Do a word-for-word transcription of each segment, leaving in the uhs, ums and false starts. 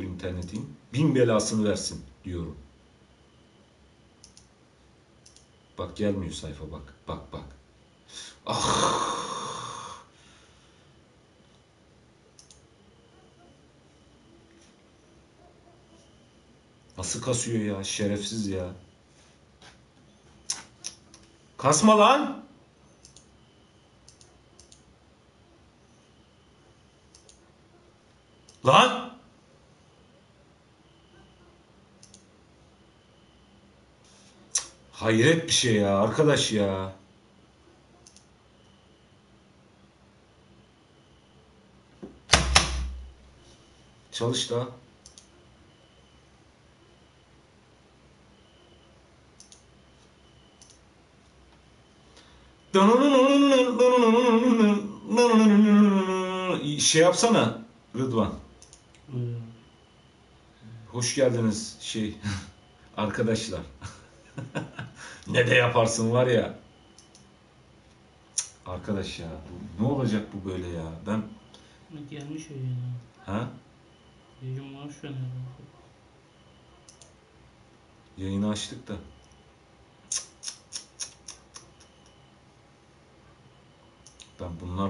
bu internetin. Bin belasını versin diyorum. Bak gelmiyor sayfa, bak. Bak bak. Ah. Nasıl kasıyor ya? Şerefsiz ya. Kasma lan. Lan. Hayret bir şey ya arkadaş ya. Çalış da. Şey yapsana Rıdvan. Hoş geldiniz şey arkadaşlar. Ne de yaparsın var ya. Cık, arkadaş ya. Bu, ne olacak bu böyle ya? Ben... Gelmiş öyle ya. Ha? Yayın var şu an. Yayını açtık da. Cık cık cık cık. Ben bunlar...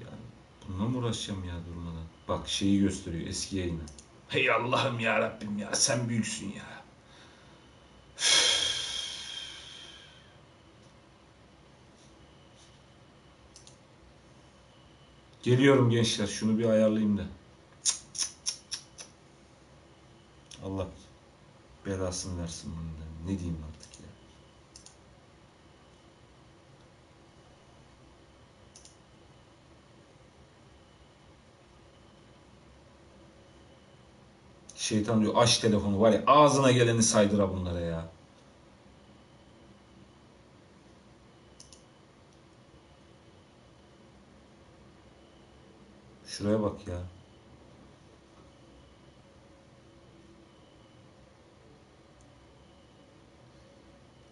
Yani bununla mı uğraşacağım ya durmadan? Bak şeyi gösteriyor eski yayını. Hey Allah'ım ya Rabbim ya. Sen büyüksün ya. Geliyorum gençler. Şunu bir ayarlayayım da. Allah belasını versin bundan. Ne diyeyim artık ya. Şeytan diyor aç telefonu var ya, ağzına geleni saydıra bunlara ya. Şuraya bak ya.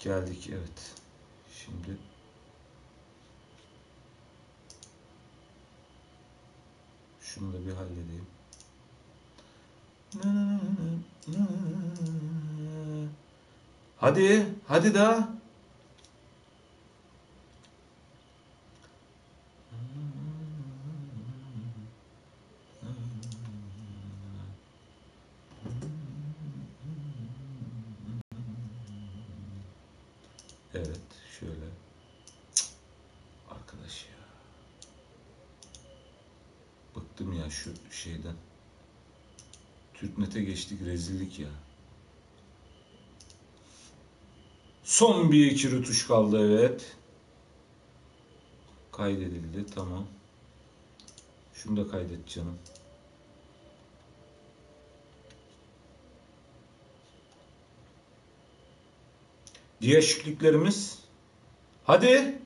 Geldik evet. Şimdi şunu da bir halledeyim. Hadi, hadi daha. Evet, şöyle. Cık. Arkadaş ya. Bıktım ya şu şeyden. Türknet'e geçtik, rezillik ya. Son bir iki rütuş kaldı evet. Kaydedildi, tamam. Şunu da kaydet canım. Diğer şıklıklarımız. Hadi.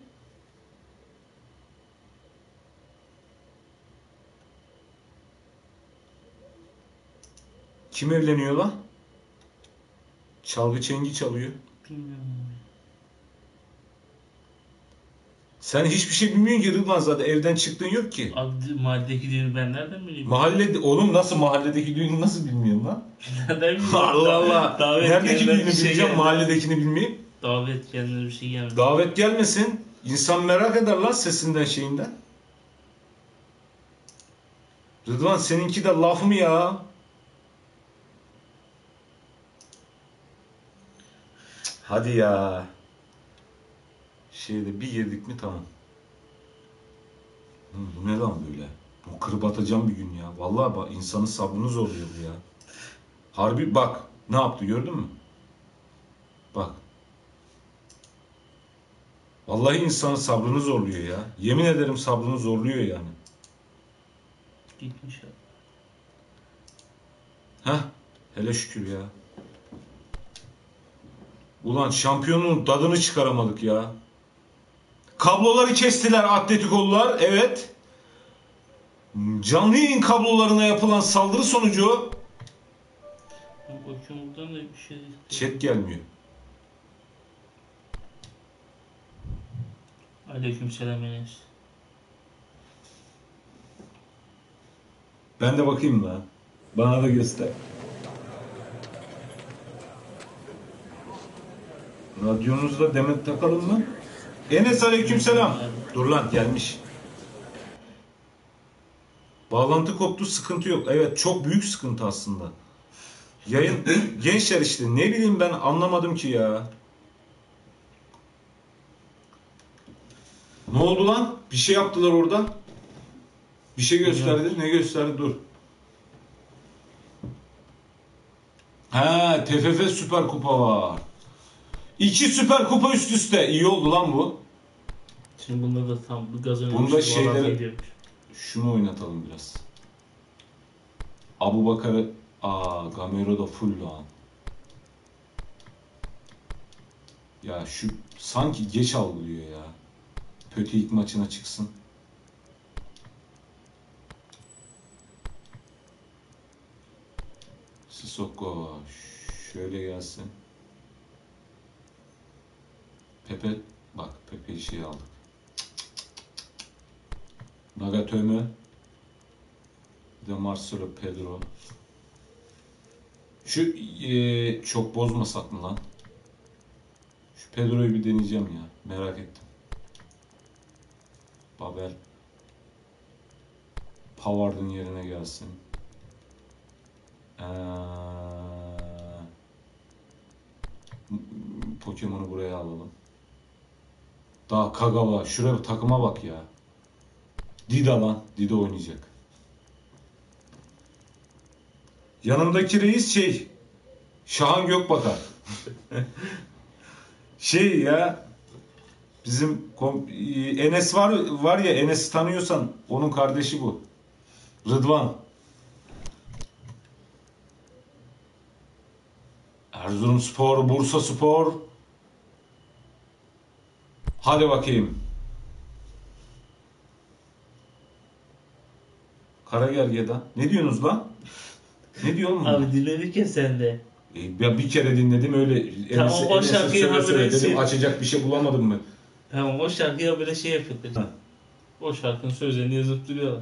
Kim evleniyor lan? Çalgı çengi çalıyor. Bilmiyorum. Sen hiçbir şey bilmiyorsun ki Rıdvan, zaten evden çıktın yok ki. Abi mahalledeki düğünü ben nereden bileyim? Mahallede, oğlum nasıl mahalledeki düğünü nasıl bilmiyorsun lan? Nereden bileyim? Allah Allah. Davet neredeki düğünü şey bileceğim geldi. Mahalledekini bilmeyeyim. Davet gelmez bir şey gelmez. Davet gelmesin. İnsan merak eder lan sesinden şeyinden. Rıdvan seninki de laf mı ya? Hadi ya. Şeyde bir girdik mi tamam. Bu ne lan böyle? Bu kırıp atacağım bir gün ya. Vallahi bak insanın sabrını zorluyor bu ya. Harbi bak ne yaptı gördün mü? Bak. Vallahi insanın sabrını zorluyor ya. Yemin ederim sabrını zorluyor yani. Gitmiş ha. Heh, hele şükür ya. Ulan şampiyonun tadını çıkaramadık ya. Kabloları kestiler Atletico'lular. Evet. Canlı yayın kablolarına yapılan saldırı sonucu. Bakıyorum da bir şey. Chat gelmiyor. Aleykümselam Enes. Ben de bakayım da. Bana da göster. Radyonuzda Demet Takal'ın mı? Enes aleykümselam. Dur lan, gelmiş. Bağlantı koptu, sıkıntı yok. Evet, çok büyük sıkıntı aslında. Yayın gençler işte, ne bileyim ben, anlamadım ki ya. Ne oldu lan? Bir şey yaptılar orada. Bir şey gösterdi. Ne gösterdi? Dur. Ha, T F F Süper Kupa var. İki Süper Kupa üst üste. İyi oldu lan bu. Şimdi bunda da tam gaz önemli. Bunda şeyleri... Şunu oynatalım biraz. Abu Bakar'ı... Aaa, Gamero da full lan. Ya şu sanki geç algılıyor ya. Pötü ilk maçına çıksın. Sissoko şöyle gelsin. Pepe, bak Pepe'yi şey aldık. Nagatomo, de Marcelo, Pedro. Şu ee, çok bozmasak mı lan? Şu Pedro'yu bir deneyeceğim ya, merak ettim. Babel, Pavard'ın yerine gelsin. Ee, Pokemon'u buraya alalım. Daha Kagawa, şuraya takıma bak ya. Dida lan, Dida oynayacak. Yanımdaki reis şey, Şahan Gökbakar. Şey ya, bizim Enes var var ya, Enes'i tanıyorsan onun kardeşi bu. Rıdvan. Erzurumspor, Bursaspor. Hadi bakayım. Karagerge'den. Ne diyorsunuz lan? Ne diyor mu? Abi dinledik ya sen de. Ya bir kere dinledim öyle. Tamam, Enes'i, o şarkıyı söyle, söyle, dedim, şey... açacak bir şey bulamadım mı? Tamam, o şarkıya böyle şey yapıyorlar. O şarkının sözlerini yazıp duruyorlar.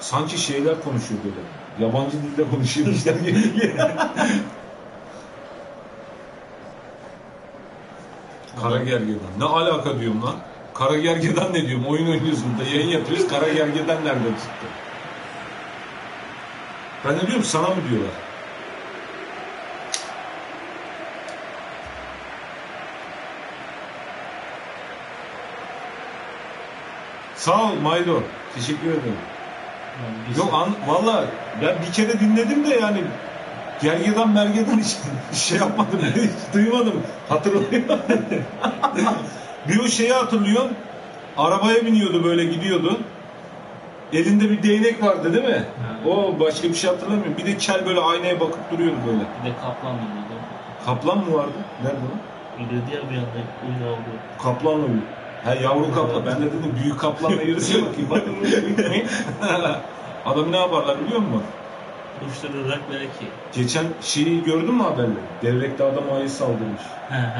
Sanki şeyler konuşuyor böyle. Yabancı dilde konuşuyor işte. Karagerge'den. Ne alaka diyorum lan? Karagerge'den ne diyorum? Oyun oynuyorsun da yayın yapıyoruz. Karagerge'den nereden çıktı? Ben ne diyorum? Sana mı diyorlar? Sağ ol Maydo. Teşekkür ederim. Yani yok an, vallahi ben bir kere dinledim de yani gergedan mergedan hiç şey yapmadım, hiç duymadım, hatırlamıyorum. Bir o şeyi hatırlıyorum, arabaya biniyordu böyle, gidiyordu, elinde bir değnek vardı değil mi? Yani. O başka bir şey hatırlamıyorum. Bir de kel böyle aynaya bakıp duruyordu böyle. Bir de kaplan mıydı? Kaplan mı vardı? Nerede o? Bir de diğer bir yanda uyuyordu. Kaplan mı? Ha, yavru kaplan. Ben de dedim büyük kaplanla yürüseye bakayım. Bakın adamı ne yaparlar biliyor musun? Uçturarak belki. Geçen şeyi gördün mü haberleri? Devrekte adam ayı saldırmış.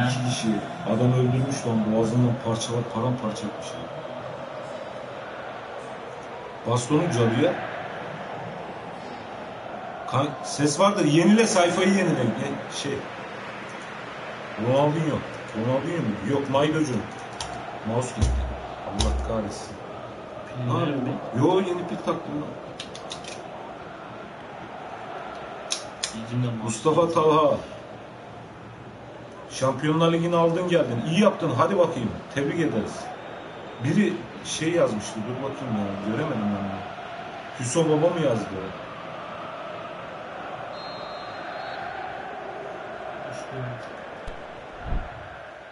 İki kişiyi. Adam öldürmüş lan, boğazından parçalar paramparça etmiş. Bastonu cadıya. Kan ses vardır. Yenile sayfayı, yenile. Şey. Ronaldinho. Ronaldinho mu? Yok, Maydocu. Mouse gitti. Allah kahretsin. Yo, yeni pil taktım lan. Mustafa Talha. Şampiyonlar Ligi'ni aldın geldin. İyi yaptın, hadi bakayım. Tebrik ederiz. Biri şey yazmıştı. Dur bakayım ya. Göremedim ben onu. Hüso Baba mı yazdı?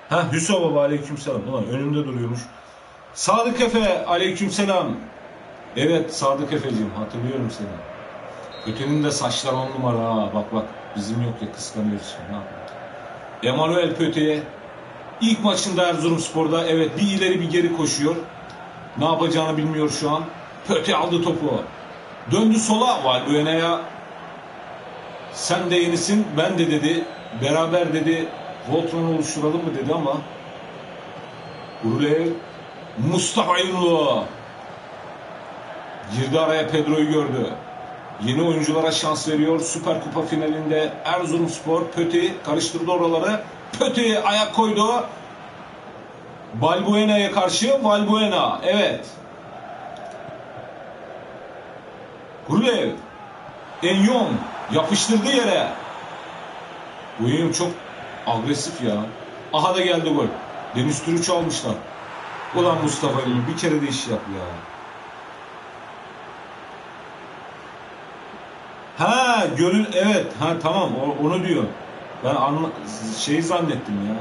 Ha, Hüso Baba aleykümselam. Ulan önümde duruyormuş. Sadık Efe aleykümselam. Evet Sadık Efeciğim, hatırlıyorum seni. Ötenin de saçlar on numara ha. Bak bak, bizim yok ya, kıskanıyoruz şimdi ha. Emanuel Pöte'ye ilk maçında Erzurumspor'da, evet, bir ileri bir geri koşuyor. Ne yapacağını bilmiyor şu an. Pöte aldı topu. Döndü sola, Valbuena'ya. Sen de yenisin, ben de dedi. Beraber dedi. Voltron'u oluşturalım mı dedi ama Ule Mustafa Yunlu girdi araya, Pedro'yu gördü. Yeni oyunculara şans veriyor. Süper Kupa finalinde Erzurumspor Pöti karıştırdı oraları. Pöti ayak koydu. Balbuena'ya karşı Balbuena. Evet. Gulev. Enyon yapıştırdı yere. Gulev çok agresif ya. Aha da geldi gol. Deniz Türü çalmışlar. Ulan Mustafa Gül bir kere de iş yap ya. Ha gönül evet. Ha tamam onu diyor. Ben anla, şeyi zannettim ya.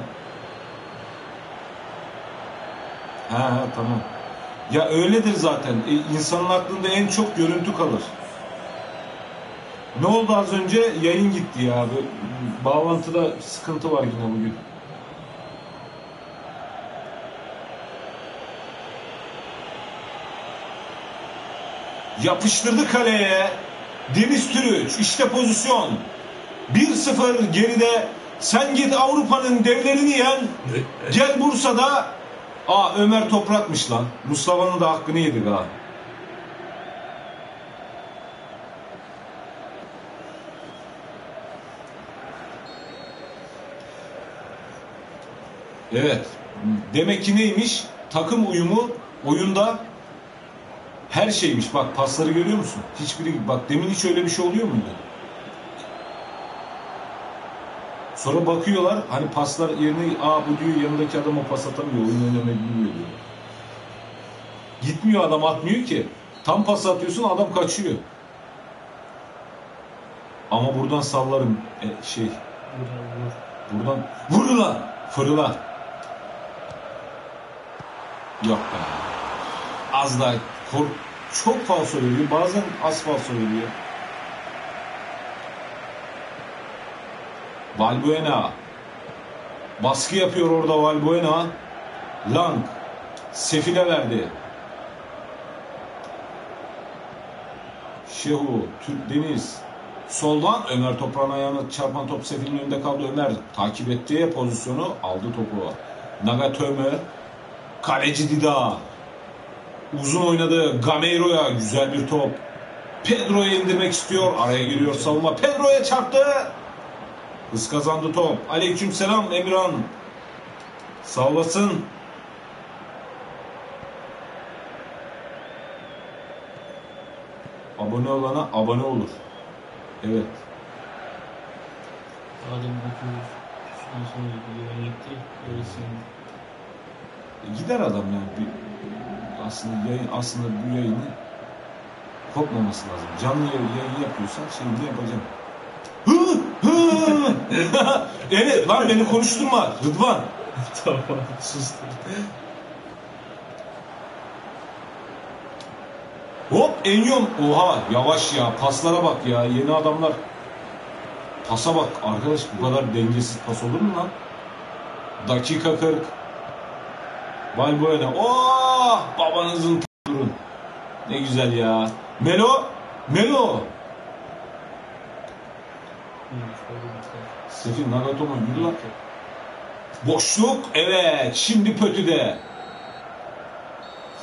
Ha, ha tamam. Ya öyledir zaten. E, insanın aklında en çok görüntü kalır. Ne oldu az önce? Yayın gitti ya. Bağlantıda sıkıntı var yine bugün. Yapıştırdı kaleye. Deniz Türüç. İşte pozisyon. bir sıfır geride. Sen git Avrupa'nın devlerini yen. Gel Bursa'da. Aa Ömer Toprak'mış lan. Mustafa'nın da hakkını yedik ha. Evet. Demek ki neymiş? Takım uyumu oyunda her şeymiş. Bak pasları görüyor musun? Hiçbiri bak demin hiç öyle bir şey oluyor muydu? Sonra bakıyorlar hani paslar yerine aa bu diyor yanındaki adam o pas atamıyor. Oyun oynamayı bilmiyor diyor. Gitmiyor adam atmıyor ki. Tam pas atıyorsun adam kaçıyor. Ama buradan sallarım e, şey. Buradan vur. Buradan vur lan. Fırla. Yok be. Az daha kork. Çok falso veriyor. Bazen az falso veriyor. Valbuena baskı yapıyor orada. Valbuena Lang Sefil'e verdi. Şehu Türk Deniz soldan Ömer Toprak'ın ayağına çarpan top Sefil'in önünde kaldı. Ömer takip etti pozisyonu, aldı topu. Nagatomo kaleci Dida uzun oynadı. Gameiro'ya güzel bir top. Pedro'ya indirmek istiyor. Araya giriyor savunma. Pedro'ya çarptı. Hız kazandı top. Aleykümselam Emirhan. Sağ olasın. Abone olana abone olur. Evet. Adem bakıyoruz. Son sonunda bir yönetti. E gider adam yani. Bir, aslında yayın, aslında bu yayını kopmaması lazım. Canlı yayın yapıyorsan şimdi yapacağım. Hı! Evet lan beni konuşturma Rıdvan. Tamam sustum. Hop Enyon. Oha yavaş ya, paslara bak ya, yeni adamlar. Pasa bak arkadaş, bu kadar dengesiz pas olur mu lan? Dakika kırk. Balbuena. Oh babanızın durun. Ne güzel ya. Melo. Melo. Sefil Nagatomo yürü lan. Boşluk. Evet. Şimdi Pötü'de.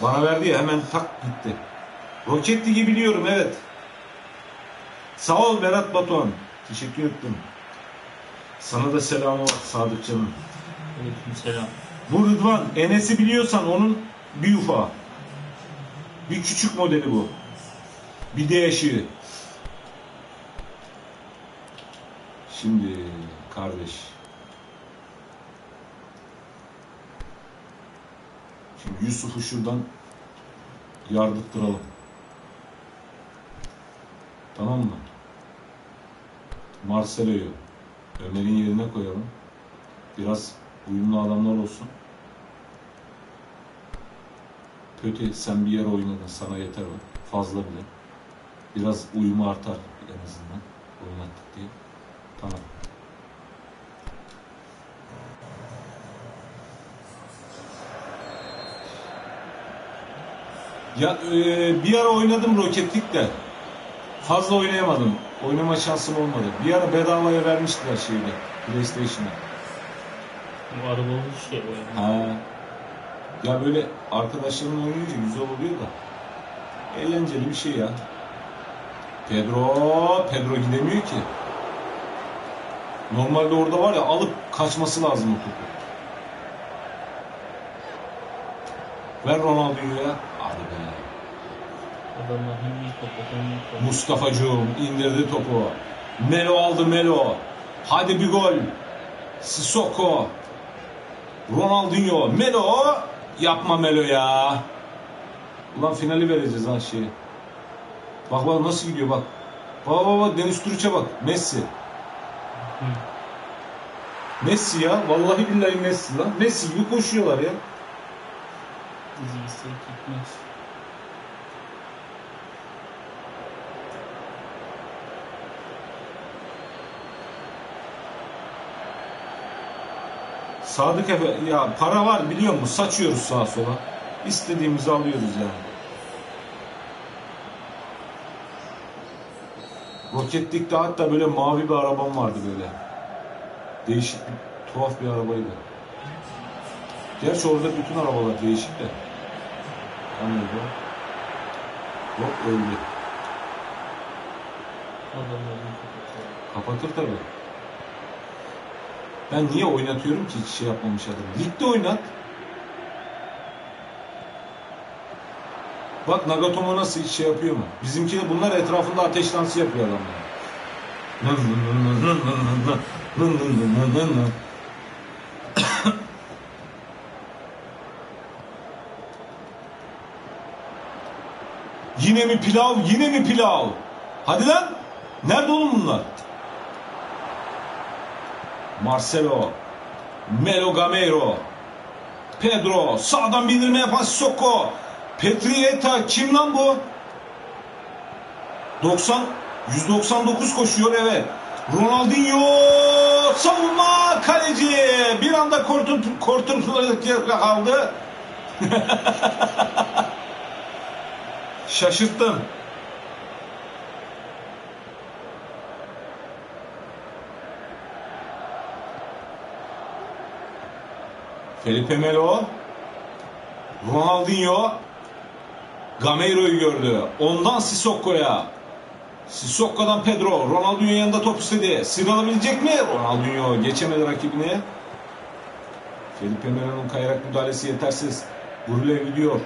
Bana verdi ya hemen tak gitti. Roket ligi biliyorum evet. Sağ ol Berat Batuhan. Teşekkür ettim. Sana da selamı var Sadık canım. Aleykümselam. Bu Rıdvan Enes'i biliyorsan onun bir ufağı. Bir küçük modeli bu. Bir de eşi. Şimdi kardeş. Şimdi Yusuf'u şuradan yardıttıralım. Tamam mı? Marcelo'yu Ömer'in yerine koyalım. Biraz uyumlu adamlar olsun. Kötü sen bir yere oynadın. Sana yeter o. Fazla bile. Biraz uyumu artar en azından. Oynattık diye. Tamam. Ya e, bir ara oynadım roketlik de fazla oynayamadım. Oynama şansım olmadı. Bir ara bedavaya vermiştiler şeyle PlayStation'a. Bu araba olmuş ya. Ha. Ya böyle arkadaşlarımla oynayınca güzel oluyor da. Eğlenceli bir şey ya. Pedro, Pedro gidemiyor ki. Normalde orada var ya, alıp kaçması lazım o topu. Ver Ronaldo'yu ya. Hadi be. Mustafa'cığım indirdi topu. Melo aldı Melo. Hadi bir gol. Sissoko. Ronaldinho. Melo. Yapma Melo ya. Ulan finali vereceğiz ha şeyi. Bak bak nasıl gidiyor bak. Bak bak bak Deniz Türüç'e bak. Messi. Messi ya. Vallahi billahi Messi lan. Messi gibi koşuyorlar ya. Sadık Efe ya, para var biliyor musun? Saçıyoruz sağa sola. İstediğimizi alıyoruz yani. Roketlik'te hatta böyle mavi bir arabam vardı böyle. Değişik bir, tuhaf bir arabaydı. Gerçi orada bütün arabalar değişik de. Anladım. Yok öyle. Kapatır tabi. Ben niye oynatıyorum ki, hiç şey yapmamış adam. Ligde oynat. Bak Nagatomo nasıl hiç şey yapıyor mu? Bizimki de bunlar etrafında ateş dansı yapıyor adamlar. Yine mi pilav? Yine mi pilav? Hadi lan! Nerede oğlum bunlar? Marcelo. Melo Gameiro. Pedro. Sağdan bindirme yapan Soko. Petrieta. Kim lan bu? doksan. yüz doksan dokuz koşuyor evet. Ronaldinho. Savunma. Kaleci. Bir anda kortun kortun kaldı. Şaşırttın. Felipe Melo. Ronaldinho. Gameiro'yu gördü. Ondan Sissoko'ya. Sissoko'dan Pedro. Ronaldinho yanında top istedi. Sıralabilecek mi? Ronaldinho geçemedi rakibine. Felipe Melo'nun kayarak müdahalesi yetersiz. Gurule gidiyor.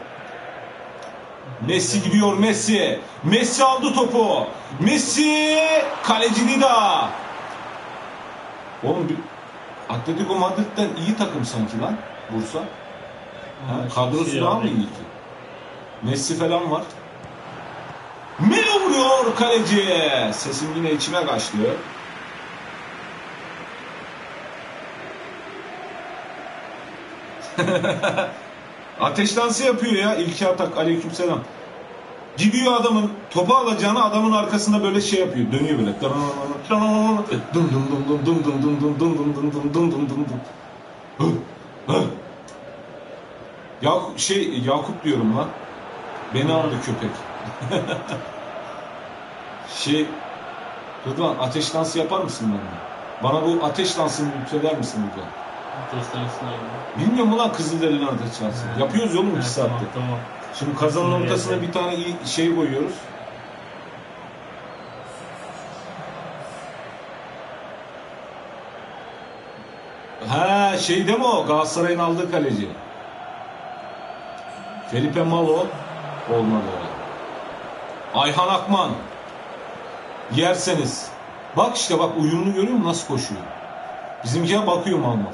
Messi gidiyor Messi. Messi aldı topu. Messi. Kaleci Nida. Oğlum bir Atletico Madrid'den iyi takım sanki lan Bursa. Ha, kadrosu daha mı iyi ki? Messi falan var. Melo vuruyor kaleci. Sesim yine içime kaçtı. Ateş dansı yapıyor ya. İlki atak. Aleykümselam. Gidiyor adamın. Topu alacağına adamın arkasında böyle şey yapıyor. Dönüyor böyle. Yakup şey Yakup diyorum lan. Beni aldı köpek. Şey Rıdvan ateş dansı yapar mısın bana? Bana bu ateş dansını lütfeder misin Rıdvan? Bilmiyorum ulan Kızılderili'nin ateş dansı. He. Yapıyoruz oğlum iki saatte. Tamam, tamam. Şimdi kazanın ortasına bir tane iyi şey koyuyoruz. Ha şey değil mi o? Galatasaray'ın aldığı kaleci. Felipe Melo olmadı. Ayhan Akman. Yerseniz. Bak işte bak uyumlu görüyor musun nasıl koşuyor? Bizimkiye bakıyor mal mal.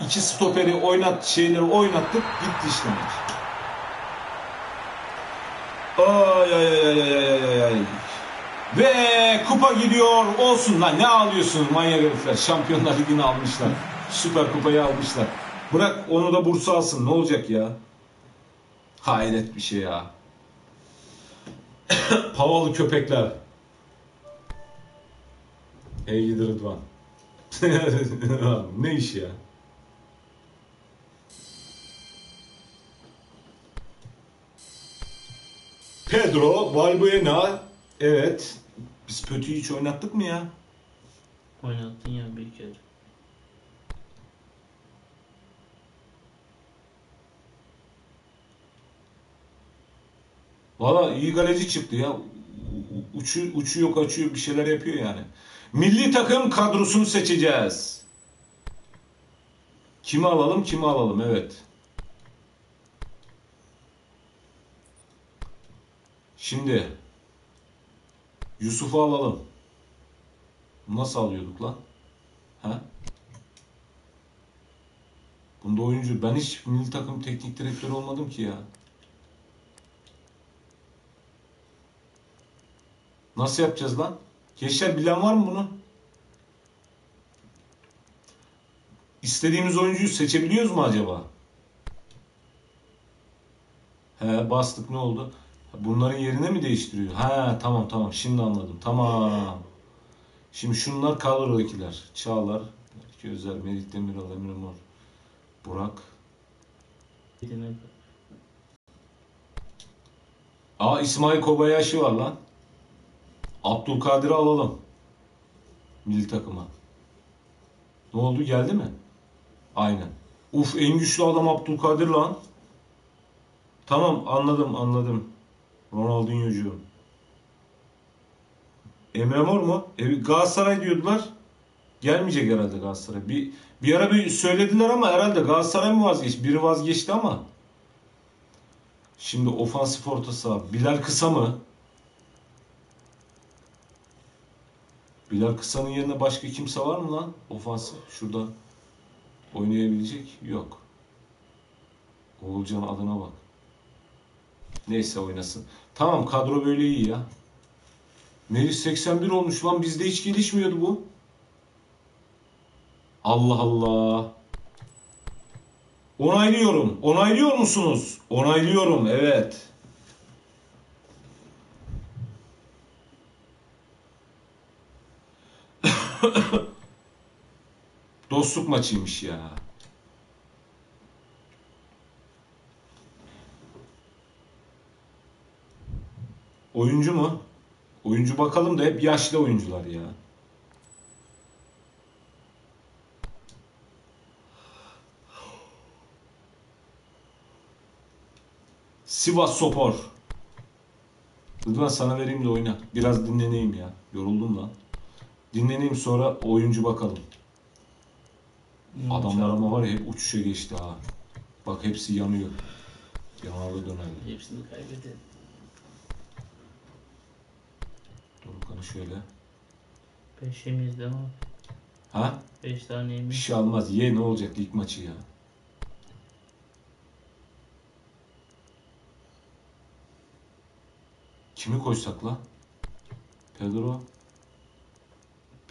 İki stoperi oynat şeyleri oynattık gitti işte maç. Ay ay ay ay ay ay. Ve kupa gidiyor olsun lan, ne ağlıyorsun manyak herifler, Şampiyonlar Ligi'ni almışlar. Süper kupayı almışlar. Bırak onu da Bursa alsın ne olacak ya? Hayret bir şey ya. Havalı köpekler. Ey gidi Rıdvan. Ne iş ya? Pedro Valbuena. Evet. Biz Pötü'yü hiç oynattık mı ya? Oynattın ya bir kere. Valla iyi galeci çıktı ya. Uçu, uçuyor, kaçıyor, bir şeyler yapıyor yani. Milli takım kadrosunu seçeceğiz. Kimi alalım, kimi alalım, evet. Şimdi Yusuf'u alalım. Nasıl alıyorduk lan? He? Bunda oyuncu, ben hiç milli takım teknik direktörü olmadım ki ya. Nasıl yapacağız lan? Gençler bilen var mı bunu? İstediğimiz oyuncuyu seçebiliyoruz mu acaba? He, bastık, ne oldu? Bunların yerine mi değiştiriyor? Ha, tamam tamam, şimdi anladım. Tamam. Şimdi şunlar kadrodakiler. Çağlar, Özel, Melih Demiral, Emre Mor, Burak. Aa, İsmail Kobayashi var lan. Abdülkadir'i alalım milli takıma. Ne oldu, geldi mi? Aynen. Uf, en güçlü adam Abdülkadir lan. Tamam, anladım anladım. Ronaldinho'cu. Emre Mor mu? E, Galatasaray diyordular. Gelmeyecek herhalde Galatasaray. Bir, bir ara bir söylediler ama herhalde Galatasaray mı vazgeçti? Biri vazgeçti ama. Şimdi ofansif orta saha. Bilal Kısa mı? Bilal Kısa'nın yerine başka kimse var mı lan? Ofansif. Şurada oynayabilecek. Yok. Oğulcan adına bak. Neyse, oynasın. Tamam, kadro böyle iyi ya. Melih seksen bir olmuş lan. Bizde hiç gelişmiyordu bu. Allah Allah. Onaylıyorum. Onaylıyor musunuz? Onaylıyorum. Evet. Dostluk maçıymış ya. Oyuncu mu? Oyuncu bakalım da hep yaşlı oyuncular ya. Sivasspor. Rıdvan, sana vereyim de oyna. Biraz dinleneyim ya. Yoruldum lan. Dinleneyim, sonra oyuncu bakalım. Hmm, adamlar ama var ya, hep uçuşa geçti ha. Bak, hepsi yanıyor. Yanarlı dönerli. Hepsini kaybedin. Dorukan'ı şöyle. Beşimiz de var. Ha? Beş taneymiş. Bir şey almaz. Ye, ne olacak ilk maçı ya. Kimi koysak la? Pedro.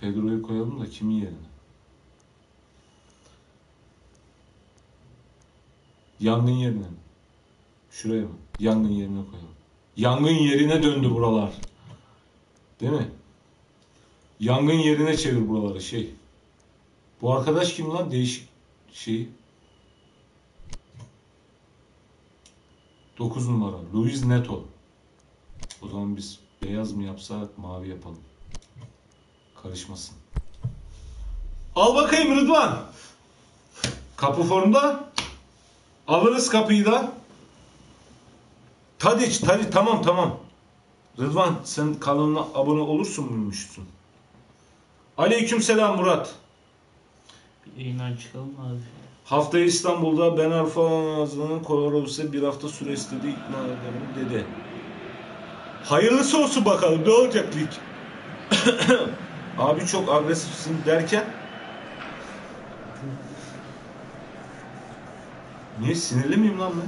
Pedro'yu koyalım da kimin yerine? Yangın yerine mi? Şuraya mı? Yangın yerine koyalım. Yangın yerine döndü buralar. Değil mi? Yangın yerine çevir buraları şey. Bu arkadaş kim lan? Değişik şeyi. dokuz numara. Luis Neto. O zaman biz beyaz mı yapsak, mavi yapalım. Karışmasın. Al bakayım Rıdvan. Kapı formda. Alırız kapıyı da. Tadiç, Tadiç, tamam tamam. Rıdvan, sen kanalına abone olursun muymuşsun? Aleykümselam Murat. Bir yayından çıkalım abi. Haftaya İstanbul'da Ben Arfa'nın Kolaros'a bir hafta süre istediği ikna ederim dedi. Hayırlısı olsun bakalım, ne olacak lig? Abi çok agresifsin derken. Niye, sinirli miyim lan ben?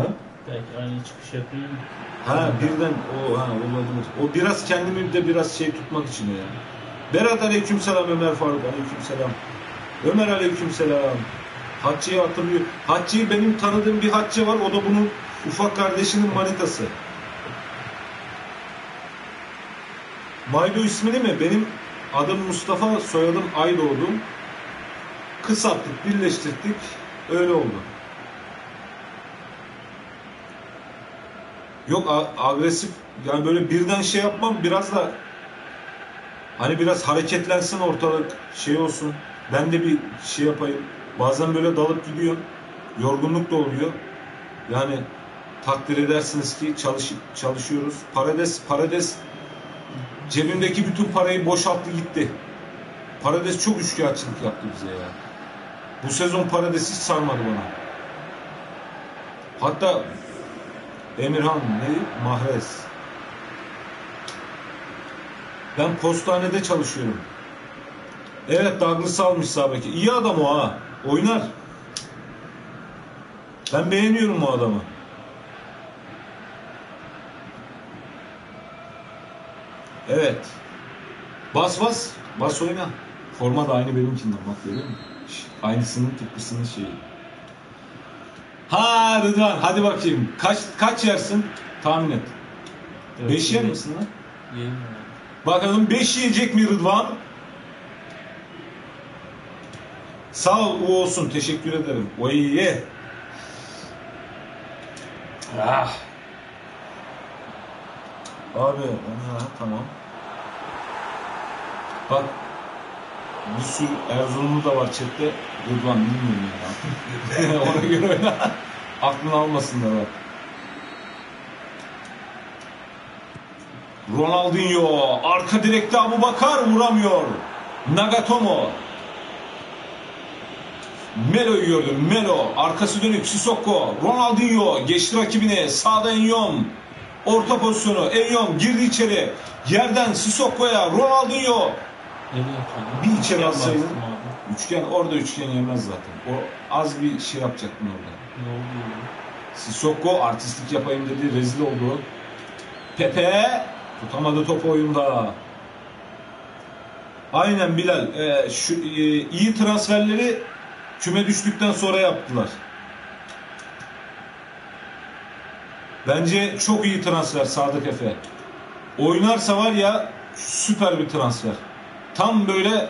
Ha? Belki aynı çıkış yapayım. Ha, birden o, ha, olabilir. O biraz kendimi de biraz şey tutmak için ya. Yani. Berat aleykümselam, Ömer Faruk aleykümselam. Ömer aleykümselam. Hatçı'yı hatırlıyor. Hatçı'yı, benim tanıdığım bir Hatçı var. O da bunun ufak kardeşinin manitası. Maydo ismini mi? Benim adım Mustafa, soyadım Aydoğdu. Kısalttık, birleştirdik. Öyle oldu. Yok agresif yani, böyle birden şey yapmam, biraz da hani biraz hareketlensin ortalık, şey olsun, ben de bir şey yapayım. Bazen böyle dalıp gidiyor, yorgunluk da oluyor yani, takdir edersiniz ki çalışıp çalışıyoruz. Paredes, Paredes cebimdeki bütün parayı boşalttı gitti. Paredes çok üçkağıtçılık yaptı bize ya. Bu sezon Paredes hiç sarmadı bana. Hatta Emirhan ne? Mahrez. Ben postanede çalışıyorum. Evet, Douglas almış sabeki. İyi adam o ha. Oynar. Ben beğeniyorum o adamı. Evet. Bas bas. Bas oyna. Forma da aynı benimkinden. Bak görüyor musun? Aynısının tıpkısının şeyi. Ha Rıdvan, hadi bakayım. Kaç kaç yersin? Tahmin et. Evet, beş yer misin lan? Yiyeyim. Bakalım beş yiyecek mi Rıdvan? Sağ ol, o olsun. Teşekkür ederim. Oy ye. Ah. Abi, aha, tamam. Bak. Bir sürü Erzurumlu da var chatte. Rıdvan bilmiyorum ya. Ona göre oyna. Aklını almasınlar bak. Ronaldinho. Arka direkte Abubakar vuramıyor. Nagatomo. Melo'yu gördüm. Melo. Arkası dönük. Sissoko. Ronaldinho. Geçti rakibine. Sağda Enyom. Orta pozisyonu. Enyom girdi içeri. Yerden Sissoko'ya. Ronaldinho. Bir içeri alsaydı. Üçgen. Orada üçgen yemez zaten. O az bir şey yapacaktın orada. Ne oldu ya? Sissoko artistlik yapayım dedi. Rezil oldu. Pepe. Tutamadı top oyunda. Aynen Bilal. Ee, şu, e, iyi transferleri küme düştükten sonra yaptılar. Bence çok iyi transfer Sadık Efe. Oynarsa var ya süper bir transfer. Tam böyle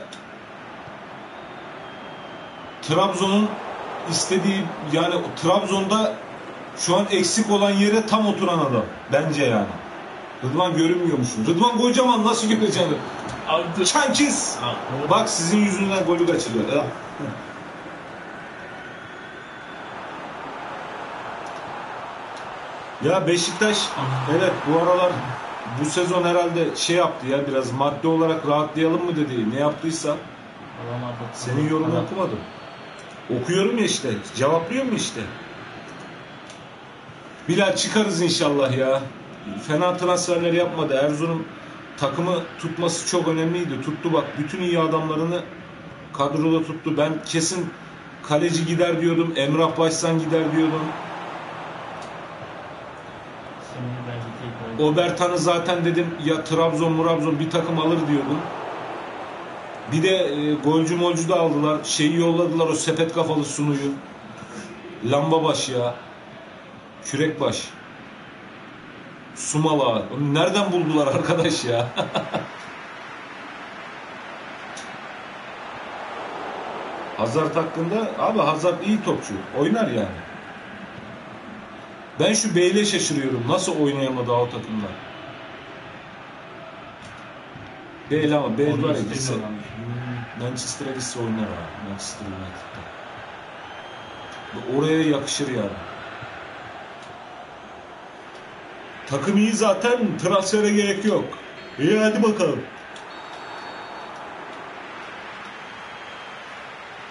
Trabzon'un istediği, yani Trabzon'da şu an eksik olan yere tam oturan adam. Bence yani. Rıdvan görünmüyormuşsun. Rıdvan kocaman nasıl göreceğini. Çankiz. Bak sizin yüzünden golü kaçırıyor. Ya Beşiktaş evet bu aralar bu sezon herhalde şey yaptı ya, biraz maddi olarak rahatlayalım mı dedi. Ne yaptıysa. Senin yorumunu okumadım. Okuyorum ya işte. Cevaplıyor mu işte? Bilal çıkarız inşallah ya. Fena transferler yapmadı. Erzurum takımı tutması çok önemliydi. Tuttu bak. Bütün iyi adamlarını kadroda tuttu. Ben kesin kaleci gider diyordum. Emrah Başsan gider diyordum. Obertan'ı zaten dedim ya, Trabzon Murabzon bir takım alır diyordum. Bir de e, golcü molcu da aldılar. Şeyi yolladılar, o sepet kafalı Sunu'yu. Lamba baş ya. Kürek baş. Sumala. Onu nereden buldular arkadaş ya? Hazard hakkında, abi Hazard iyi topçu. Oynar yani. Ben şu Bey'le şaşırıyorum. Nasıl oynayamadı o takımda? Bey'le ama Bey var ya gitse. Manchester'a gitse oynar abi. Manchester United'da. Oraya yakışır yani. Takım iyi zaten. Transfere gerek yok. İyi hadi bakalım.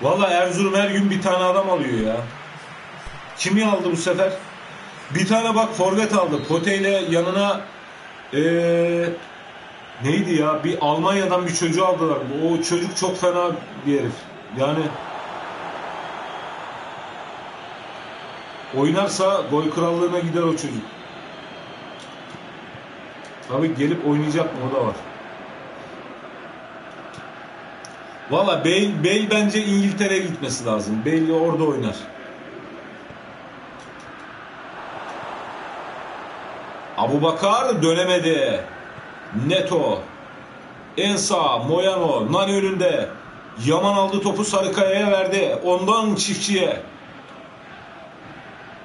Valla Erzurum her gün bir tane adam alıyor ya. Kimi aldı bu sefer? Bir tane bak forvet aldı. Pote ile yanına ee, neydi ya? Bir Almanya'dan bir çocuğu aldılar. O çocuk çok fena bir herif. Yani oynarsa gol krallığına gider o çocuk. Tabii gelip oynayacak mı? O da var. Valla Bale, Bale bence İngiltere'ye gitmesi lazım. Bale orada oynar. Abubakar dönemedi. Neto. Ensa. Moyano. Nani önünde. Yaman aldı topu, Sarıkaya'ya verdi. Ondan Çiftçi'ye.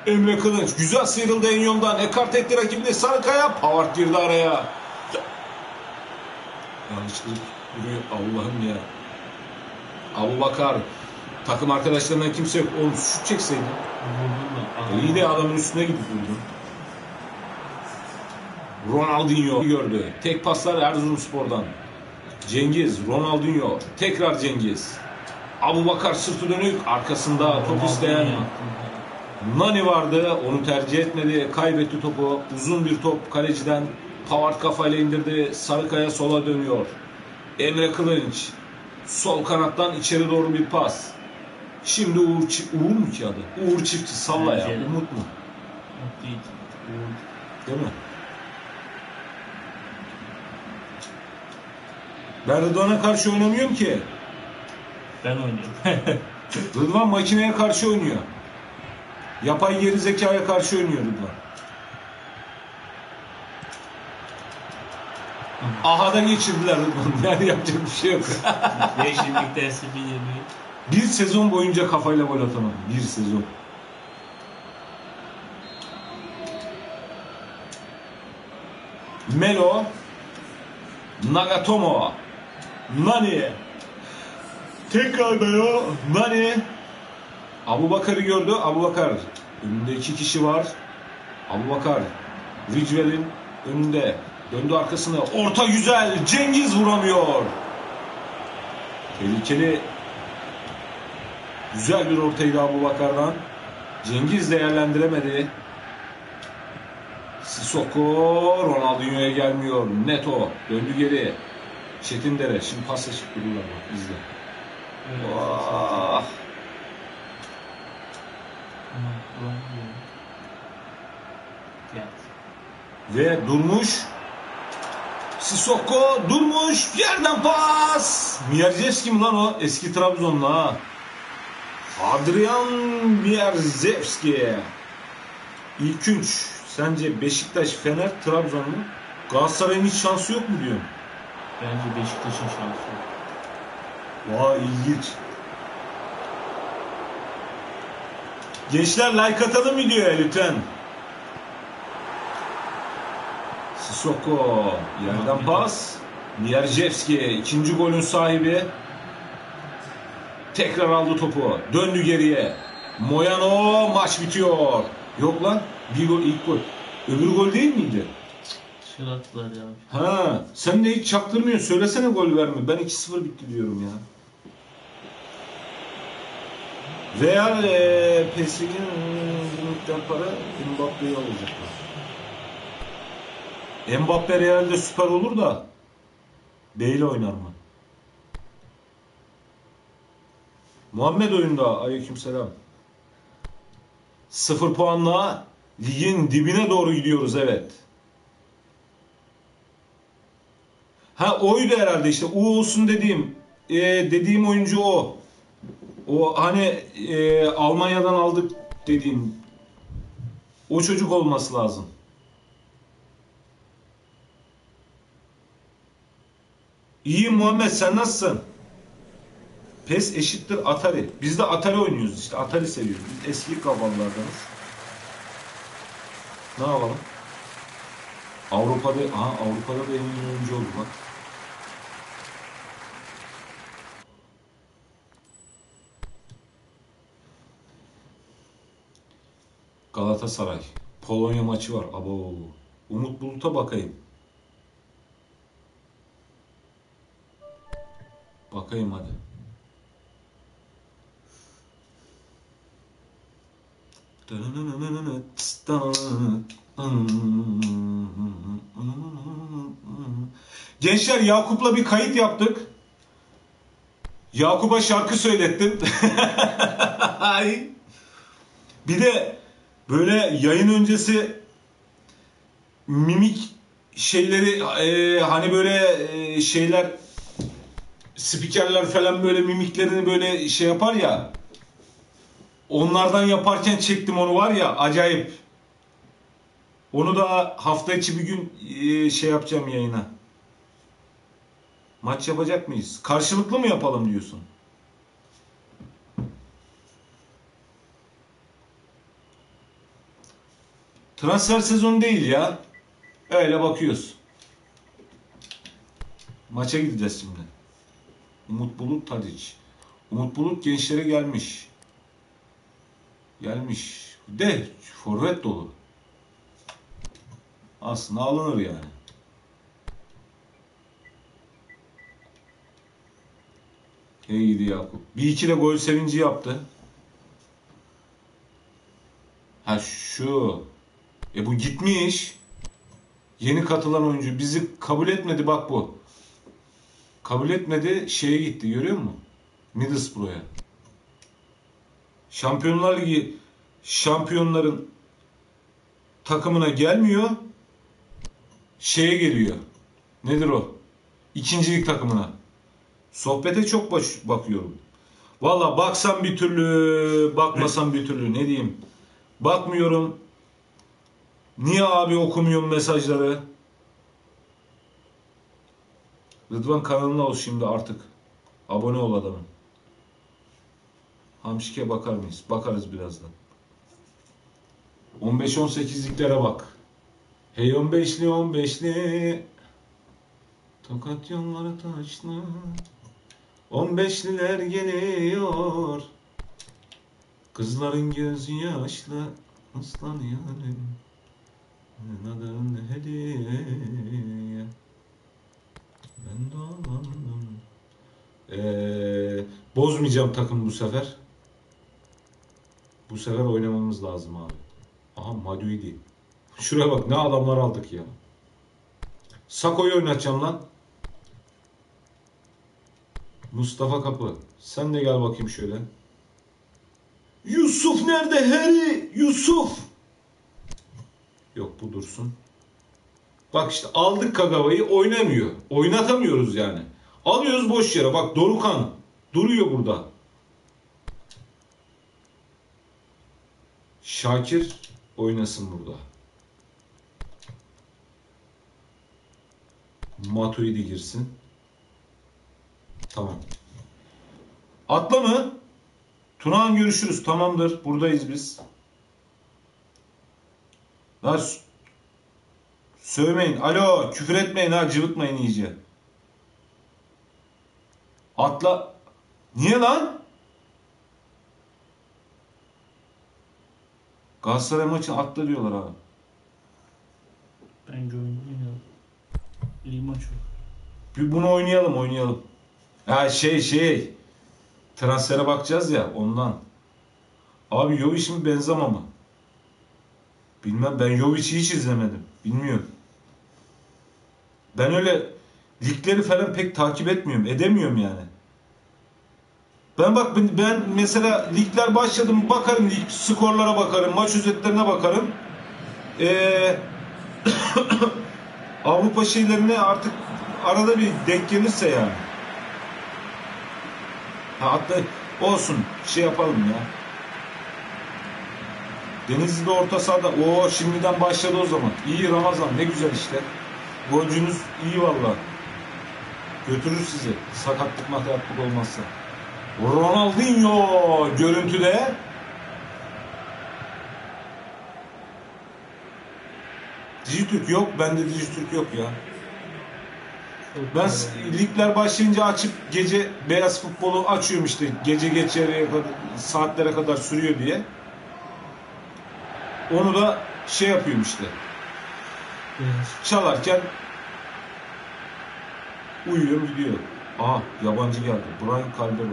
Emre Kılınç. Güzel sıyrıldı Enyon'dan. Ekart etti rakibini Sarıkaya. Pavard girdi araya. Yanlışlık duruyor. Allah'ım ya. Abubakar. Takım arkadaşlarından kimse yok. Oğlum şut çekseydi. İyi de adamın üstüne gidip durdu. Ronaldinho gördü. Tek paslar Erzurumspor'dan. Cengiz, Ronaldinho, tekrar Cengiz. Abubakar sırtı dönük, arkasında top isteyen Nani vardı, onu tercih etmedi, kaybetti topu. Uzun bir top kaleciden, Pavard kafayla indirdi. Sarıkaya sola dönüyor. Emre Kılınç sol kanattan içeri doğru bir pas. Şimdi Uğur, Uğur mu ki adı? Uğur Çiftçi, salla ya. Umut mu? Değil mi? Berdoğan'a karşı oynamıyorum ki. Ben oynuyorum. Rıdvan makineye karşı oynuyor. Yapay geri zekaya karşı oynuyor Rıdvan. Aha'da geçirdiler Rıdvan. Yani yapacak bir şey yok. Değişimlik tersi bir yeri. Bir sezon boyunca kafayla gol atamadım. Bir sezon. Melo, Nagatomo, Nani. Tekrar Melo, Nani. Abubakar'ı gördü. Abubakar. Önünde iki kişi var. Abubakar. Ridgewell'in önünde. Döndü arkasına. Orta güzel. Cengiz vuramıyor. Tehlikeli. Güzel bir ortaydı Abubakar'dan. Cengiz değerlendiremedi. Sissoko Ronaldinho'ya gelmiyor. Neto döndü geri. Çetindere. Şimdi pasla çıktı bunlar. İzle. Evet. Oh. Ve durmuş. Sissoko durmuş. Yerden pas. Mierzewski mi lan o? Eski Trabzonlu ha. Adrian Mierzewski. İlk üç. Sence Beşiktaş, Fener, Trabzon mu? Galatasaray'ın hiç şansı yok mu diyorum. Bence Beşiktaş'ın şansı yok. Vay ilginç. Gençler like atalım mı diyor lütfen. Sissoko. Yerden pas. Mierzewski. ikinci golün sahibi. Tekrar aldı topu. Döndü geriye. Moyano, maç bitiyor. Yok lan. Bir gol, ilk gol. Öbür gol değil miydi? Şırattılar ya. Ha, sen de hiç çaktırmıyorsun. Söylesene gol verme. Ben iki sıfır bitti diyorum ya. Real e, P S G'nin bu miktar para Mbappe'yi alacaklar. Mbappe Real'de süper olur da Bale oynar mı? Muhammed oyunda. Aleykümselam. Sıfır puanla ligin dibine doğru gidiyoruz, evet. Ha oydu herhalde işte. U olsun dediğim e, dediğim oyuncu o. O hani e, Almanya'dan aldık dediğim o çocuk olması lazım. İyi Muhammed, sen nasılsın? P E S eşittir Atari. Biz de Atari oynuyoruz işte. Atari seviyoruz. Biz eski kafalardanız. Ne yapalım? Avrupa'da, aha Avrupa'da da en iyi oyuncu oldu bak. Galatasaray. Polonya maçı var. Abo. Umut Bulut'a bakayım. Bakayım hadi. Gençler Yakup'la bir kayıt yaptık. Yakup'a şarkı söylettim. Bir de böyle yayın öncesi mimik şeyleri e, hani böyle e, şeyler spikerler falan böyle mimiklerini böyle şey yapar ya. Onlardan yaparken çektim onu var ya, acayip. Onu da hafta içi bir gün şey yapacağım yayına. Maç yapacak mıyız? Karşılıklı mı yapalım diyorsun? Transfer sezonu değil ya. Öyle bakıyoruz. Maça gideceğiz şimdi. Umut Bulut Tadiç. Umut Bulut gençlere gelmiş. Gelmiş. De forvet dolu. aslında alınır yani. İyiydi Yakup. bir iki de gol sevinci yaptı. Ha şu. E bu gitmiş. Yeni katılan oyuncu bizi kabul etmedi bak bu. Kabul etmedi, şeye gitti, görüyor musun? Middlesbrough'a. Şampiyonlar Ligi şampiyonların takımına gelmiyor. Şeye geliyor. Nedir o? İkincilik takımına. Sohbete çok bakıyorum. Valla baksam bir türlü, bakmasam bir türlü, ne diyeyim. Bakmıyorum. Niye abi okumuyorum mesajları? Rıdvan kanalına ol şimdi artık. Abone ol adamın. Hamşik'e bakar mıyız? Bakarız birazdan. on beş on sekizliklere bak. Hey on beşli on beşli. Tokat yolları taşlı. on beşliler geliyor. Kızların gözü yaşlı. Aslan yani. Nadın hediye. Ben dolandım. Ee, bozmayacağım takım bu sefer. Bu sefer oynamamız lazım abi. Aha Maduidi. Şuraya bak, ne adamlar aldık ya. Sako'yu oynatacağım lan. Mustafa Kapı. Sen de gel bakayım şöyle. Yusuf nerede? Harry Yusuf. Yok bu dursun. Bak işte aldık Kagawa'yı, oynamıyor. Oynatamıyoruz yani. Alıyoruz boş yere. Bak Dorukan duruyor burada. Şakir oynasın burada. Matuidi girsin. Tamam. Atla mı? Tunağan görüşürüz. Tamamdır. Buradayız biz. Lan sövmeyin. Alo. Küfür etmeyin ha. Cıvıtmayın iyice. Atla. Niye lan? Galatasaray maçı atla diyorlar abi. Bence oynayalım. İyi maç o. Bir bunu oynayalım oynayalım. Ha şey şey. Transfere bakacağız ya ondan. Abi Jovic mi Benzema mı? Bilmem, ben Jovic'i hiç izlemedim. Bilmiyorum. Ben öyle ligleri falan pek takip etmiyorum. Edemiyorum yani. Ben bak ben mesela ligler başladı mı bakarım. Lig skorlara bakarım. Maç özetlerine bakarım. Eee Avrupa şeylerine artık arada bir denk gelirse yani. Ha hatta olsun. Şey yapalım ya. Denizli'de orta sahada. Oo şimdiden başladı o zaman. İyi Ramazan. Ne güzel işte. Golcünüz iyi valla. Götürür sizi. Sakatlık mahatlık olmazsa. Ronaldinho görüntüde. Dijitürk yok. Bende Dijitürk yok ya. Ben ligler başlayınca açıp gece beyaz futbolu açıyorum işte. Gece geç yarıya kadar, saatlere kadar sürüyor diye. Onu da şey yapıyorum işte. Çalarken uyuyorum gidiyor. Aha yabancı geldi. Brian Caldero.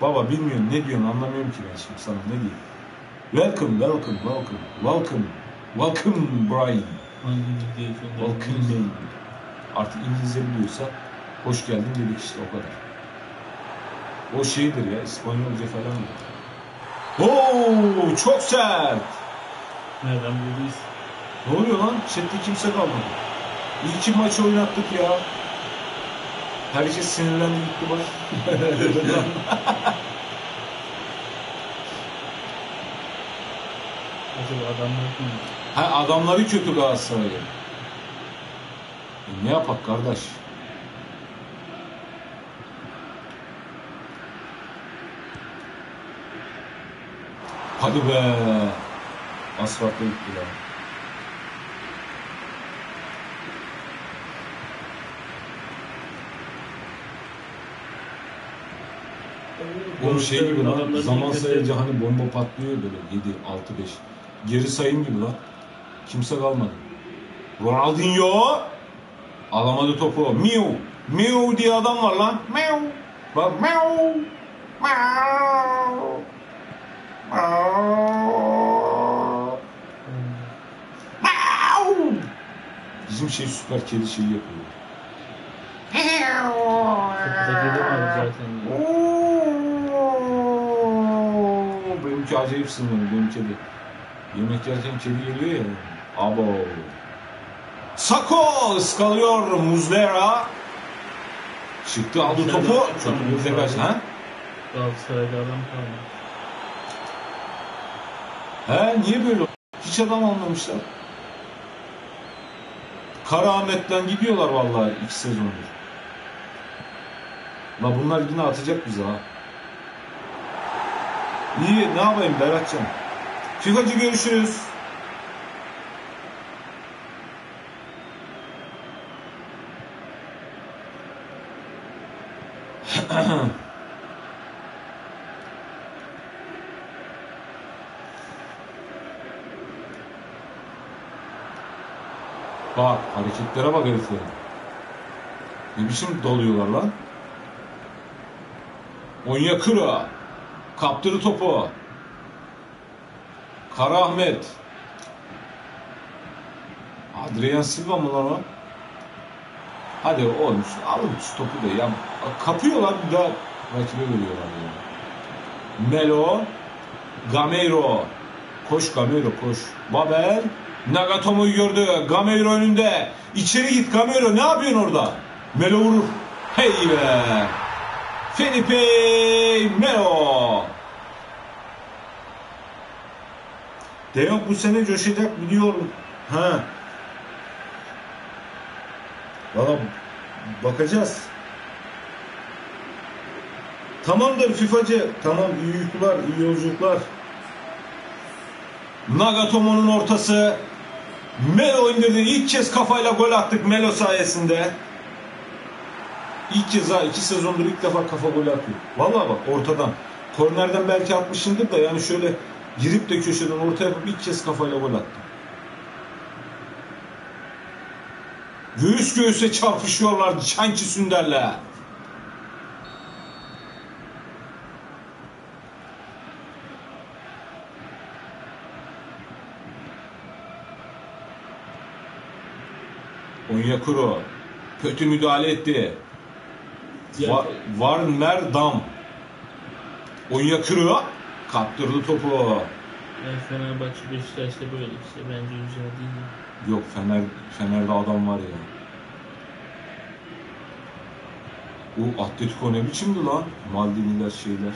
Baba bilmiyorum ne diyorsun, anlamıyorum ki ben şimdi sana ne diyeyim. Welcome, welcome, welcome, welcome. Welcome Brian. Welcome değil. Artık İngilizce biliyorsa hoş geldin dedik işte, o kadar. O şeydir ya, İspanyolca falan mı? Oo çok sert. Nereden bulduyuz? Ne oluyor lan? Chat'te kimse kalmadı. İyi ki maçı oynattık ya. Herkes sinirlendi gitti bak. Acaba adamları mı? Ha adamları kötü Galatasaray'a. E, ne yapak kardeş? Hadi be. Asfaltla gitti ya. O şey gibi lan, zaman sayınca hani bomba patlıyor böyle yedi altı beş. Geri sayım gibi lan. Kimse kalmadı. Ronaldinho alamadı topu. Miu. Miu diye adam var lan. Miu. Bak miu. Miu. Miu. Miu. Bizim şey süper kedi şeyi yapıyor. Benimki acayip sınırlı. Benim kedi. Yemek yerken kedi geliyor ya. Abo. Sako ıskalıyor Muslera. Çıktı aldı topu. Çok bir degaj ha. Galatasaray'da adam kalmadı. He niye böyle? Hiç adam anlamışlar. Karaahmet'ten gidiyorlar vallahi iki sezondur. La bunlar yine atacak bize ha. İyi ne yapayım Beratcan. Fikacı görüşürüz. Bak hareketlere bak herifler. Ne biçim doluyorlar lan. Onyekuru kaptırdı topu. Karaahmet. Adrian Silva mı lan o? Hadi oğlum alın şu topu da ya. Kapıyorlar bir daha rakibe veriyorlar ya. Melo. Gameiro. Koş Gameiro koş. Babel. Nagatomo'yu gördü. Gameiro önünde. İçeri git Gameiro. Ne yapıyorsun orada? Melo vurur. Hey be. Felipe Melo. De Jong bu sene coşacak biliyorum. Ha. Valla bakacağız. Tamamdır FIFA'cı. Tamam iyi uykular, iyi yolculuklar. Nagatomo'nun ortası. Melo indirdi. İlk kez kafayla gol attık Melo sayesinde. İlk kez ha. iki sezondur ilk defa kafa golü atıyor. Valla bak ortadan. Kornerden belki atmışındır da yani şöyle girip de köşeden orta yapıp ilk kez kafayla gol attı. Göğüs göğüse çarpışıyorlar Canki Sünder'le. Onyekuru kötü müdahale etti. Va Warmerdam. Onyekuru kaptırdı topu. Yani Fenerbahçe Beşiktaş'ta böyle işte bence güzel değil. Yok Fener Fener'de adam var ya. O Atletico ne biçimdi lan? Maldiniler şeyler.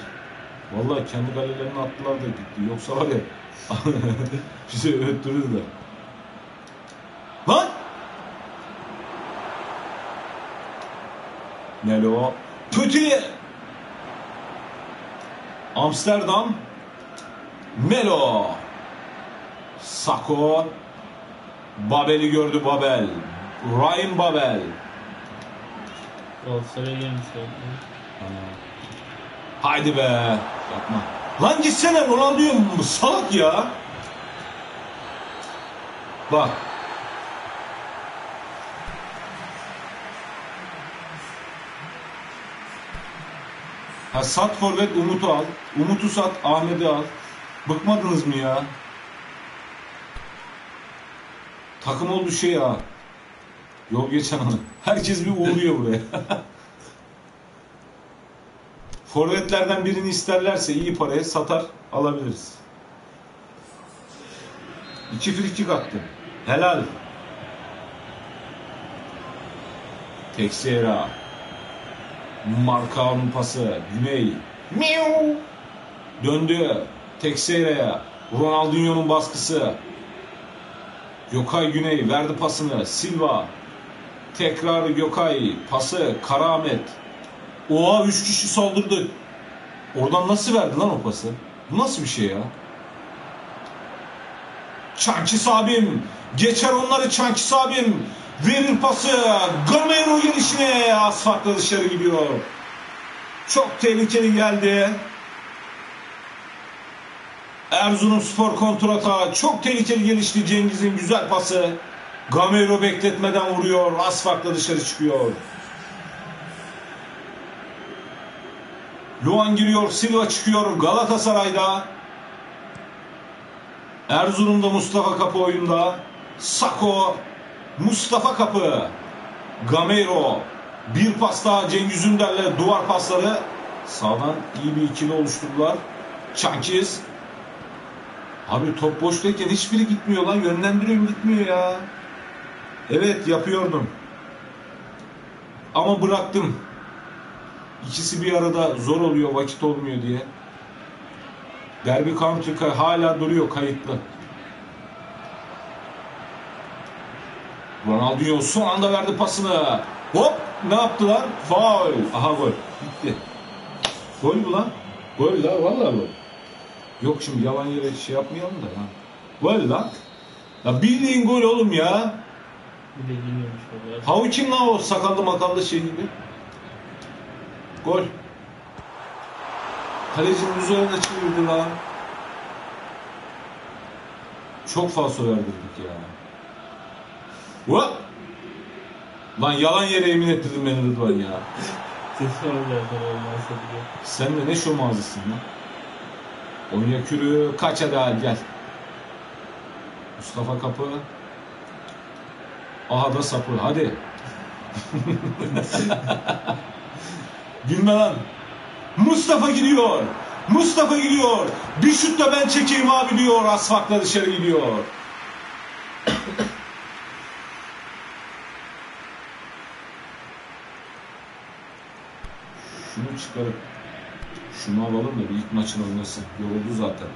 Vallahi kendi galelerini attılar da gitti. Yoksa var ya bize öğüttürürdü. Lan! Melo. Pötü'ye. Amsterdam. Melo. Sako. Babel'i gördü Babel. Ryan Babel. Galatasaray'a gelmiş oldu. Haydi be. Yapma. Lan gitsene Ronaldo'yu salak ya. Bak. Ha, sat forvet Umut'u al. Umut'u sat Ahmet'i al. Bıkmadınız mı ya? Takım oldu şey ya. Yol geçen adam. Herkes bir uğruyor buraya. Forvetlerden birini isterlerse iyi paraya satar alabiliriz. İki frikik attı. Helal. Teixeira. Markao'nun pası. Güney. Miu. Döndü. Teixeira'ya. Ronaldinho'nun baskısı. Gökay Güney verdi pasını. Silva. Tekrar Gökay. Pası. Karaahmet. Oha üç kişi saldırdı. Oradan nasıl verdi lan o pası? Bu nasıl bir şey ya? Çankis abim. Geçer onları Çankis abim. Verir pası. Gameiro girişine. Asfaltla dışarı gidiyor. Çok tehlikeli geldi. Erzurumspor kontrata çok tehlikeli gelişti. Cengiz'in güzel pası. Gamero bekletmeden vuruyor. Az farkla dışarı çıkıyor. Luan giriyor. Silva çıkıyor. Galatasaray'da. Erzurum'da Mustafa Kapı oyunda. Sako. Mustafa Kapı. Gamero. Bir pas daha Cengiz Ünder'le duvar pasları. Sağdan iyi bir ikili oluşturdular. Çankiz. Abi top boştayken hiçbiri gitmiyor lan. Yönlendiriyorum, gitmiyor ya. Evet, yapıyordum. Ama bıraktım. İkisi bir arada zor oluyor, vakit olmuyor diye. Derbi County hala duruyor kayıtlı. Ronaldinho son anda verdi pasını. Hop! Ne yaptılar? Faul. Aha gol. Bitti. Gol mü lan? Gol la, valla gol. Yok şimdi yalan yere şey yapmayalım da ya. Gol lan. Ya bildiğin gol oğlum ya. Havu kim lan o sakallı makallı şey gibi? Gol. Kalecinin üzerine çevirdi lan. Çok falso verdirdik ya. What? Lan yalan yere emin ettirdin beni Rıdvan ya. Sen de ne şu mağazısın lan. Onya kürü kaça daha gel. Mustafa Kapı. Aha da sapı hadi. Gülme lan. Mustafa gidiyor. Mustafa gidiyor. Bir şut da ben çekeyim abi diyor. Asfakla dışarı gidiyor. Şunu çıkarıp şunu alalım da bir ilk maçın oynasın. Yoruldu zaten.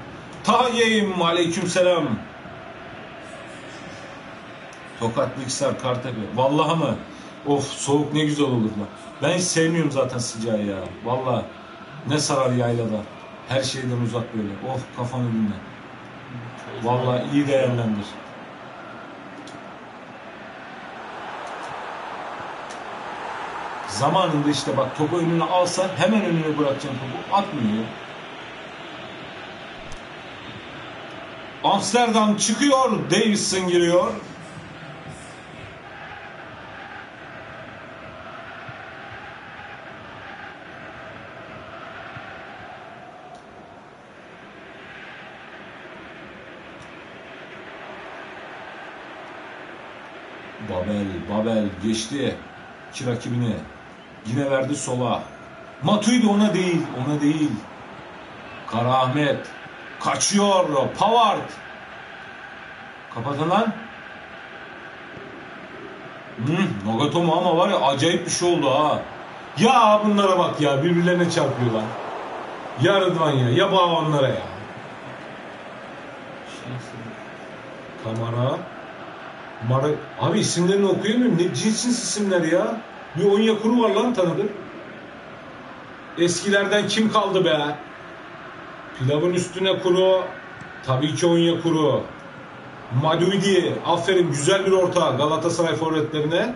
Tayyim aleykümselam. Tokat Liksar Kartepe. Vallahi mı? Of soğuk ne güzel olur lan. Ben hiç sevmiyorum zaten sıcağı ya. Vallahi ne sarar yaylada. Her şeyden uzak böyle. Of kafanı dinle. Vallahi iyi değerlendir. Zamanında işte bak topu önüne alsan hemen önüne bırakacağım topu. Atmıyor. Amsterdam çıkıyor. Davidson giriyor. Babel, Babel geçti. İki rakibini. Yine verdi sola. Matuidi ona değil. Ona değil. Karahmet. Kaçıyor. Pavard. Kapatın lan. Hmm, Nagatomo ama var ya acayip bir şey oldu ha. Ya bunlara bak ya. Birbirlerine çarpıyorlar. Ya Rıdvan ya. Ya bağ onlara ya. Kamara. Mara... Abi isimlerini okuyamıyorum. Ne cinsiz isimler ya. Bir Onya Kuru var lan tanıdık. Eskilerden kim kaldı be? Pilavın üstüne Kuru. Tabii ki Onya Kuru. Matuidi. Aferin güzel bir orta Galatasaray forvetlerine.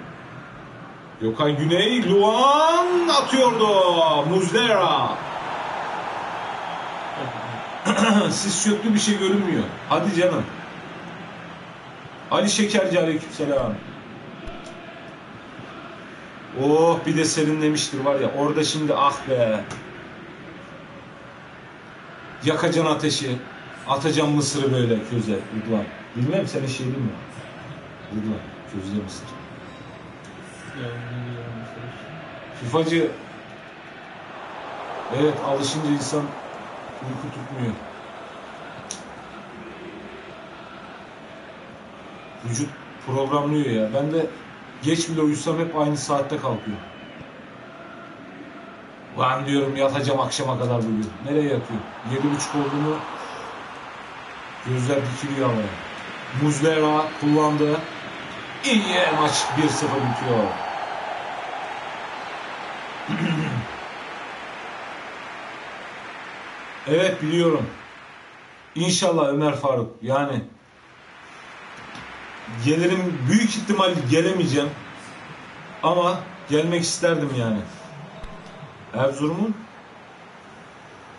Gökhan Güney. Luan atıyordu. Muslera. Sis çöktü bir şey görünmüyor. Hadi canım. Ali Şekerci aleykümselam. Oh bir de serinlemiştir var ya. Orada şimdi ah be. Yakacan ateşi. Atacağım mısırı böyle köze. Rıdvan. Bilmem senin şeyin mi? Rıdvan. Közde mısır. Fifacı. Evet alışınca insan uyku tutmuyor. Vücut programlıyor ya. Ben de geç bile uyusam hep aynı saatte kalkıyor. Lan diyorum yatacağım akşama kadar bugün. Nereye yatıyor? yedi buçuk olduğunu gözler dikiliyor ama. Muslera kullandı. İyi maç bir sıfır bitiyor. Evet biliyorum. İnşallah Ömer Faruk. Yani gelirim büyük ihtimal gelemeyeceğim ama gelmek isterdim yani. Erzurum'un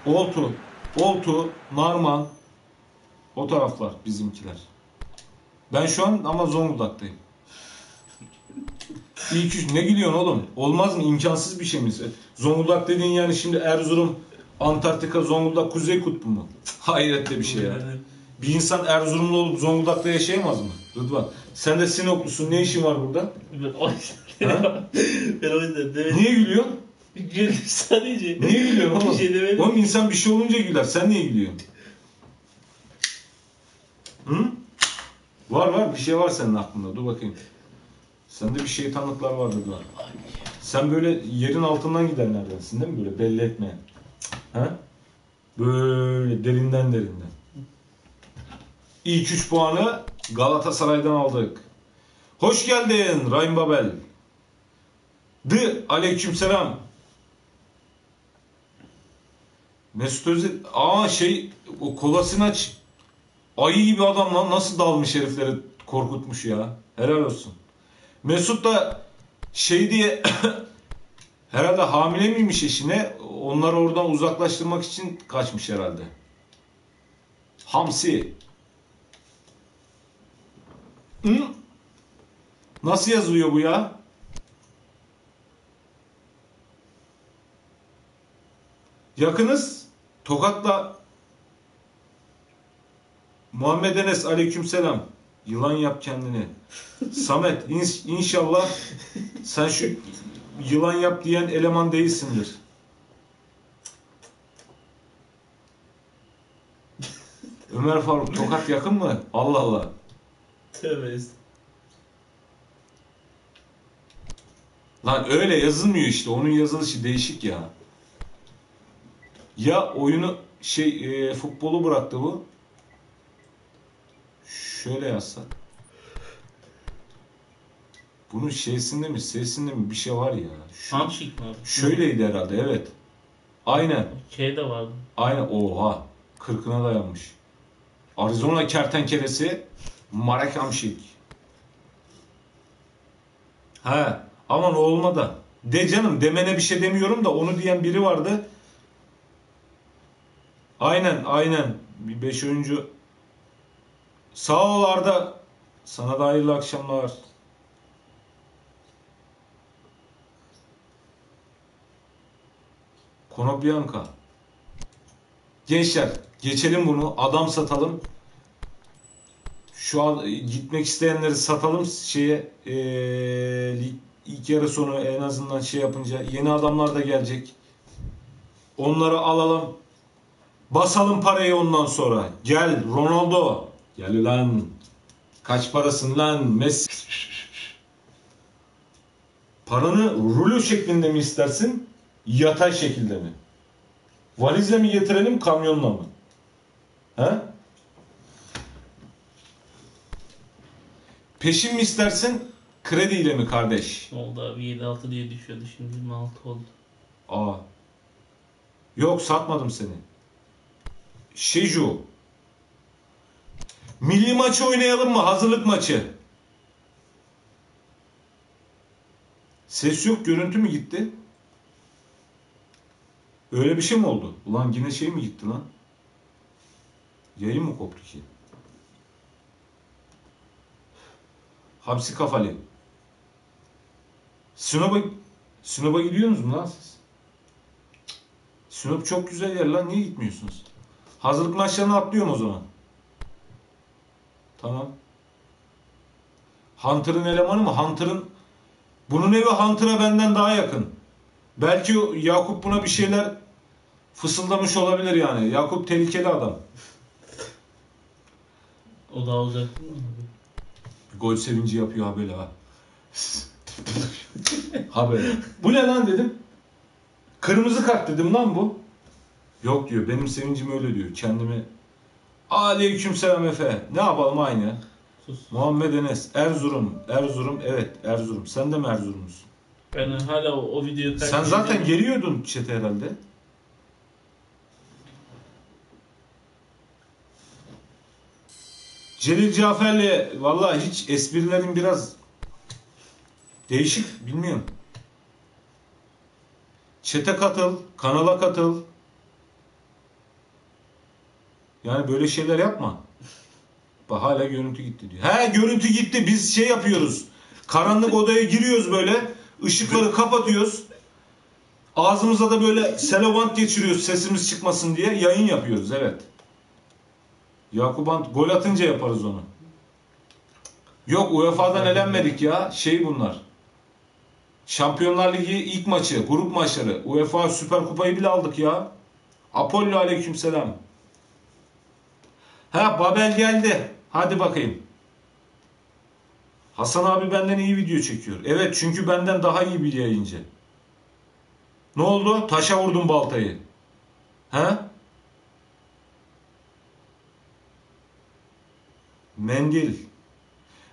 Oltu, Oltu, Narman, O taraflar bizimkiler. Ben şu an ama Zonguldak'tayım. İlk üç, ne gülüyorsun oğlum? Olmaz mı? İmkansız bir şey mi? Zonguldak dediğin yani şimdi Erzurum, Antarktika, Zonguldak, Kuzey Kutbu mu? Hayretle bir şey ya. Bir insan Erzurumlu olup Zonguldak'ta yaşayamaz mı? Rıdvan, sen de Sinoplusun. Ne işin var burada? Ben o yüzden demedim. Niye gülüyorsun? Gülüyorum sadece. Niye gülüyorsun oğlum? Bir şey demedim. Oğlum insan bir şey olunca güler. Sen niye gülüyorsun? Hı? Var var. Bir şey var senin aklında. Dur bakayım. Sende bir şeytanlıklar var Rıdvan. Sen böyle yerin altından gidenlerdensin değil mi? Böyle belli etmeyen. Ha? Böyle derinden derinden. İlk üç puanı Galatasaray'dan aldık. Hoş geldin Rahim Babel. Dı aleykümselam. Mesut Özil. Aa şey o Kolasinaç ayı gibi adam lan, nasıl dalmış herifleri korkutmuş ya. Helal olsun. Mesut da şey diye herhalde hamile miymiş eşine, onları oradan uzaklaştırmak için kaçmış herhalde. Hamsi. Hı? Nasıl yazılıyor bu ya? Yakınız. Tokat'la Muhammed Enes aleykümselam. Yılan yap kendini. Samet in inşallah sen şu yılan yap diyen eleman değilsindir. Ömer Faruk, Tokat yakın mı? Allah Allah. Tövbe. Lan öyle yazılmıyor işte. Onun yazılışı değişik ya. Ya oyunu şey e, futbolu bıraktı bu. Şöyle yazsak. Bunun şeysinde mi, sesinde mi bir şey var ya. Handshake mi abi? Şöyleydi herhalde, evet. Aynen. Şey de vardı. Aynen, oha. Kırkına dayanmış. Arizona kertenkelesi Marek Hamşik. He. Aman olma da. De canım, demene bir şey demiyorum da onu diyen biri vardı. Aynen aynen. Bir beş oyuncu. Sağ ol Arda. Sana da hayırlı akşamlar. Konoplyanka. Gençler geçelim bunu. Adam satalım. Şu an gitmek isteyenleri satalım. Şeye ee, ilk yarı sonu en azından şey yapınca yeni adamlar da gelecek. Onları alalım. Basalım parayı ondan sonra. Gel Ronaldo. Gel lan. Kaç parasın lan Messi? Paranı rulo şeklinde mi istersin? Yatay şekilde mi? Valizle mi getirelim, kamyonla mı? He? Peşin mi istersin? Krediyle mi kardeş? Oldu abi, yedi altı diye düşüyordu, şimdi yirmi altı oldu. Aa. Yok, satmadım seni. Şeju. Milli maçı oynayalım mı? Hazırlık maçı. Ses yok, görüntü mü gitti? Öyle bir şey mi oldu? Ulan yine şey mi gitti lan? Yayın mı koptu ki? Hamsi kafalı. Sinop'a Sinop'a gidiyorsunuz mu lan siz? Sinop çok güzel yer lan. Niye gitmiyorsunuz? Hazırlık maçlarını atlıyorum o zaman. Tamam. Hunter'ın elemanı mı? Hunter'ın... Bunun evi Hunter'a benden daha yakın. Belki Yakup buna bir şeyler fısıldamış olabilir yani. Yakup tehlikeli adam. O daha uzak. Gol sevinci yapıyor ha böyle ha. Ha böyle. Bu ne lan dedim. Kırmızı kart dedim lan bu. Yok diyor, benim sevincim öyle diyor. Kendimi... Aleykümselam Efe. Ne yapalım aynı? Sus. Muhammed Enes. Erzurum. Erzurum. Evet. Erzurum. Sen de mi Erzurumlusun? Ben hala o, o videoyu... Sen zaten mi geliyordun chat'e herhalde. Celil Cafer'le vallahi hiç esprilerin biraz değişik. Bilmiyorum. Chat'e katıl. Kanala katıl. Yani böyle şeyler yapma. Bak hala görüntü gitti diyor. He, görüntü gitti. Biz şey yapıyoruz. Karanlık odaya giriyoruz böyle. Işıkları kapatıyoruz. Ağzımıza da böyle selovant geçiriyoruz sesimiz çıkmasın diye. Yayın yapıyoruz, evet. Yakubant gol atınca yaparız onu. Yok, U E F A'dan elenmedik ya. Şey bunlar. Şampiyonlar Ligi ilk maçı, grup maçları. UEFA Süper Kupayı bile aldık ya. Apollo aleykümselam. Ha, Babel geldi. Hadi bakayım. Hasan abi benden iyi video çekiyor. Evet, çünkü benden daha iyi bir yayıncı. Ne oldu? Taşa vurdum baltayı. Ha? Mendil.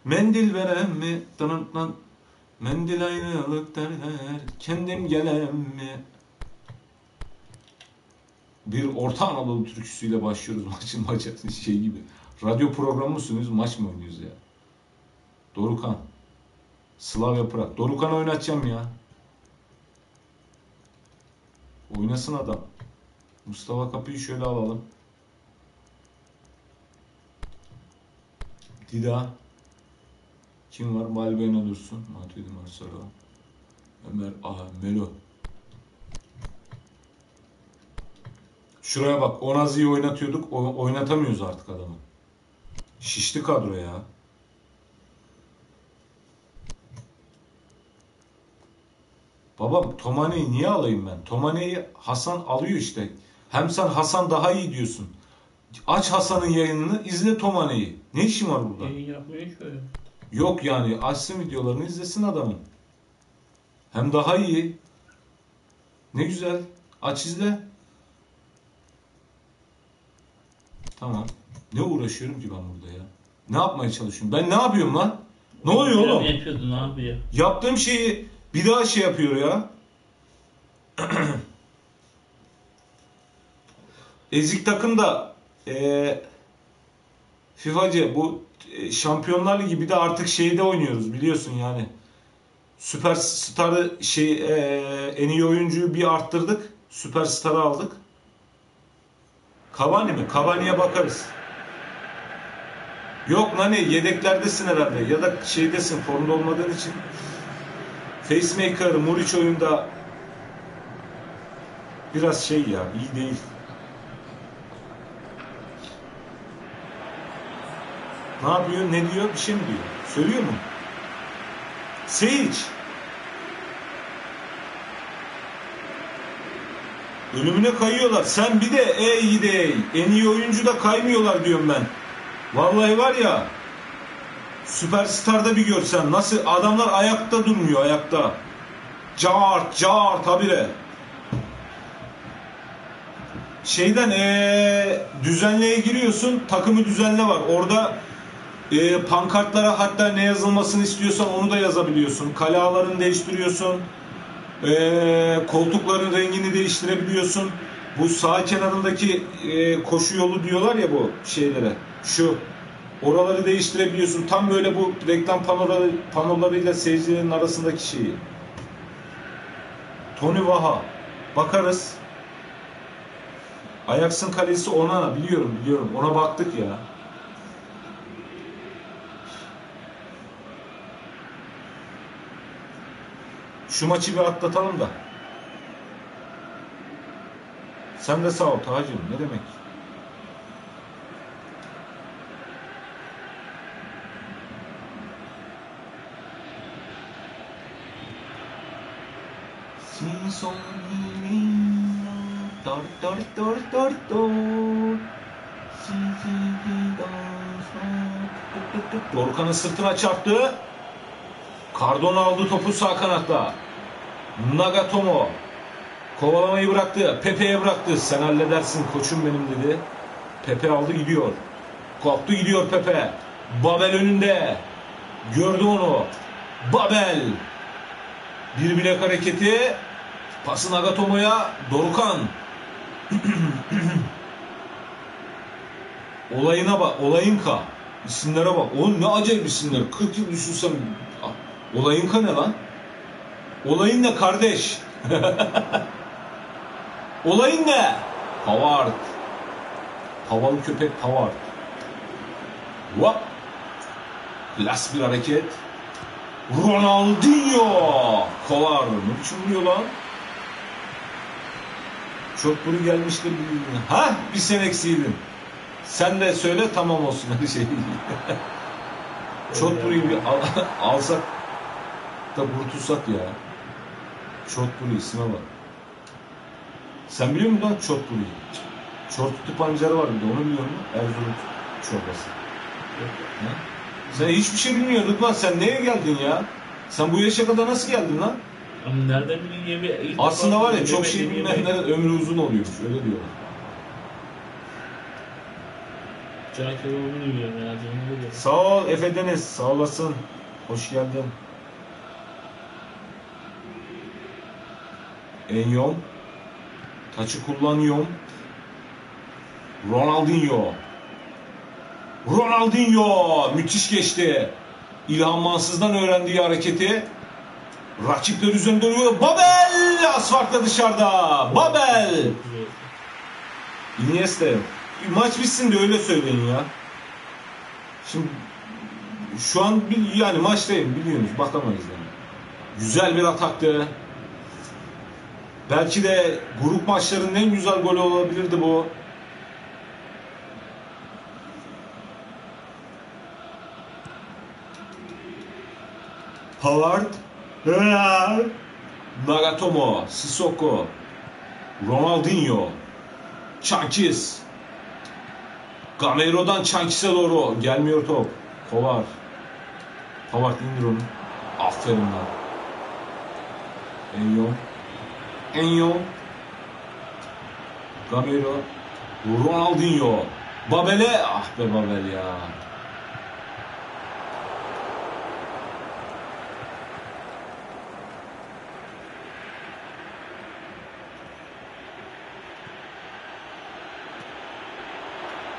Mendil verem mi? Tanınan mendil aynalık derler. Kendim gelem mi? Bir Orta Anadolu türküsüyle başlıyoruz maçın maçı şey gibi. Radyo programı mısınız? Maç mı oynuyoruz ya? Dorukan. Slavia Prag. Dorukan'ı oynatacağım ya. Oynasın adam. Mustafa Kapı'yı şöyle alalım. Dida. Kim var? Malbeyne Dursun. Matuidi Marsalo. Ömer Aha. Melo. Şuraya bak. Onazi'yi oynatıyorduk. O, oynatamıyoruz artık adamı. Şişti kadro ya. Babam Tomane'yi niye alayım ben? Tomane'yi Hasan alıyor işte. Hem sen Hasan daha iyi diyorsun. Aç Hasan'ın yayınını, izle Tomane'yi. Ne işin var burada? Yayın yapmaya şöyle. Yok yani, açsın videolarını, izlesin adamın. Hem daha iyi. Ne güzel. Aç izle. Tamam. Ne uğraşıyorum ki ben burada ya? Ne yapmaya çalışıyorum? Ben ne yapıyorum lan? Ne oluyor oğlum? Yapıyordun abi. Yaptığım şeyi bir daha şey yapıyor ya. Ezik takım da e, FIFA'cı bu e, Şampiyonlar Ligi bir de artık şeyde oynuyoruz biliyorsun yani. Süperstar'ı şey e, en iyi oyuncuyu bir arttırdık. Süperstar'ı aldık. Cavani mi? Cavani'ye bakarız. Yok lan, yedeklerdesin herhalde ya da şeydesin, formda olmadığın için. Pacemaker, Muriç oyunda biraz şey ya, iyi değil. Ne yapıyor, ne diyor, bir şey mi diyor? Söylüyor mu? Sage. Ölümüne kayıyorlar. Sen bir de ey gidi ey. En iyi oyuncu da kaymıyorlar diyorum ben. Vallahi var ya. Süperstar'da bir görsen nasıl adamlar ayakta durmuyor, ayakta. Cart cart habire. Şeyden ee, düzenleye giriyorsun, takımı düzenle var. Orada ee, pankartlara hatta ne yazılmasını istiyorsan onu da yazabiliyorsun. Kalalarını değiştiriyorsun. Ee, koltukların rengini değiştirebiliyorsun. Bu sağ kenarındaki ee, koşu yolu diyorlar ya bu şeylere. Şu oraları değiştirebiliyorsun. Tam böyle bu reklam panoları, panolarıyla seyircilerin arasındaki şeyi. Tony Vaha. Bakarız. Ajax'ın kalesi ona. Biliyorum biliyorum. Ona baktık ya. Şu maçı bir atlatalım da. Sen de sağ ol Tahacığım. Ne demek? Son dor dor dor dor dor. Dorukhan'ın sırtına çarptı. Cardona aldı topu sağ kanatta. Nagatomo kovalamayı bıraktı. Pepe'ye bıraktı. Sen halledersin koçum benim dedi. Pepe aldı gidiyor. Koptu gidiyor Pepe. Babel önünde. Gördü onu. Babel. Bir bilek hareketi. Pasın Agatomo'ya. Dorukhan. Olayına bak. Olayınka. İsimlere bak. Oğlum ne acayip isimler. kırk yıl düşünsem. Olayınka ne lan? Olayın ne kardeş? Olayın ne? Havard. Havalı köpek Pavard. Hop. Klas bir hareket. Ronaldinho. Kovar. Ne biçim vuruyor lan? Çok bunu gelmiştir bildiğin. Ha, bir sen eksiydin. Sen de söyle tamam olsun her şey. Çok burayı bir al, alsak da burtulsak ya. Çok burayı isme bak. Sen biliyor musun lan çok burayı? Çortutlu pancarı var bir de, onu biliyor musun? Erzurum çorbası. Ha? Sen hiçbir şey bilmiyorduk lan, sen neye geldin ya? Sen bu yaşa kadar nasıl geldin lan? Nereden bileyim yemeği? Aslında var ya, çok şey bilmeyenlerin ömrü uzun oluyormuş, öyle diyorlar. Cakir olduğunu biliyorum ya. Sağ ol Efe Deniz, sağ olasın. Hoş geldin. Enyon. Taçı kullanıyorum. Ronaldinho. Ronaldinho! Müthiş geçti. İlhan Mansız'dan öğrendiği hareketi. Rakipler üzerinde duruyor. Babel! Asfaltta dışarıda. Babel! Iniesta. Maç bitsin de öyle söyleyin ya. Şimdi şu an yani maçtayım biliyorsunuz, bakamayız yani. Güzel bir ataktı. Belki de grup maçlarının en güzel golü olabilirdi bu. Pavard, Nagatomo, Sissoko, Ronaldinho, Çankis. Gamero'dan Çankis'e doğru gelmiyor top. Kovar. Pavard indir onu. Aferin lan. Enyon. Enyon. Gamero. Ronaldinho. Babel'e. Ah be Babel ya.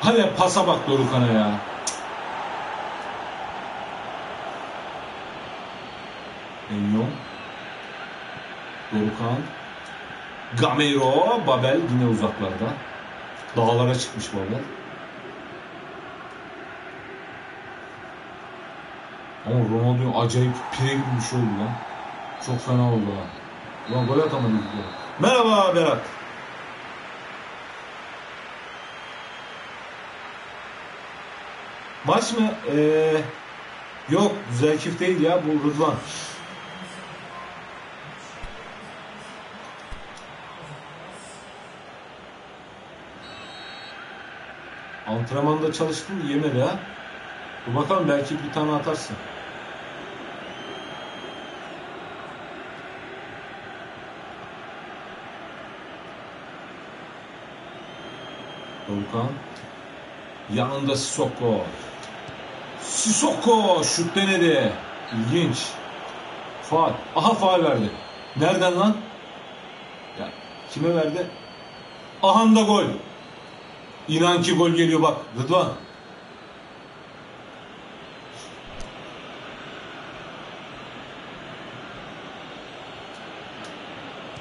Hala pasa bak Dorukhan'a ya. Enyon. Dorukhan. Gamero. Babel yine uzaklarda. Dağlara çıkmış Babel. Ama Ronaldo acayip pire gibi bir şey oldu lan. Çok fena oldu ha. Lan gol atamadık ya. Merhaba Berat. Maç mı? Ee, yok. Zelkif değil ya. Bu Rıdvan. Antrenmanda çalıştın yemedi ha. Dur bakalım, belki bir tane atarsın. Volkan. Yanında Sissoko. Sissoko şut denedi. İlginç. Faul. Aha faul verdi. Nereden lan? Ya, kime verdi? Aha da gol. İnan ki gol geliyor bak. Rıdvan.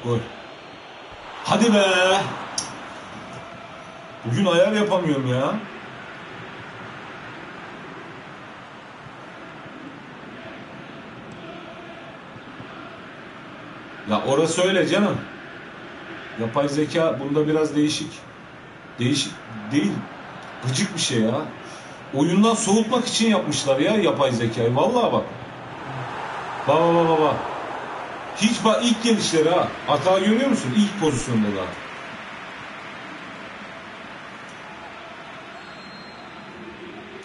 Gol. Hadi be. Bugün ayar yapamıyorum ya. Ya orası öyle canım. Yapay zeka bunda biraz değişik. Değişik değil. Gıcık bir şey ya. Oyundan soğutmak için yapmışlar ya yapay zekayı. Vallahi bak. Baba baba baba. Hiç bak ilk gelişleri ha. Hata görüyor musun? İlk pozisyonda da.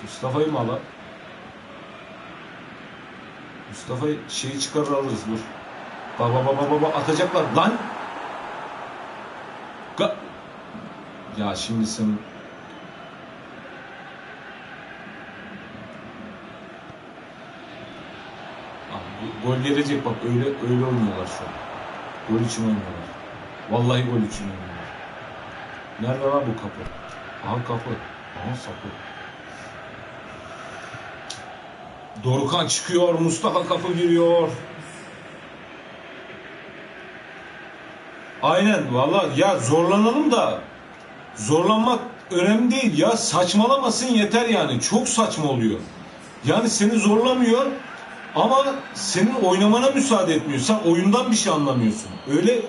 Mustafa'yı mı ala? Mustafa'yı şeyi çıkarır alırız dur. Baba baba baba atacaklar lan. Ga ya şimdi sen ah, gol gelecek bak, öyle öyle oynuyorlar şu an. Gol için oynuyorlar. Vallahi gol için oynuyorlar. Nerede lan bu kapı? Aha kapı. Aha sapı. Dorukhan çıkıyor. Mustafa kapı giriyor. Aynen valla ya, zorlanalım da zorlanmak önemli değil ya, saçmalamasın yeter yani. Çok saçma oluyor. Yani seni zorlamıyor ama senin oynamana müsaade etmiyor. Sen oyundan bir şey anlamıyorsun. Öyle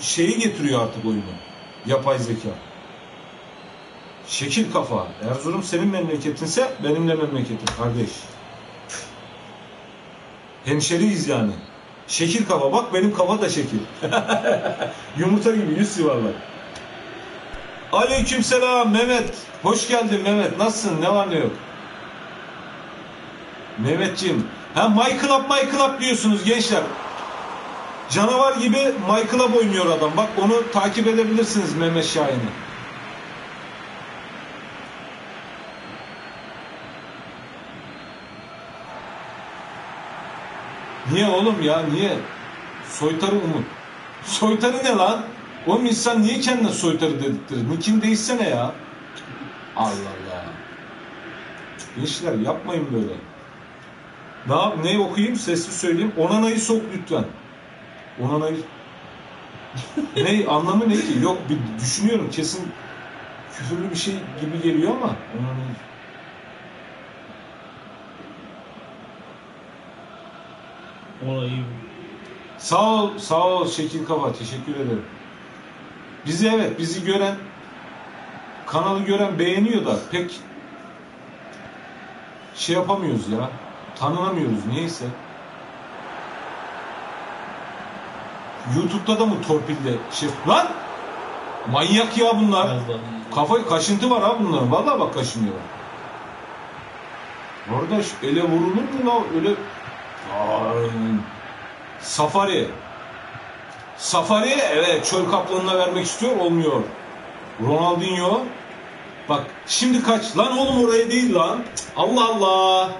şeyi getiriyor artık oyunu. Yapay zeka. Şekil kafa. Erzurum senin memleketinse benimle memleketim kardeş. Hemşeriyiz yani. Şekil kafa. Bak benim kafa da şekil. Yumurta gibi yüz yuvarlak. Aleykümselam Mehmet. Hoş geldin Mehmet. Nasılsın? Ne var ne yok? Mehmetciğim. Ha My Club My Club diyorsunuz gençler. Canavar gibi My Club oynuyor adam. Bak onu takip edebilirsiniz Mehmet Şahin'i. Niye oğlum ya? Niye? Soytarı Umut. Soytarı ne lan? Oğlum insan niye kendine soytarı dedirtir? Nick'ini değişsene ya. Allah Allah. Gençler yapmayın böyle. Ne yap? Neyi okuyayım? Sesli söyleyeyim. Onana'yı sok lütfen. Onana'yı... Ne? Anlamı ne ki? Yok bir düşünüyorum. Kesin küfürlü bir şey gibi geliyor ama. Onana'yı... Olayım. Sağ ol, sağ ol Şekil Kafa, teşekkür ederim. Bizi evet, bizi gören, kanalı gören beğeniyor da pek şey yapamıyoruz ya, tanınamıyoruz niyeyse. YouTube'da da mı torpille şey lan? Manyak ya bunlar. Kafayı kaşıntı var ha bunların. Vallahi bak kaşınıyorlar. Orada ele vurulur mu lan öyle? Ay. Safari Safari evet çöl kaplanına vermek istiyor, olmuyor. Ronaldinho bak şimdi kaç lan oğlum, oraya değil lan. Allah Allah,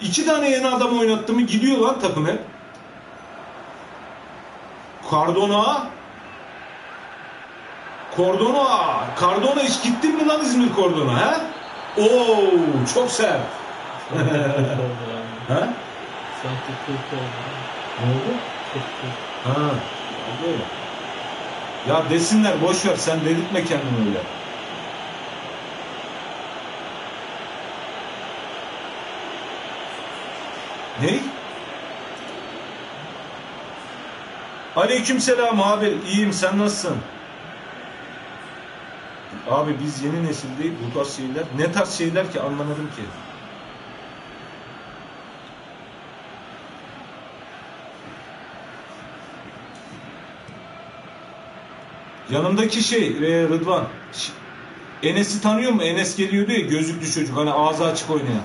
iki tane yeni adam oynattı mı gidiyor lan takım hep. Cardona Cardona Cardona hiç gittin mi lan İzmir Cardona he? Oo çok sert. He? Sanki kötü oldu. Ne oldu? Kötü. Ha. Öyle. Ya desinler boş ver, sen delirtme kendini öyle. Ne? Aleykümselam abi, iyiyim, sen nasılsın? Abi biz yeni nesildeyiz, bu tarz şeyler. Ne tarz şeyler ki anlamadım ki. Yanımdaki şey Rıdvan. Enes'i tanıyor mu? Enes geliyordu ya, gözlüklü çocuk. Hani ağzı açık oynayan.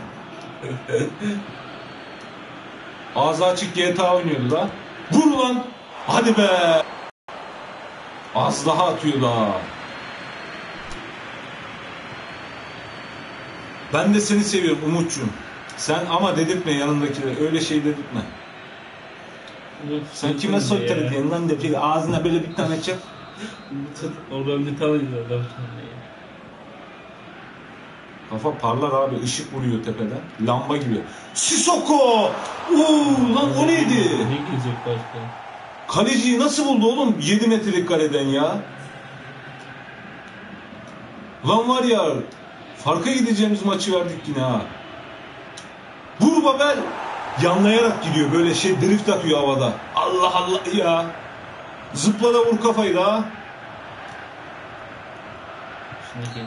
Ağzı açık G T A oynuyordu da. Vur lan! Hadi be! Az daha atıyor daha. Ben de seni seviyorum Umut'cum. Sen ama dedirtme yanındakileri. Öyle şey dedirtme. Sen kime soytarı diyorsun lan defile? Ağzına böyle bir tane çek. Oradan bir tane gidiyor. Kafa parlar abi, ışık vuruyor tepeden, lamba gibi. Sissoko! Uuu lan o neydi? Ne girecek başka? Kaleciyi nasıl buldu oğlum yedi metrelik kaleden ya? Lan var ya, farka gideceğimiz maçı verdik yine ha. Vur Babel! Yanlayarak gidiyor, böyle şey drift atıyor havada. Allah Allah ya! Zıpla da vur kafayı da.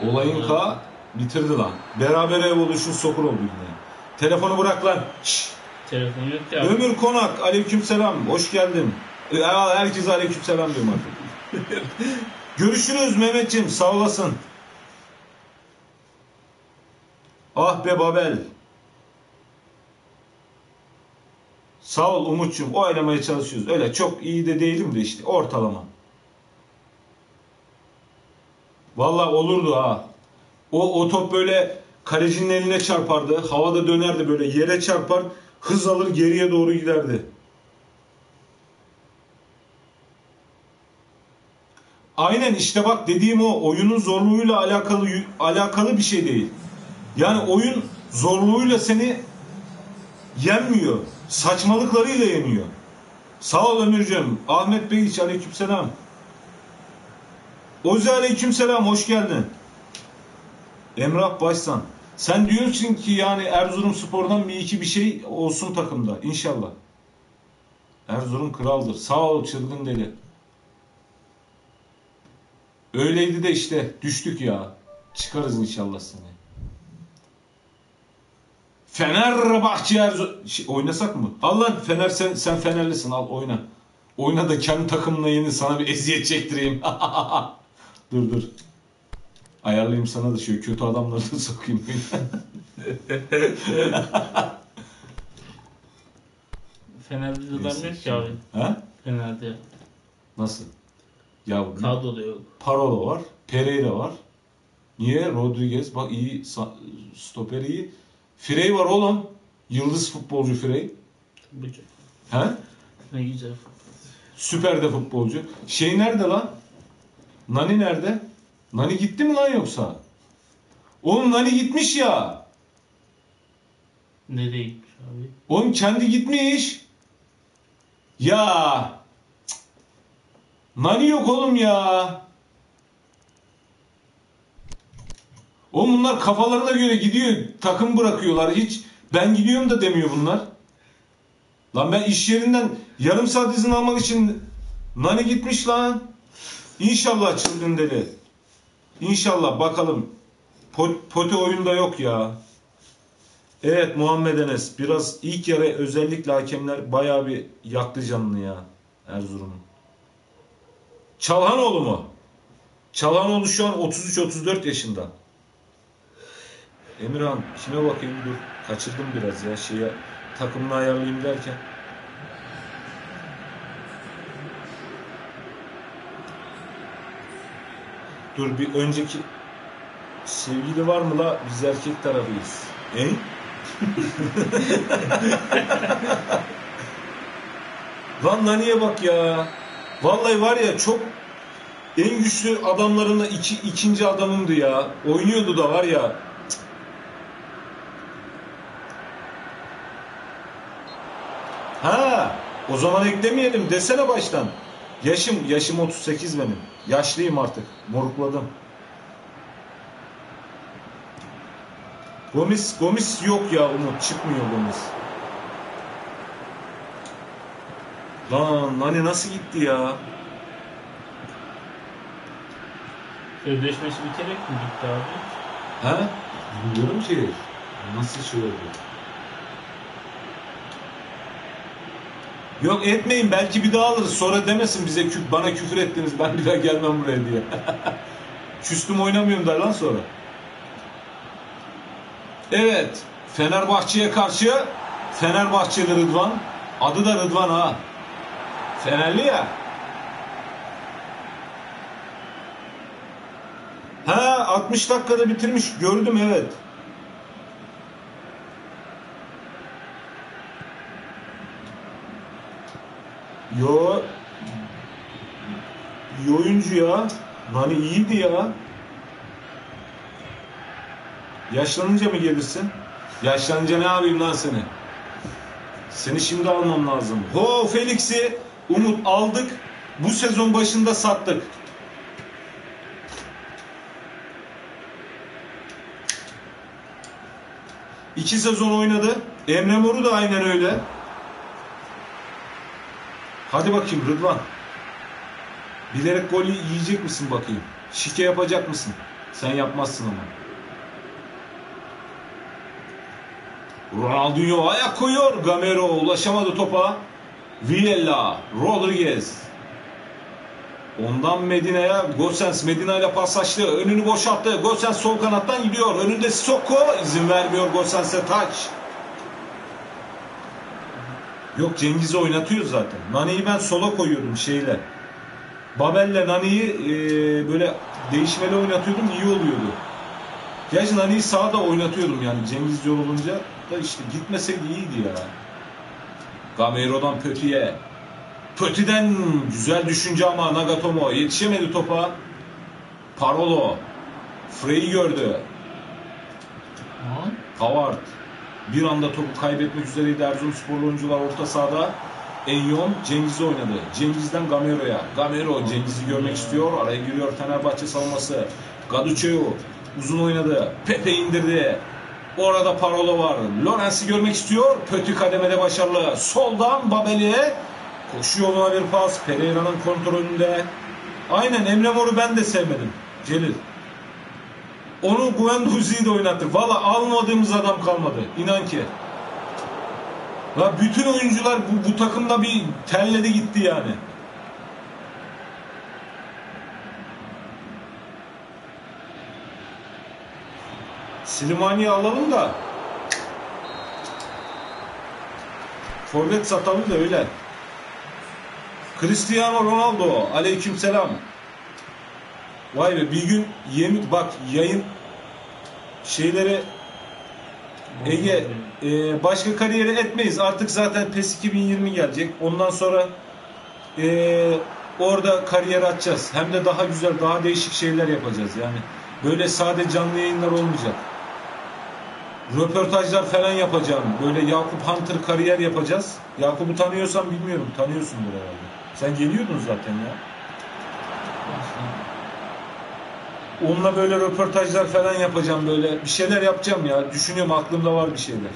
Olayın ka bitirdi lan. Beraber ev oluşun sokur oldu yine. Telefonu bırak lan. Telefon yok ya. Ömür Konak aleykümselam. Hoş geldin. Herkese aleykümselam diyorum artık. Görüşürüz Mehmetciğim, sağ olasın. Ah be Babel. Sağ ol Umut'cum, oynamaya çalışıyoruz. Öyle çok iyi de değilim de işte ortalama. Vallahi olurdu ha. O, o top böyle kalecinin eline çarpardı. Havada dönerdi böyle yere çarpar. Hız alır geriye doğru giderdi. Aynen işte bak dediğim o. Oyunun zorluğuyla alakalı alakalı bir şey değil. Yani oyun zorluğuyla seni yenmiyor. Saçmalıklarıyla yeniyor. Sağ ol Ömürcüğüm. Ahmet Bey hiç aleykümselam. Ozi aleykümselam, hoş geldin. Emrah Başsan. Sen diyorsun ki yani Erzurumspor'dan bir iki bir şey olsun takımda. İnşallah. Erzurum kraldır. Sağ ol çılgın deli. Öyleydi de işte düştük ya. Çıkarız inşallah seni. Fenerbahçe Erzurum. Şey, oynasak mı? Al lan Fener, sen, sen Fenerlisin, al oyna. Oyna da kendi takımla yeni sana bir eziyet çektireyim. Dur dur. Ayarlayayım sana da şöyle kötü adamları da sokayım. Fener'de zaten yok ki abi. He? Fener'de. Nasıl? Ya kadroda yok. Parola var. Pereira var. Niye? Rodriguez. Bak iyi. Stoper iyi. Frey var oğlum. Yıldız futbolcu Frey. Bütçe. He? Ne güzel. Süper de futbolcu. Şey nerede lan? Nani nerede? Nani gitti mi lan yoksa? Oğlum Nani gitmiş ya. Nereye gitmiş abi? Oğlum kendi gitmiş. Ya. Cık. Nani yok oğlum ya. Oğlum bunlar kafalarına göre gidiyor. Takım bırakıyorlar hiç. Ben gidiyorum da demiyor bunlar. Lan ben iş yerinden yarım saat izin almak için Nani gitmiş lan. İnşallah çılgın deli. İnşallah bakalım. Pot, poti oyunda yok ya. Evet Muhammed Enes. Biraz ilk yarı özellikle hakemler bayağı bir yaktı canını ya. Erzurum'un. Çalhanoğlu mu? Çalhanoğlu şu an otuz üç otuz dört yaşında. Emirhan kime bakayım dur. Kaçırdım biraz ya şeye. Takımını ayarlayayım derken. Dur bir önceki sevgili var mı la? Biz erkek tarafıyız. E? Lan Nani'ye bak ya. Vallahi var ya çok en güçlü adamlarında iki, ikinci adamımdı ya. Oynuyordu da var ya. Cık. Ha, o zaman eklemeyelim desene baştan. Yaşım, yaşım otuz sekiz benim. Yaşlıyım artık. Morukladım. Gomis, Gomis yok ya Umut. Çıkmıyor Gomis. Lan hani nasıl gitti ya? Sözleşmesi biterek mi gitti abi? He? Bilmiyorum ki. Nasıl şey oldu? Yok etmeyin belki bir daha alırız. Sonra demesin bize bana küfür ettiniz ben bir daha gelmem buraya diye. Küstüm oynamıyorum der lan sonra. Evet. Fenerbahçe'ye karşı Fenerbahçeli Rıdvan. Adı da Rıdvan ha. Fenerli ya. Ha altmış dakikada bitirmiş. Gördüm evet. Yo, iyi oyuncu ya. Nani iyiydi ya. Yaşlanınca mı gelirsin? Yaşlanınca ne yapayım lan seni? Seni şimdi almam lazım. Ho Felix'i Umut aldık. Bu sezon başında sattık. İki sezon oynadı. Emre Mor'u da aynen öyle. Hadi bakayım Rıdvan. Bilerek golü yiyecek misin bakayım? Şike yapacak mısın? Sen yapmazsın ama. Ronaldinho ayak koyuyor. Gamero ulaşamadı topa. Viella, Rodriguez. Ondan Medina'ya. Gosens Medina'yla paslaştı. Önünü boşalttı. Gosens sol kanattan gidiyor. Önünde Sissoko. İzin vermiyor Gosens'e taç. Yok Cengiz'i oynatıyor zaten. Nani'yi ben sola koyuyordum şeyle. Babel'le Nani'yi e, böyle değişmeli oynatıyordum. İyi oluyordu. Gerçi Nani'yi sağda oynatıyordum yani. Cengiz yol olunca da işte gitmeseydi iyiydi ya. Gamero'dan Pöti'ye. Pöti'den güzel düşünce ama Nagatomo yetişemedi topa. Parolo. Frey'i gördü. Pavard. Bir anda topu kaybetmek üzereydi Erzurumsporlu oyuncular orta sahada. Enyon Cengiz'i oynadı. Cengiz'den Gamero'ya. Gamero Cengiz'i görmek istiyor. Araya giriyor Fenerbahçe savunması. Kadıçoğlu Uzun oynadı. Pepe indirdi. Orada Parola var. Lorenz'i görmek istiyor. Pötü kademede başarılı. Soldan Babel'e. Koşuyor ona bir pas. Pereira'nın kontrolünde. Aynen Emre Mor'u ben de sevmedim. Celil. Onu Guendouzi'yi de oynattı. Valla almadığımız adam kalmadı. İnan ki. Ya bütün oyuncular bu, bu takımda bir telledi gitti yani. Slimani'yi alalım da forvet satalım da öyle. Cristiano Ronaldo aleykümselam. Vay be, bir gün yemin bak yayın şeyleri Ege e, başka kariyeri etmeyiz artık, zaten PES iki bin yirmi gelecek, ondan sonra e, orada kariyer açacağız, hem de daha güzel daha değişik şeyler yapacağız yani, böyle sade canlı yayınlar olmayacak, röportajlar falan yapacağım, böyle Yakup Hunter kariyer yapacağız. Yakup'u tanıyorsan bilmiyorum, tanıyorsundur herhalde, sen geliyordun zaten ya. Onunla böyle röportajlar falan yapacağım, böyle bir şeyler yapacağım ya, düşünüyorum, aklımda var bir şeyler.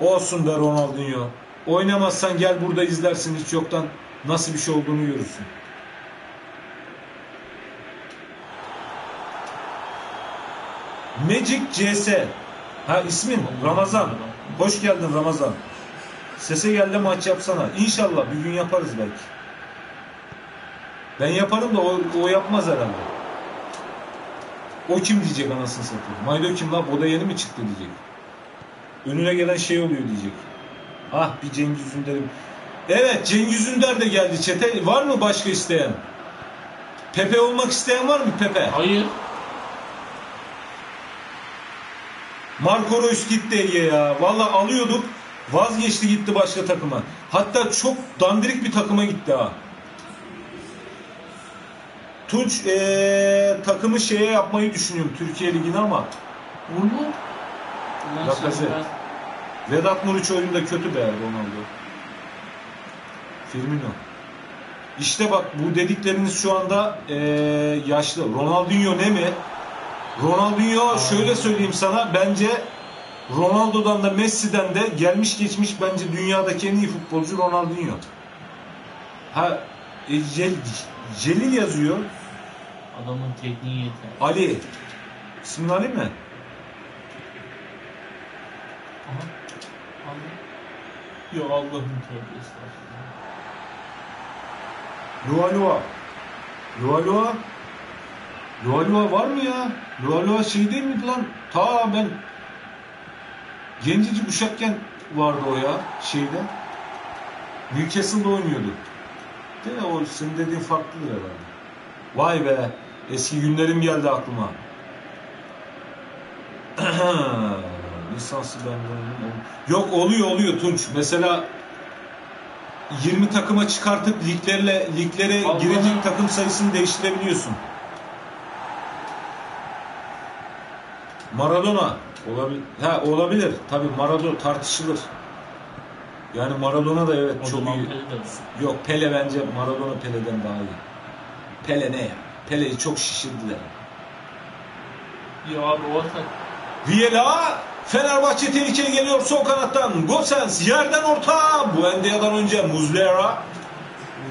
Olsun be Ronaldinho. Oynamazsan gel burada izlersin, hiç yoktan nasıl bir şey olduğunu görürsün. Magic C S. Ha ismin Ramazan. Hoş geldin Ramazan. Sese geldi maç yapsana. İnşallah bir gün yaparız belki. Ben yaparım da o, o yapmaz herhalde. O kim diyecek anasını satayım. Maylo kim lan? O da yeni mi çıktı diyecek. Önüne gelen şey oluyor diyecek. Ah bir Cengiz Ünder'im. Evet Cengiz Ünder de geldi çete. Var mı başka isteyen? Pepe olmak isteyen var mı Pepe? Hayır. Marco Reus gitti Ege ya. Valla alıyorduk. Vazgeçti gitti başka takıma. Hatta çok dandirik bir takıma gitti ha. Tunç ee, takımı şeye yapmayı düşünüyorum. Türkiye Ligi'ne ama. Vur mu? Vedat Muriç oyunda kötü be Ronaldo. Firmino. İşte bak bu dedikleriniz şu anda ee, yaşlı. Ronaldinho ne mi? Ronaldinho Aa. şöyle söyleyeyim sana, bence Ronaldo'dan da Messi'den de gelmiş geçmiş bence dünyadaki en iyi futbolcu Ronaldinho. Ha e, Cel, Celil yazıyor. Adamın tekniği yeter. Ali. İsmin Ali mi? Aha. Ali. Yok Allah'ın tövbesi. Lualua. Lualua. Lualua var mı ya? Lualua şey değil miydi lan? Ta ben gencecik uşakken vardı o ya şeyde. Newcastle'da oynuyordu. Değil mi? O senin dediğin farklıdır herhalde. Vay be. Eski günlerim geldi aklıma. Lisansı benden. Yok oluyor oluyor Tunç. Mesela yirmi takıma çıkartıp liglerle liglere Allah girecek Allah. Takım sayısını değiştirebiliyorsun. Maradona olabilir. Ha olabilir. Tabii Maradona tartışılır. Yani Maradona da evet o çok iyi. Pele Yok Pele bence Maradona Pele'den daha iyi. Pele ne ya? Pele'yi çok şişirdiler. Ya abi o atak. Viela Fenerbahçe tehlikeli geliyor sol kanattan. Gosens yerden orta. Buendiya'dan önce Muslera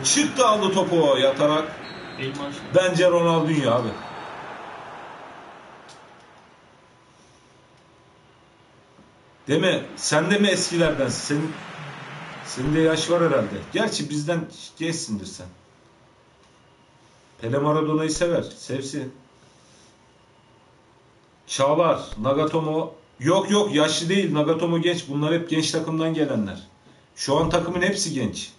çıktı aldı topu yatarak. Bence Ronaldinho abi. Değil mi? Sen de mi eskilerden? Senin, senin de yaş var herhalde. Gerçi bizden gençsindir sen. Pele Maradona'yı sever. Sevsin. Çağlar. Nagatomo. Yok yok yaşlı değil. Nagatomo genç. Bunlar hep genç takımdan gelenler. Şu an takımın hepsi genç.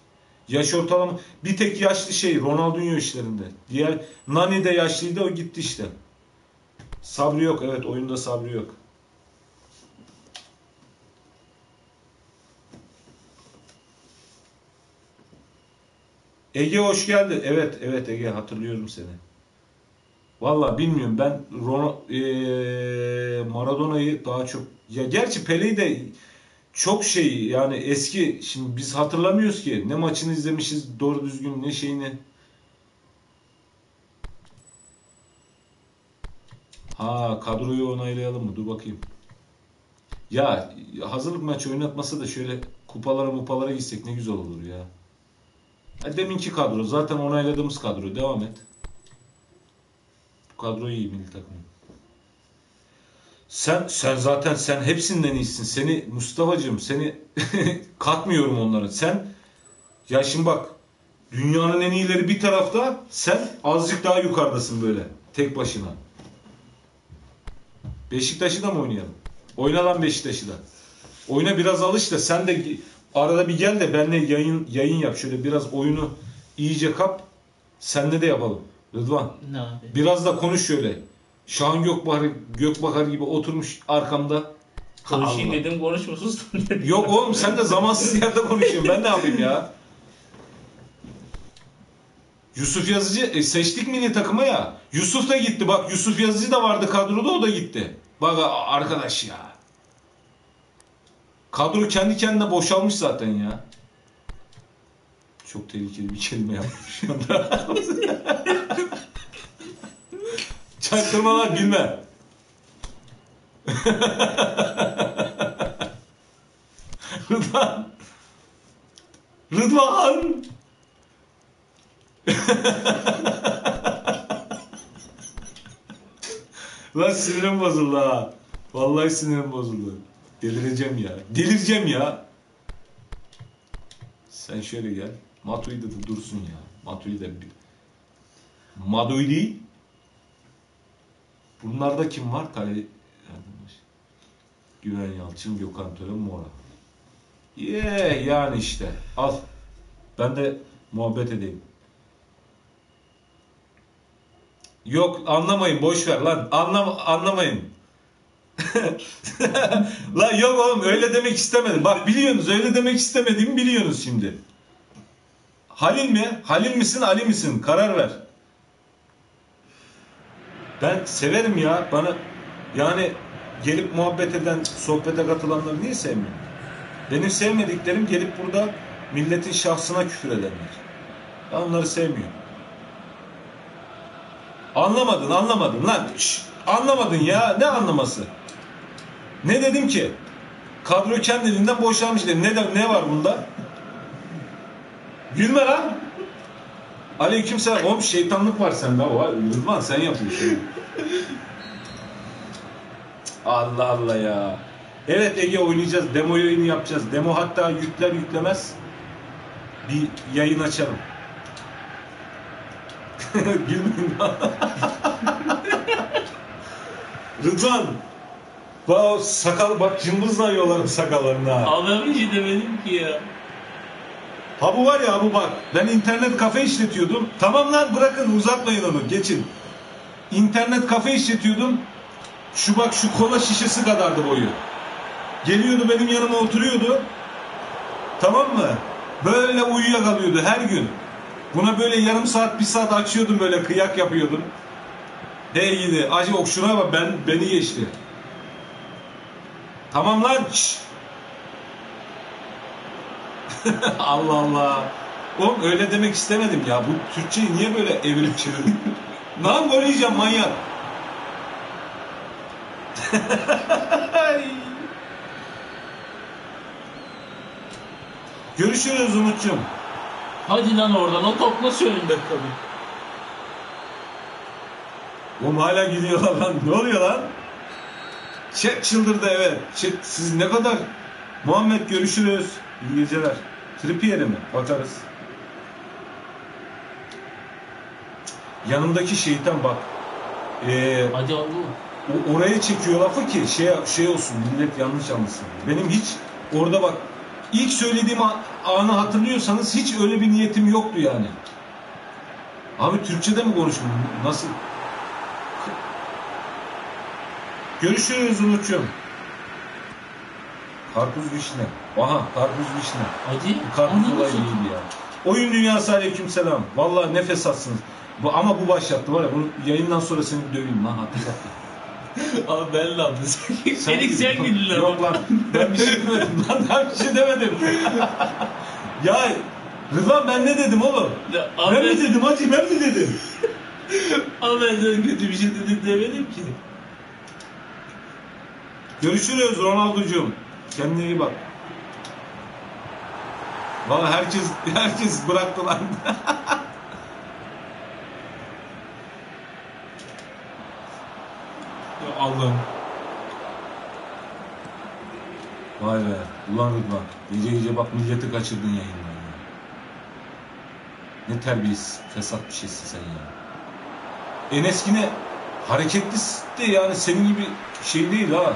Yaş ortalama. Bir tek yaşlı şey. Ronaldinho işlerinde. Diğer Nani de yaşlıydı. O gitti işte. Sabri yok. Evet oyunda Sabri yok. Ege hoş geldin. Evet, evet Ege hatırlıyorum seni. Vallahi bilmiyorum ben Ron, ee, Maradona'yı daha çok ya gerçi Pele'yi de çok şey yani eski, şimdi biz hatırlamıyoruz ki ne maçını izlemişiz doğru düzgün ne şeyini. Ha, kadroyu onaylayalım mı? Dur bakayım. Ya hazırlık maçı oynatmasa da şöyle kupalara mupalara gitsek ne güzel olur ya. Ha, deminki kadro zaten onayladığımız kadro, devam et. Bu kadro iyi milli takım. Sen sen zaten sen hepsinden iyisin. Seni Mustafa'cığım, seni katmıyorum onlara. Sen ya şimdi bak, dünyanın en iyileri bir tarafta, sen azıcık daha yukarıdasın böyle tek başına. Beşiktaş'ı da mı oynayalım? Oyna lan Beşiktaş'ı da. Oyna biraz, alış da sen de arada bir gel de benimle yayın yayın yap. Şöyle biraz oyunu iyice kap. Seninle de yapalım. Rıdvan. Ne abi? Biraz da konuş şöyle. Şahan Gökbahar, Gökbahar gibi oturmuş arkamda. Konuşayım dedim, konuşmuşsun dedim. Yok oğlum, sen de zamansız yerde konuşuyorsun. Ben ne yapayım ya? Yusuf Yazıcı e, seçtik milli takıma ya. Yusuf da gitti. Bak Yusuf Yazıcı da vardı kadroda, o da gitti. Bak arkadaş ya. Kadro kendi kendine boşalmış zaten ya. Çok tehlikeli bir kelime yapmış. Çaktırmalar bilmem. Rıdvan. Rıdvan. Lan sinirim bozuldu ha. Vallahi sinirim bozuldu. Delireceğim ya. Delireceğim ya. Sen şöyle gel. Matuidi de dursun ya. Matuidi de. Matuidi. Bunlarda kim var? Kale Güven Yalçın, Gökhan Töre, Mora. Yeah, yani işte. Al. Ben de muhabbet edeyim. Yok anlamayın, boş ver lan. Anlam anlamayın. Lan yok oğlum, öyle demek istemedim. Bak biliyorsunuz, öyle demek istemediğimi biliyorsunuz şimdi. Halil mi? Halil misin, Ali misin? Karar ver. Ben severim ya. Bana yani gelip muhabbet eden, sohbete katılanları niye sevmiyorum? Benim sevmediklerim gelip burada milletin şahsına küfür edenler. Ben onları sevmiyorum. Anlamadın, anlamadın lan. Şşş, anlamadın ya. Ne anlaması? Ne dedim ki? Kadro kendiliğinden boşalmış dedim. Ne, de, ne var bunda? Gülme lan. Aleykümselam. Oğlum şeytanlık var sende. Rıdvan sen yapıyorsun. Allah Allah ya. Evet Ege, oynayacağız. Demo yayını yapacağız. Demo hatta yükler yüklemez bir yayın açalım. Gülmeyin. Rıdvan. Bak sakal, bak cımbızla yolarım sakallarına. Abi hiç demedim ki ya. Ha bu var ya, bu bak. Ben internet kafe işletiyordum. Tamam lan, bırakın uzatmayın onu, geçin. İnternet kafe işletiyordum. Şu bak, şu kola şişesi kadardı boyu. Geliyordu benim yanıma oturuyordu. Tamam mı? Böyle uyuyakalıyordu her gün. Buna böyle yarım saat, bir saat açıyordum, böyle kıyak yapıyordum. E iyiydi. Acı ok şuna bak, ben, beni geçti. Tamam lan. Allah Allah. Oğlum öyle demek istemedim ya. Bu Türkçeyi niye böyle evirip çevirdim? Lan böyle yiyeceğim manyak. Görüşürüz Umut'cum. Hadi lan oradan, o top nasıl önünde kalıyor? Oğlum hala gidiyorlar lan. Ne oluyor lan? Çek çıldırdı, evet. Çek, siz ne kadar... Muhammed görüşürüz. İyi geceler. Trippier'e mi? Bakarız. Yanımdaki şeytan bak. Ee, Hadi Allah. O oraya çekiyor lafı ki şey, şey olsun, millet yanlış anlasın. Benim hiç orada bak... İlk söylediğim anı hatırlıyorsanız hiç öyle bir niyetim yoktu yani. Abi Türkçe'de mi konuşuyorum? Nasıl? Görüşürüz Umut'cum. Karpuz vişne. Aha karpuz vişne. Hadi. Karpuz olayı iyiydi ya. Oyun dünyası, aleykümselam. Vallahi nefes atsınız. Ama bu başlattı var ya, bunu yayından sonra seni döveyim lan. Abi ben lan Senin sen güldün lan. Yok lan. Ben bir şey demedim lan. Ben bir şey demedim. Ya Rıdvan ben ne dedim oğlum? Ya, abi ben, ben mi dedim hacı ben mi dedim? Abi ben sana kötü bir şey dedim demedim ki. Görüşürüz Ronaldo'cuğum. Kendine iyi bak. Valla herkes herkes bıraktı lan. Allah'ım. Vay be. Ulan Rıdvan. Gece gece bak milleti kaçırdın yayından ya. Ne terbiyesiz, fesat bir şeysin sen ya. Enes yine hareketlisin de yani senin gibi şey değil ha.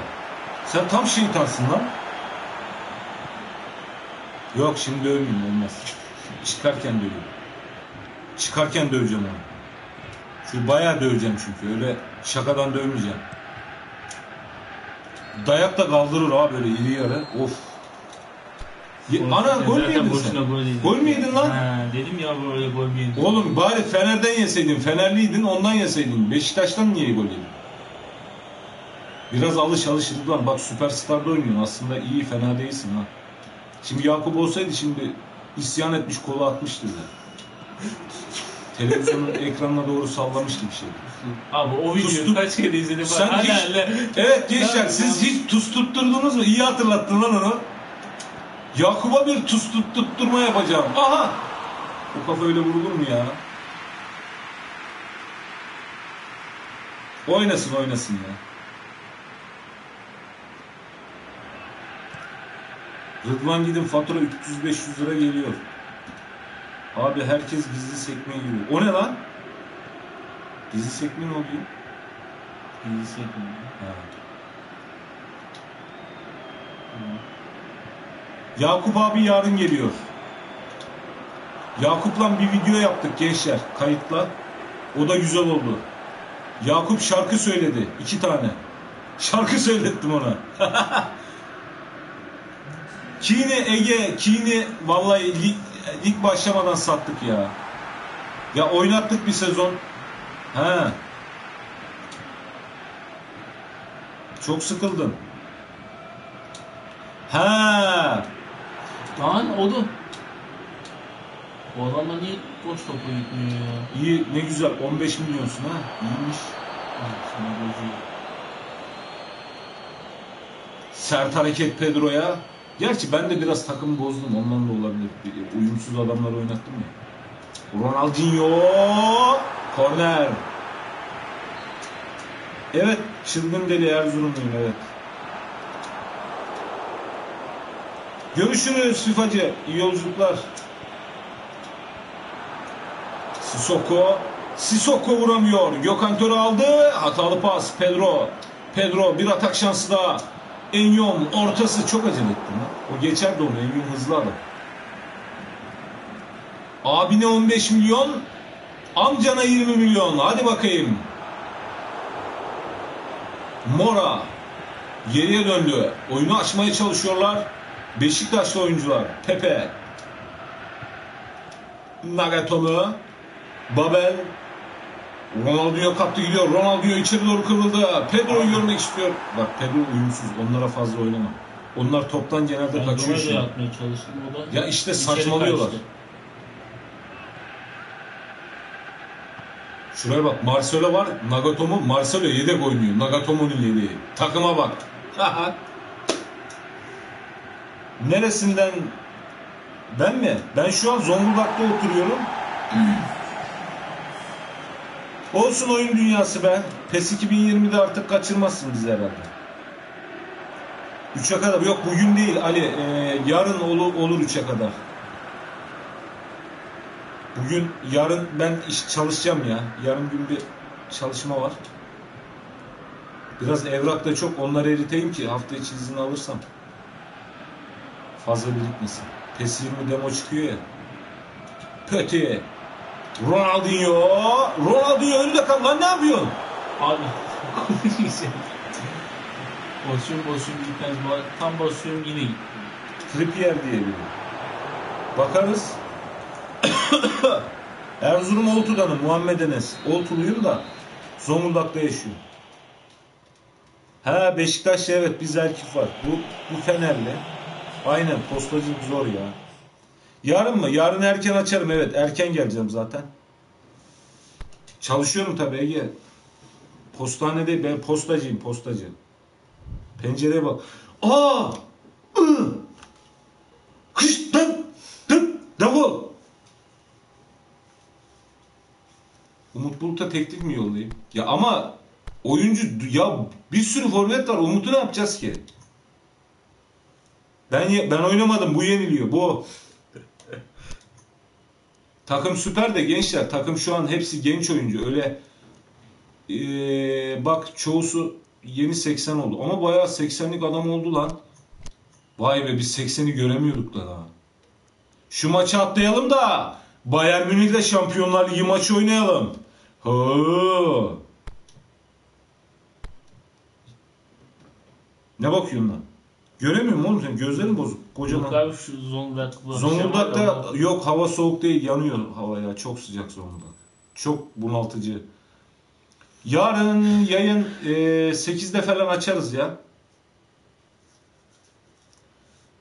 Sen tam şeytansın lan. Yok şimdi ölmeyeyim olmaz. Çıkarken döveyim. Çıkarken döveceğim onu. Şu bayağı döveceğim çünkü öyle şakadan dövmeyeceğim. Dayak da kaldırır abi böyle iri yarı. Of. Ana gol mü yedin sen? Gol mü yedin lan? He, dedim ya böyle gol mü yedin? Oğlum bari Fener'den yeseydin. Fenerliydin ondan yeseydin. Beşiktaş'tan niye gol yedin? Biraz alış alışıldı lan. Bak süperstarda oynuyorsun. Aslında iyi fena değilsin lan. Şimdi Yakup olsaydı şimdi isyan etmiş kola atmıştı bize. Televizyonun ekranına doğru sallamıştı bir şey. Abi o videoyu kaç kere izledim. Sen hala hiç, hala. Evet gençler siz hiç tutturtturdunuz mu? İyi hatırlattın lan onu. Yakup'a bir tutturtturma yapacağım. Aha! O kafa öyle vurulur mu ya? Oynasın oynasın ya. Rıdvan gidin fatura üç yüz beş yüz lira geliyor. Abi herkes gizli sekmeye giriyor. O ne lan? Gizli sekme ne oluyor? Gizli sekme. Evet. Yakup abi yarın geliyor. Yakup'la bir video yaptık gençler. Kayıtla. O da güzel oldu. Yakup şarkı söyledi. İki tane. Şarkı söylettim ona. Kini Ege, Kini vallahi lig, lig başlamadan sattık ya. Ya oynattık bir sezon. He. Çok sıkıldım. He. Lan o da. O adamla niye koç topu gitmiyor ya? İyi ne güzel on beş milyonsun ha. İyiymiş. Sert hareket Pedro'ya. Gerçi ben de biraz takımı bozdum. Ondan da olabilir. Uyumsuz adamlar oynattım ya. Ronaldinho. Korner. Evet. Çılgın deli Erzurumluyum. Evet. Görüşürüz Fifacı. İyi yolculuklar. Sissoko. Sissoko vuramıyor. Gökhan Töre aldı. Hatalı pas. Pedro. Pedro bir atak şansı daha. Enyon ortası çok acele etti lan. O geçer de onu. Enyon hızlı adam. Abine on beş milyon, amcana yirmi milyon. Hadi bakayım. Mora geriye döndü. Oyunu açmaya çalışıyorlar. Beşiktaşlı oyuncular. Pepe. Nagatomo. Babel. Ronaldo'ya kaptı gidiyor. Ronaldo'ya içeri doğru kırıldı. Pedro'yu görmek istiyor. Bak Pedro uyumsuz. Onlara fazla oynama. Onlar toptan genelde ben kaçıyor. Şimdi. Atmaya çalıştım. O da ya işte saçmalıyorlar. Kaçtı. Şuraya bak. Marcelo var. Nagatomo. Marcelo yedek oynuyor. Nagatomo'nun yedeği. Takıma bak. Neresinden? Ben mi? Ben şu an Zonguldak'ta oturuyorum. Olsun oyun dünyası be. PES iki bin yirmi'de artık kaçırmazsınız herhalde. üçe kadar. Yok bugün değil Ali. Ee, yarın olur, olur üçe kadar. Bugün yarın ben iş çalışacağım ya. Yarın gün bir çalışma var. Biraz evrak da çok. Onları eriteyim ki hafta içi izin alırsam. Fazla birikmesin. PES yirmi demo çıkıyor ya. Kötü. Ronaldinho, Ronaldinho önünde kal lan ne yapıyorsun? Abi, basıyorum basıyorum gitmez, tam basıyorum yine gittim. Trippier diye biri. Bakarız. Erzurum Oltu'danım Muhammed Enes. Oltuluyum da Zonguldak'ta yaşıyor. Ha Beşiktaş, evet biz Elkif var. Bu, bu Fenerli. Aynen postacılık zor ya. Yarın mı? Yarın erken açarım, evet. Erken geleceğim zaten. Çalışıyorum tabii Ege. Postanede ben postacıyım postacı. Pencereye bak. Aa! Kıştın! Tıp! Davul! Umut Bulut'a teklif mi yollayayım? Ya ama oyuncu ya, bir sürü forvet var. Umut'u ne yapacağız ki? Ben ben oynamadım. Bu yeniliyor. Bu takım süper de gençler. Takım şu an hepsi genç oyuncu. Öyle ee, bak çoğusu yeni seksen oldu. Ama bayağı seksenlik adam oldu lan. Vay be, biz sekseni göremiyorduk da daha. Şu maçı atlayalım da Bayern Münih'le Şampiyonlar Ligi maçı oynayalım. Hıı. Ne bakıyorsun lan? Göremiyorum oğlum sen. Gözlerin bozuk. Kocaman. Yok abi şu Zonguldak'ta. Zonguldak'ta şey yok, hava soğuk değil. Yanıyor hava ya. Çok sıcak Zonguldak. Çok bunaltıcı. Yarın yayın e, sekizde falan açarız ya.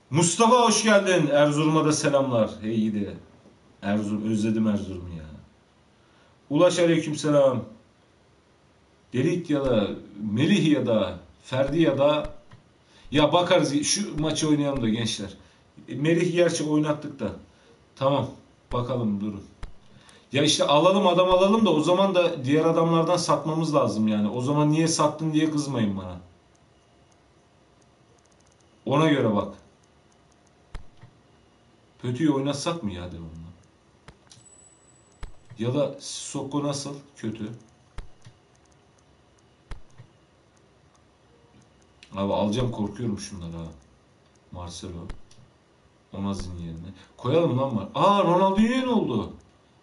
Mustafa hoş geldin. Erzurum'a da selamlar. Hey gidi. Erzurum. Özledim Erzurum'u ya. Ulaş aleykümselam. Delik ya da Melih ya da Ferdi ya da ya bakarız şu maçı oynayalım da gençler. Melih gerçi oynattık da. Tamam. Bakalım durun. Ya işte alalım adam alalım da o zaman da diğer adamlardan satmamız lazım yani. O zaman niye sattın diye kızmayın bana. Ona göre bak. Kötüyü oynatsak mı ya devamlı? Ya da Soko nasıl? Kötü. Abi alacağım, korkuyorum şunları ha. Marcelo. Onaz'ın yerine. Koyalım lan var. Aa Ronaldinho'ya ne oldu?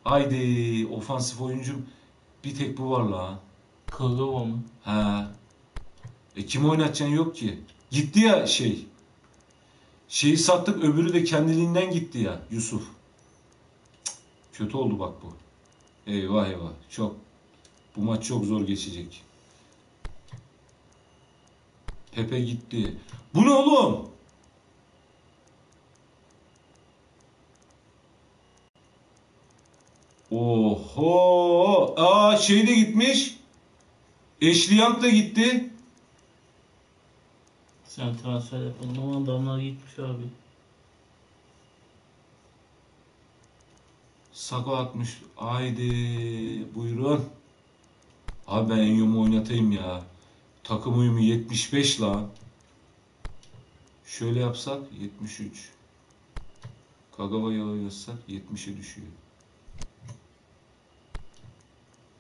Haydi ofansif oyuncum. Bir tek bu var la. Kılıva mı? He. E kim oynatacaksın, yok ki. Gitti ya şey. Şeyi sattık, öbürü de kendiliğinden gitti ya Yusuf. Cık, kötü oldu bak bu. Eyvah eyvah. Çok. Bu maç çok zor geçecek. Pepe gitti. Bu ne oğlum? Oho. Aa şey de gitmiş. Eşliyant da gitti. Sen transfer yapalım ama adamlar gitmiş abi. Sako atmış. Haydi buyurun. Abi ben Enyom'u oynatayım ya. Takım uyumu yetmiş beş la. Şöyle yapsak yetmiş üç. Kagawa'yı alıyorsak yetmişe düşüyor.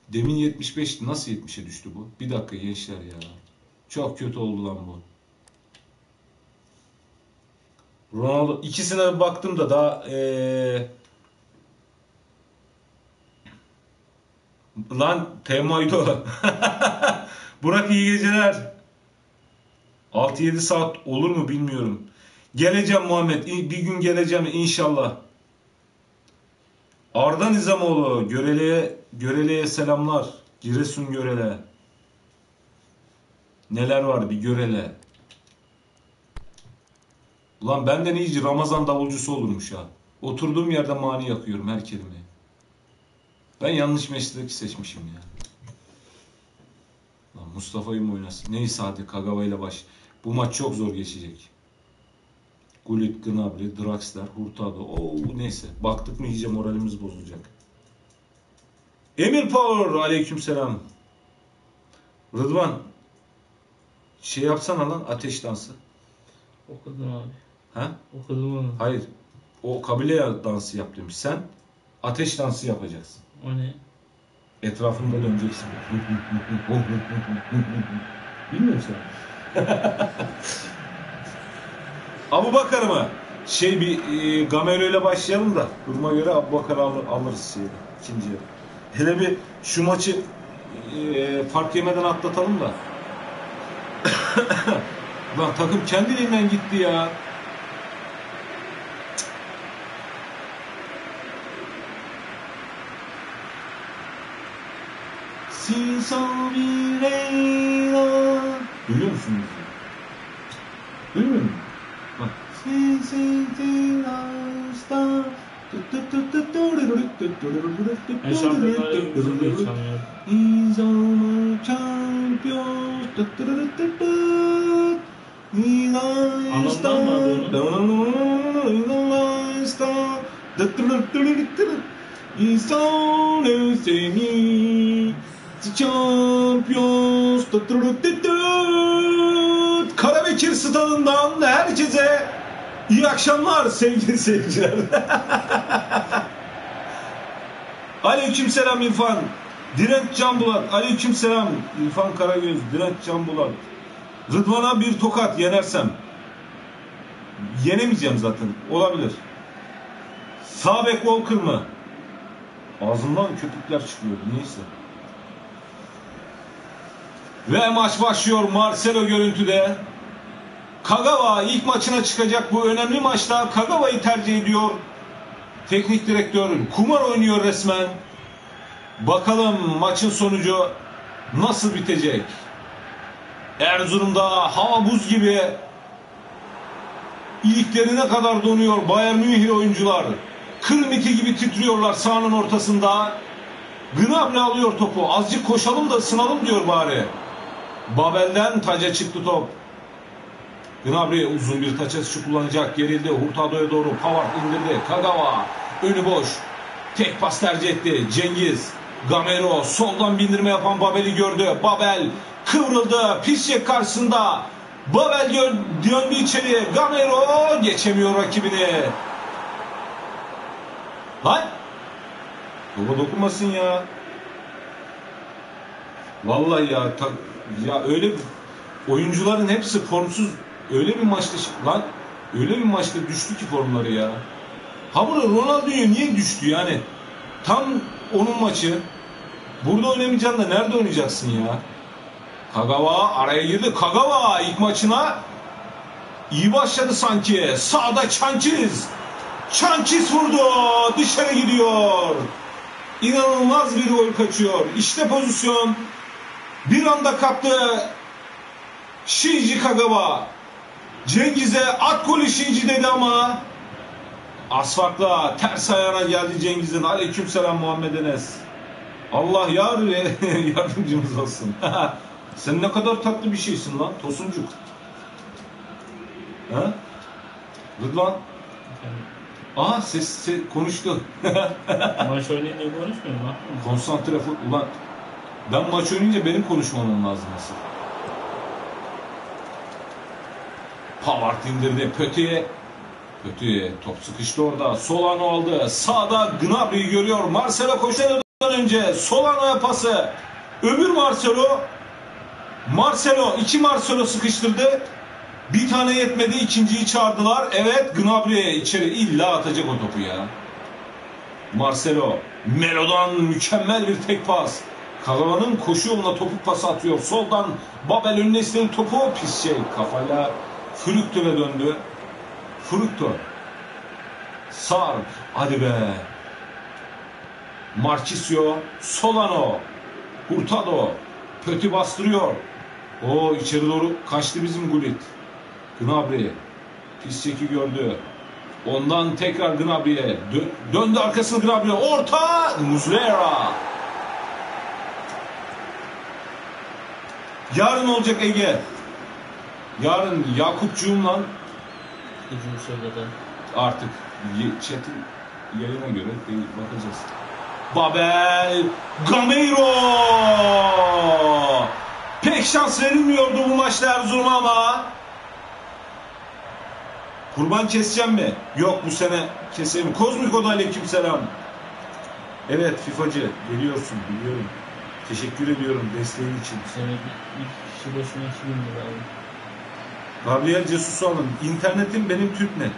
Demin yetmiş beş, nasıl yetmişe düştü bu? Bir dakika gençler ya. Çok kötü oldu lan bu. Ronaldo ikisine bir baktım da daha ee... lan Temaydo. Burak iyi geceler. altı yedi saat olur mu bilmiyorum. Geleceğim Muhammed. Bir gün geleceğim inşallah. Arda Nizamoğlu. Görele'ye Görele'ye selamlar. Giresun Görele. Neler var bir Görele. Ulan benden iyice Ramazan davulcusu olurmuş ha. Oturduğum yerde mani yakıyorum her kelimeye. Ben yanlış mesleki seçmişim ya. Mustafa'yı mı oynasın? Neyse hadi Kagawa ile baş. Bu maç çok zor geçecek. Gullit, Gnabry, Draxler, Hurtado. Oo neyse. Baktık mı iyice moralimiz bozulacak. Emir Power. Aleykümselam. Rıdvan. Şey yapsana lan. Ateş dansı. Okudum abi. Ha? Okudum onu. Hayır. O kabile dansı yap demiş. Sen ateş dansı yapacaksın. O ne? Etrafında döneceksin. Bilmiyorum sen. Abubakar mı? Şey bir e, Gamero ile başlayalım da duruma göre Abubakar'ı alır, alırız şeyi, ikinciye. Hele bir şu maçı e, fark yemeden atlatalım da. Lan takım kendiliğinden gitti ya. Duyuyor musunuz? Duymuyor musun? Bak. En şampiyonlar en güzel insanlar. He's our champion. He's our star. He's our star. Champions Karabekir Stadı'ndan herkese iyi akşamlar sevgili seyirciler. Aleykümselam İrfan Direnç Canbulat. Aleykümselam İrfan Karagöz, Direnç Canbulat. Rıdvan'a bir tokat yenersem, yenemeyeceğim zaten, olabilir. Sabek Walker mı? Ağzımdan köpükler çıkıyor neyse. Ve maç başlıyor Marcelo görüntüde. Kagawa ilk maçına çıkacak, bu önemli maçta Kagawa'yı tercih ediyor. Teknik direktörün kumar oynuyor resmen. Bakalım maçın sonucu nasıl bitecek? Erzurum'da hava buz gibi. İliklerine kadar donuyor Bayern Münih oyuncular. Kırmızı gibi titriyorlar sahanın ortasında. Gnabry alıyor topu. Azıcık koşalım da ısınalım diyor bari. Babel'den taca çıktı top. Gnabry uzun bir taç atışı kullanacak. Gerildi. Hurtado'ya doğru. Pavard indirdi. Kagawa. Önü boş. Tek pas tercih etti. Cengiz. Gamero. Soldan bindirme yapan Babel'i gördü. Babel kıvrıldı. Pisçek karşısında. Babel döndü içeriye. Gamero geçemiyor rakibini. Lan. Topa dokunmasın ya. Vallahi ya. Ta, ya öyle bir, oyuncuların hepsi formsuz. Öyle bir maçta lan öyle bir maçta düştü ki formları ya. Ha burada Ronaldinho niye düştü yani? Tam onun maçı. Burada oynamayacaksın da nerede oynayacaksın ya? Kagawa araya girdi. Kagawa ilk maçına iyi başladı sanki. Sağda Çançiz. Çançiz vurdu. Dışarı gidiyor. İnanılmaz bir gol kaçıyor. İşte pozisyon. Bir anda kaptı Shinji Kagawa. Cengiz'e at golü Shinji dedi ama asfakla ters ayağına geldi Cengiz'in. Aleykümselam Muhammed Enes. Allah yar ve yardımcımız olsun. Sen ne kadar tatlı bir şeysin lan Tosuncuk. Ha? Rıdvan. Aha ses, ses konuştu. Maç oynayınca konuşmuyor mu? Konsantre futbol. Ulan ben maç oynayınca benim konuşmamam lazım nasıl? Pavard indirdi Pötü'ye. Pötü top sıkıştı orada. Solano aldı. Sağda Gnabry'i görüyor. Marcelo koşudan önce Solano'ya pası. Öbür Marcelo. Marcelo iki Marcelo sıkıştırdı. Bir tane yetmedi. İkinciyi çağırdılar. Evet Gnabry'e içeri illa atacak o topu ya. Marcelo. Melo'dan mükemmel bir tek pas. Kagawa'nın koşu yoluna topuk pası atıyor. Soldan Babel önüne istediği topu pis şey. Kafayla Früktör'e döndü. Fruktör. Sar. Hadi be. Marchisio. Solano. Hurtado. Pötü bastırıyor. O içeri doğru kaçtı bizim Gullit. Gnabry. Pisçek'i gördü. Ondan tekrar Gnabry'e. Dö döndü arkasını Gnabry'e. Orta. Muslera. Yarın olacak Ege. Yarın Yakupcuğumla artık chat'in yayına göre bakacağız. Babel. Gamero. Pek şans verilmiyordu bu maçta Erzurum'a ama kurban keseceğim mi? Yok bu sene keseyim. Kozmiko'da aleykümselam. Evet FIFA'cı geliyorsun biliyorum. Teşekkür ediyorum desteğin için. Sene ilk kişi başına iki bin lira aldım. Gabriel Cesus'u alın. İnternetim benim Türknet.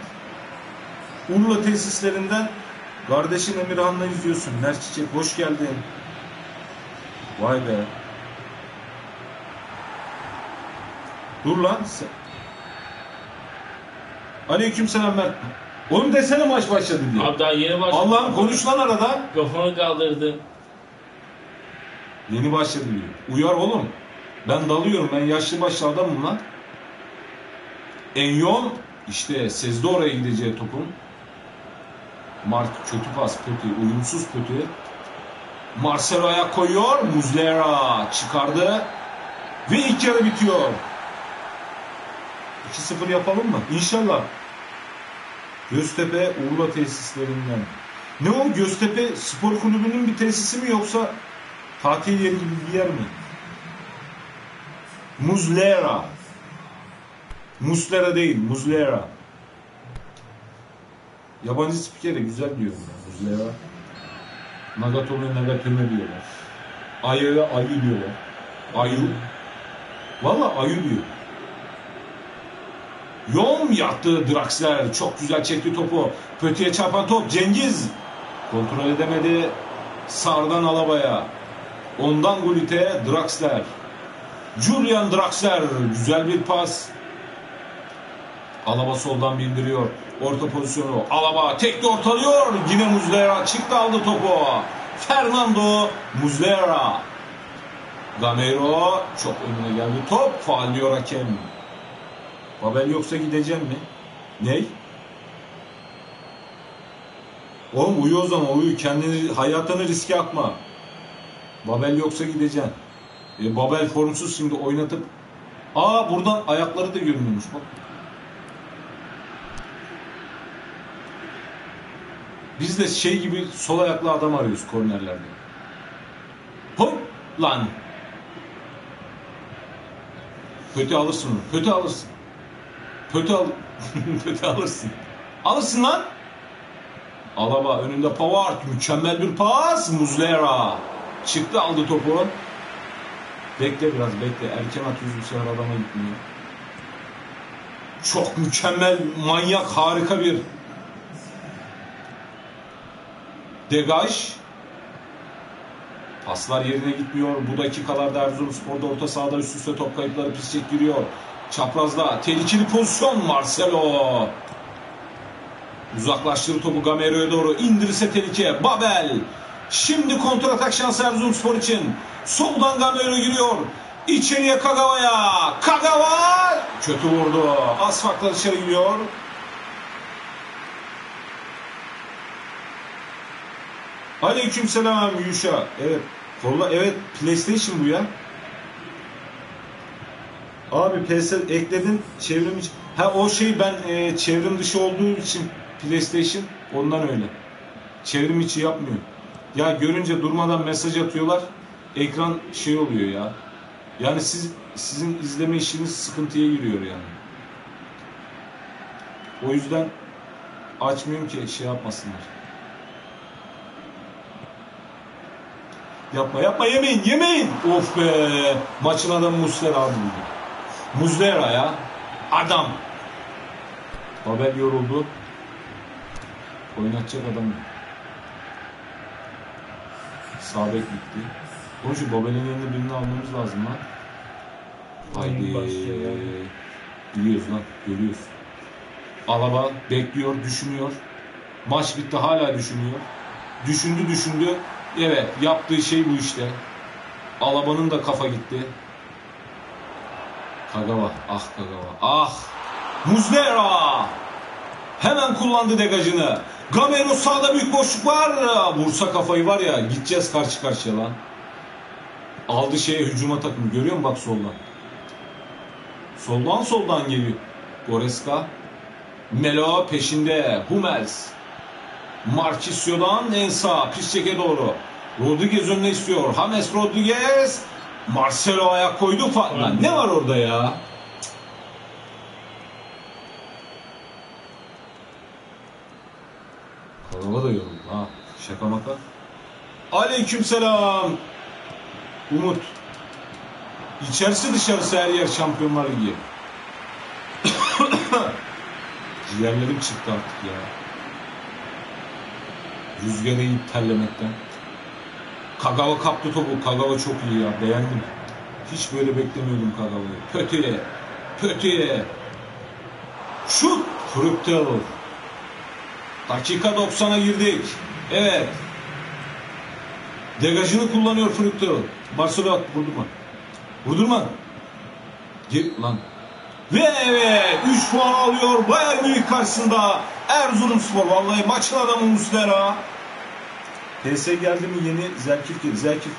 Urla tesislerinden kardeşin Emirhan'la izliyorsun. Ner Çiçek hoş geldin. Vay be. Dur lan. Aleykümselam Mert. Oğlum desene maç başladı diye. Abi daha yeni başladı. Allah'ım konuş lan arada. Kafamı kaldırdı. Yeni başladı diyor. Uyar oğlum. Ben dalıyorum, ben yaşlı başlı adamım lan. Enyon, işte Sezde oraya gideceği topun. Mark kötü pas, kötü, uyumsuz kötü. Marcelo ayak koyuyor, Muslera çıkardı. Ve ilk yarı bitiyor. iki sıfır yapalım mı? İnşallah. Göztepe Urla tesislerinden. Ne o, Göztepe Spor Kulübü'nün bir tesisi mi yoksa tatil yeri gibi bir yer mi? Muslera. Muslera değil, Muslera. Yabancı spikere güzel diyorum ya, Muslera. Nagato'yu Nagato'yu diyorlar. Ayı'ya ayı diyorlar. Ayu. Valla ayı diyor. Yom yattı Draxler. Çok güzel çekti topu. Pötü'ye çarpan top. Cengiz. Kontrol edemedi. Sardan Alaba'ya. Ondan Gulit'e Draxler. Julian Draxler. Güzel bir pas. Alaba soldan bildiriyor. Orta pozisyonu. Alaba tekli ortalıyor. Yine Muslera çıktı aldı topu. Fernando Muslera. Gamero çok önüne geldi. Top faul diyor hakem. Babel yoksa gideceğim mi? Ney? Oğlum uyu o zaman, uyu. Kendini, hayatını riske atma. Babel yoksa gideceğim. E, Babel formsuz şimdi, oynatıp. Aa, buradan ayakları da görünmüş bak. Biz de şey gibi sol ayaklı adam arıyoruz kornerlerde. Hop lan. Kötü alırsın onu. Kötü alırsın. Kötü al kötü alırsın. Alırsın lan. Alaba önünde Pavard. Mükemmel bir pas. Muslera. Çıktı aldı topu. Bekle biraz bekle. Erken atıyoruz bu sefer, adama gitmiyor. Çok mükemmel, manyak, harika bir degaj. Paslar yerine gitmiyor. Bu dakikalarda Erzurumspor'da orta sahada üst üste top kayıpları pislik giriyor. Çaprazda tehlikeli pozisyon. Marcelo uzaklaştırır topu Gamero'ya doğru, indirirse tehlike. Babel. Şimdi kontratak şansı Erzurumspor için. Soldan Gamero giriyor. İçeriye Kagawa'ya. Kagawa kötü vurdu. Asfakla dışarı gidiyor. Aleykümselam Yuşa. Evet. Kolla, evet, PlayStation bu ya. Abi P S ekledin, çevrim içi. Ha o şey, ben e, çevrim dışı olduğu için PlayStation ondan öyle. Çevrim içi yapmıyor. Ya görünce durmadan mesaj atıyorlar. Ekran şey oluyor ya. Yani siz sizin izleme işiniz sıkıntıya giriyor yani. O yüzden açmıyorum ki şey yapmasınlar. Yapma yapma, yemeyin yemeyin. Of be. Maçın adamı Muslera abi. Muslera ya. Adam. Babel yoruldu. Oynatacak adam yok. Sağ bek bitti. Oğlum şu Babel'in yerine birini almamız lazım lan. Haydi. Biliyoruz lan. Görüyoruz. Alaba bekliyor. Düşünüyor. Maç bitti. Hala düşünüyor. Düşündü düşündü. Evet, yaptığı şey bu işte. Alaba'nın da kafa gitti. Kagawa, ah Kagawa, ah. Muslera hemen kullandı degajını. Gamero sağda büyük boşluk var. Vursa kafayı var ya, gideceğiz karşı karşıya lan. Aldı şeye, hücuma takımı görüyor musun bak soldan. Soldan soldan geliyor. Goreska. Melo peşinde. Hummels. Marquinhos'dan en sağ Pisçek'e doğru. Rodriguez önüne istiyor. James Rodriguez. Marcelo ayak koydu falan. Ne var orada ya? Kanalı da yoruldu ha. Şaka maka. Aleykümselam. Umut. İçerisi dışarısı her yer Şampiyonlar Ligi. Ciğerlerim çıktı artık ya. Rüzgarı iyi terlemekten. Kagawa kaptı topu. Kagawa çok iyi ya. Beğendim. Hiç böyle beklemiyordum Kagawa'yı. Pötü'ye. Pötü'ye. Şut. Kriptel. Dakika doksana girdik. Evet. Degajını kullanıyor Kriptel. Barcelona vurdu mu? Vurdurma. Gir lan. Ve evet üç puan alıyor Bayern Münih karşısında Erzurumspor. Vallahi maçın adamı Muslera. P S geldi mi yeni Zerkif geldi. Zerkif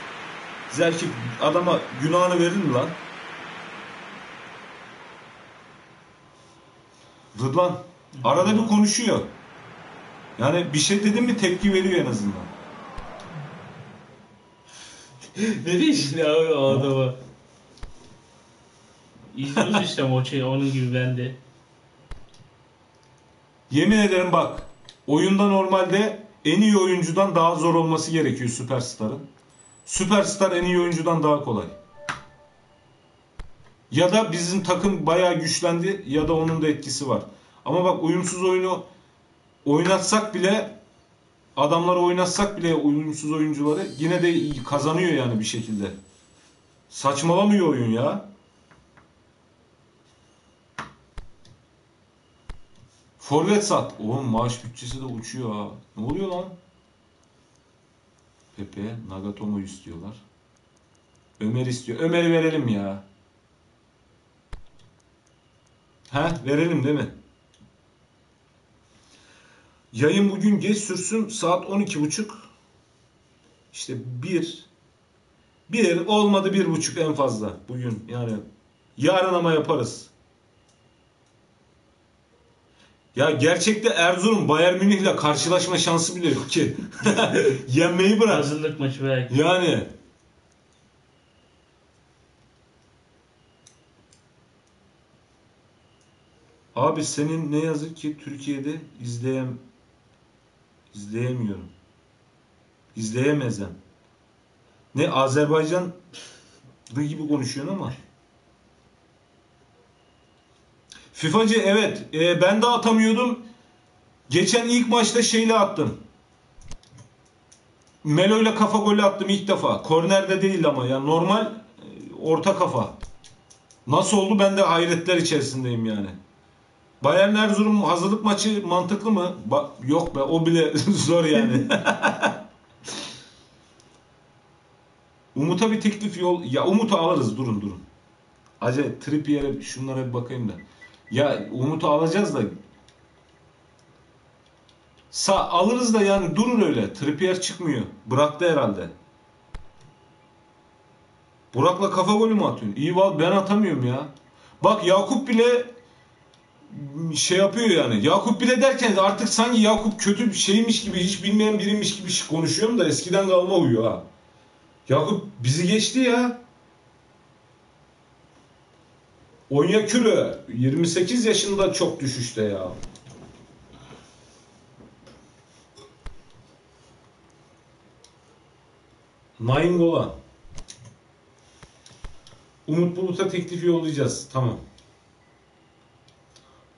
Zerkif adama günahını verir mi lan? Rıdvan arada bir konuşuyor. Yani bir şey dedim mi tepki veriyor en azından. Ne diyorsun abi o adama? İzliyoruz işte maçı, onun gibi ben de. Yemin ederim bak, oyunda normalde en iyi oyuncudan daha zor olması gerekiyor Süperstar'ın. Süperstar en iyi oyuncudan daha kolay. Ya da bizim takım bayağı güçlendi ya da onun da etkisi var. Ama bak uyumsuz oyunu oynatsak bile, adamları oynatsak bile uyumsuz oyuncuları yine de kazanıyor yani bir şekilde. Saçmalamıyor oyun ya. Forvet sat. Oğlum maaş bütçesi de uçuyor ha. Ne oluyor lan? Pepe, Nagatomo istiyorlar. Ömer istiyor. Ömer'i verelim ya. He, verelim değil mi? Yayın bugün geç sürsün. Saat on iki buçuk. İşte bir. Bir olmadı bir buçuk en fazla. Bugün yani. Yarın ama yaparız. Ya gerçekte Erzurum Bayern Münih'le karşılaşma şansı bile yok ki. Yenmeyi bırak. Hazırlık maçı belki. Yani. Abi senin ne yazık ki Türkiye'de izleyem izleyemiyorum. İzleyemezem. Ne Azerbaycanlı gibi konuşuyorsun ama. FIFA'cı evet. E, ben de atamıyordum. Geçen ilk maçta şeyle attım. Melo'yla kafa golü attım ilk defa. Kornerde değil ama ya normal e, orta kafa. Nasıl oldu ben de hayretler içerisindeyim yani. Bayern Erzurum hazırlık maçı mantıklı mı? Ba yok be o bile zor yani. Umut'a bir teklif yol. Ya Umut'u alırız durun durun. Acayip Trippier'e şunlara bir bakayım da. Ya Umut'u alacağız da Sa alırız da yani durun öyle. Trippier çıkmıyor. Bıraktı herhalde. Burak'la kafa golü mü atıyorsun? İyi vallahi ben atamıyorum ya. Bak Yakup bile şey yapıyor yani. Yakup bile derken artık sanki Yakup kötü bir şeymiş gibi hiç bilmeyen biriymiş gibi konuşuyorum da eskiden kalma uyuyor ha. Yakup bizi geçti ya. Onyekuru yirmi sekiz yaşında çok düşüşte ya. Nainggolan. Umut Bulut'a teklifi yollayacağız. Tamam.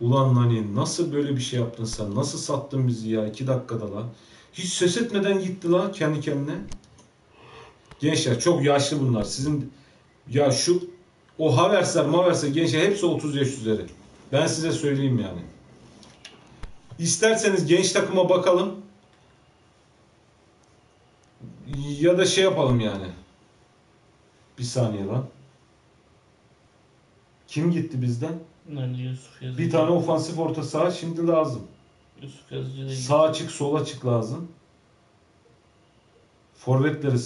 Ulan Nani nasıl böyle bir şey yaptın sen? Nasıl sattın bizi ya? iki dakikada la. Hiç ses etmeden gitti la kendi kendine. Gençler çok yaşlı bunlar. Sizin ya şu o Haversler, Maversler gençler hepsi otuz yaş üzeri. Ben size söyleyeyim yani. İsterseniz genç takıma bakalım. Ya da şey yapalım yani. Bir saniye lan. Kim gitti bizden? Yusuf Yazıcı. Bir tane ofansif orta saha şimdi lazım. Yusuf Yazıcı. Sağa çık, sola çık lazım. Forvetleri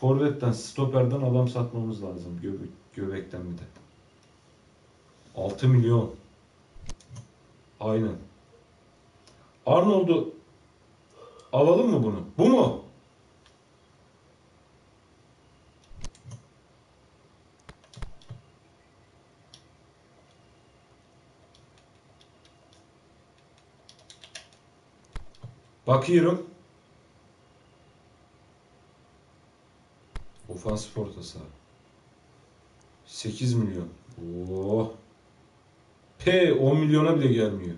forvetten, stoperden adam satmamız lazım. Göbek. Göbekten bir de. altı milyon. Aynen. Arnold'u alalım mı bunu? Bu mu? Bakıyorum. Ofansif orta saha. sekiz milyon. Oh. P on milyona bile gelmiyor.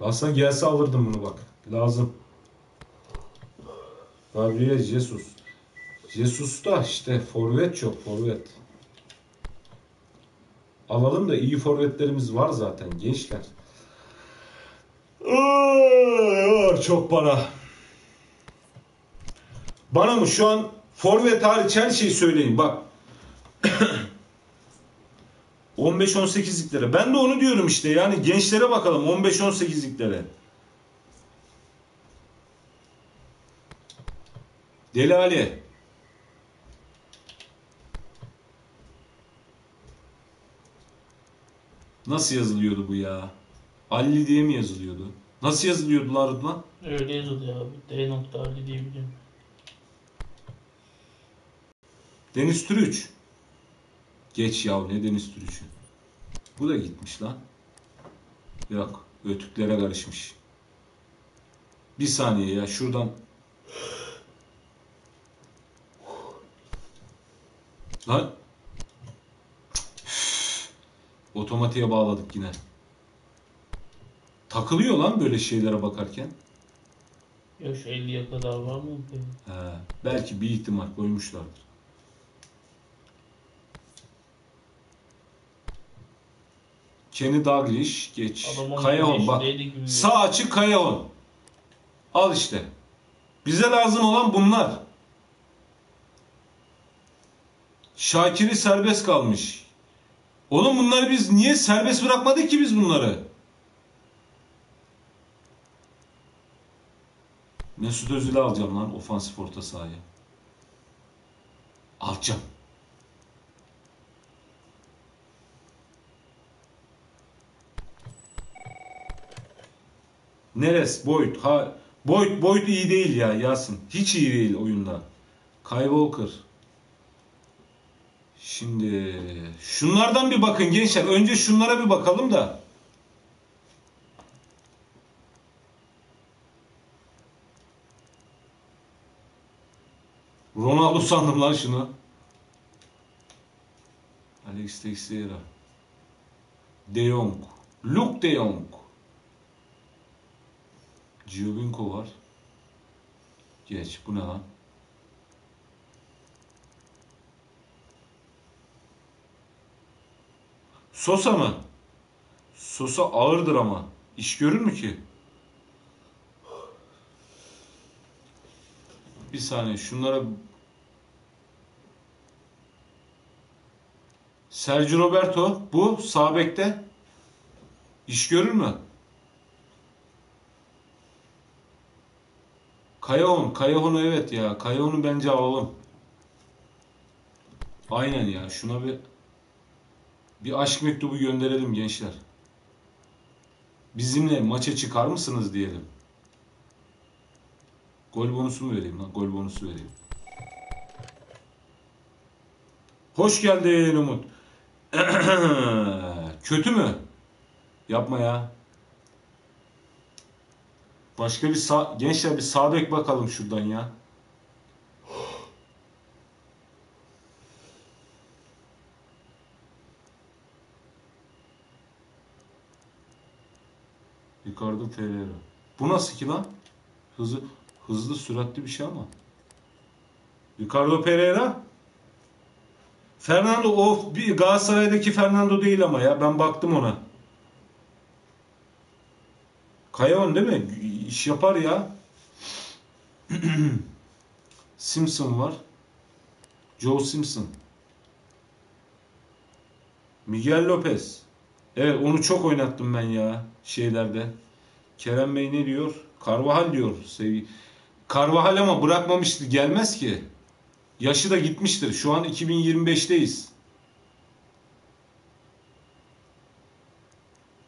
Aslında gelse alırdım bunu bak. Lazım. Gabriel Jesus. Jesus da işte forvet çok forvet. Alalım da iyi forvetlerimiz var zaten gençler. Çok para. Bana mı şu an forvet hariç her şeyi söyleyin bak. on beş on sekizliklere. Ben de onu diyorum işte. Yani gençlere bakalım, on beş on sekizliklere. Deli Ali. Nasıl yazılıyordu bu ya? Ali diye mi yazılıyordu? Nasıl yazılıyordular lan? Öyle yazılıyor abi. D nokta Ali diye biliyorum. Deniz Türüç. Geç yav, ne Deniz Türüç'ü. Bu da gitmiş lan. Yok. Ötüklere karışmış. Bir saniye ya. Şuradan. Lan. Otomatiğe bağladık yine. Takılıyor lan böyle şeylere bakarken. Ya şu elliye kadar var mı? He, belki bir ihtimal koymuşlardır. Kenny Dalglish geç. Kayahon bak. Sağ açık Kayahon. Al işte. Bize lazım olan bunlar. Şakir'i serbest kalmış. Oğlum bunları biz niye serbest bırakmadık ki biz bunları? Mesut Özil'i alacağım lan ofansif orta sahaya. Alacağım. Neres, Boyd. Ha, Boyd, Boyd iyi değil ya Yasin. Hiç iyi değil oyunda. Kyle Walker. Şimdi şunlardan bir bakın gençler. Önce şunlara bir bakalım da. Ronaldo sandım lan şunu. Alex Teixeira. De Jong. Luke De Jong. Giovinco var. Geç. Bu ne lan? Sosa mı? Sosa ağırdır ama. İş görür mü ki? Bir saniye. Şunlara... Sergio Roberto. Bu sağ bekte. İş görür mü? Kayahon, Kayahon'u evet ya. Kayahon'u bence alalım. Aynen ya. Şuna bir bir aşk mektubu gönderelim gençler. Bizimle maça çıkar mısınız diyelim. Gol bonusu mu vereyim lan? Gol bonusu vereyim. Hoş geldin Umut. Kötü mü? Yapma ya. Başka bir sağ, gençler bir sağ bek bakalım şuradan ya. Ricardo Ferreira. Bu nasıl ki lan? Hızlı, hızlı süratli bir şey ama. Ricardo Ferreira. Fernando of bir Galatasaray'daki Fernando değil ama ya. Ben baktım ona. Kayon değil mi? İş yapar ya. Simpson var. Joe Simpson. Miguel Lopez. Evet onu çok oynattım ben ya. Şeylerde. Kerem Bey ne diyor? Carvajal diyor. Carvajal ama bırakmamıştı. Gelmez ki. Yaşı da gitmiştir. Şu an iki bin yirmi beş'teyiz.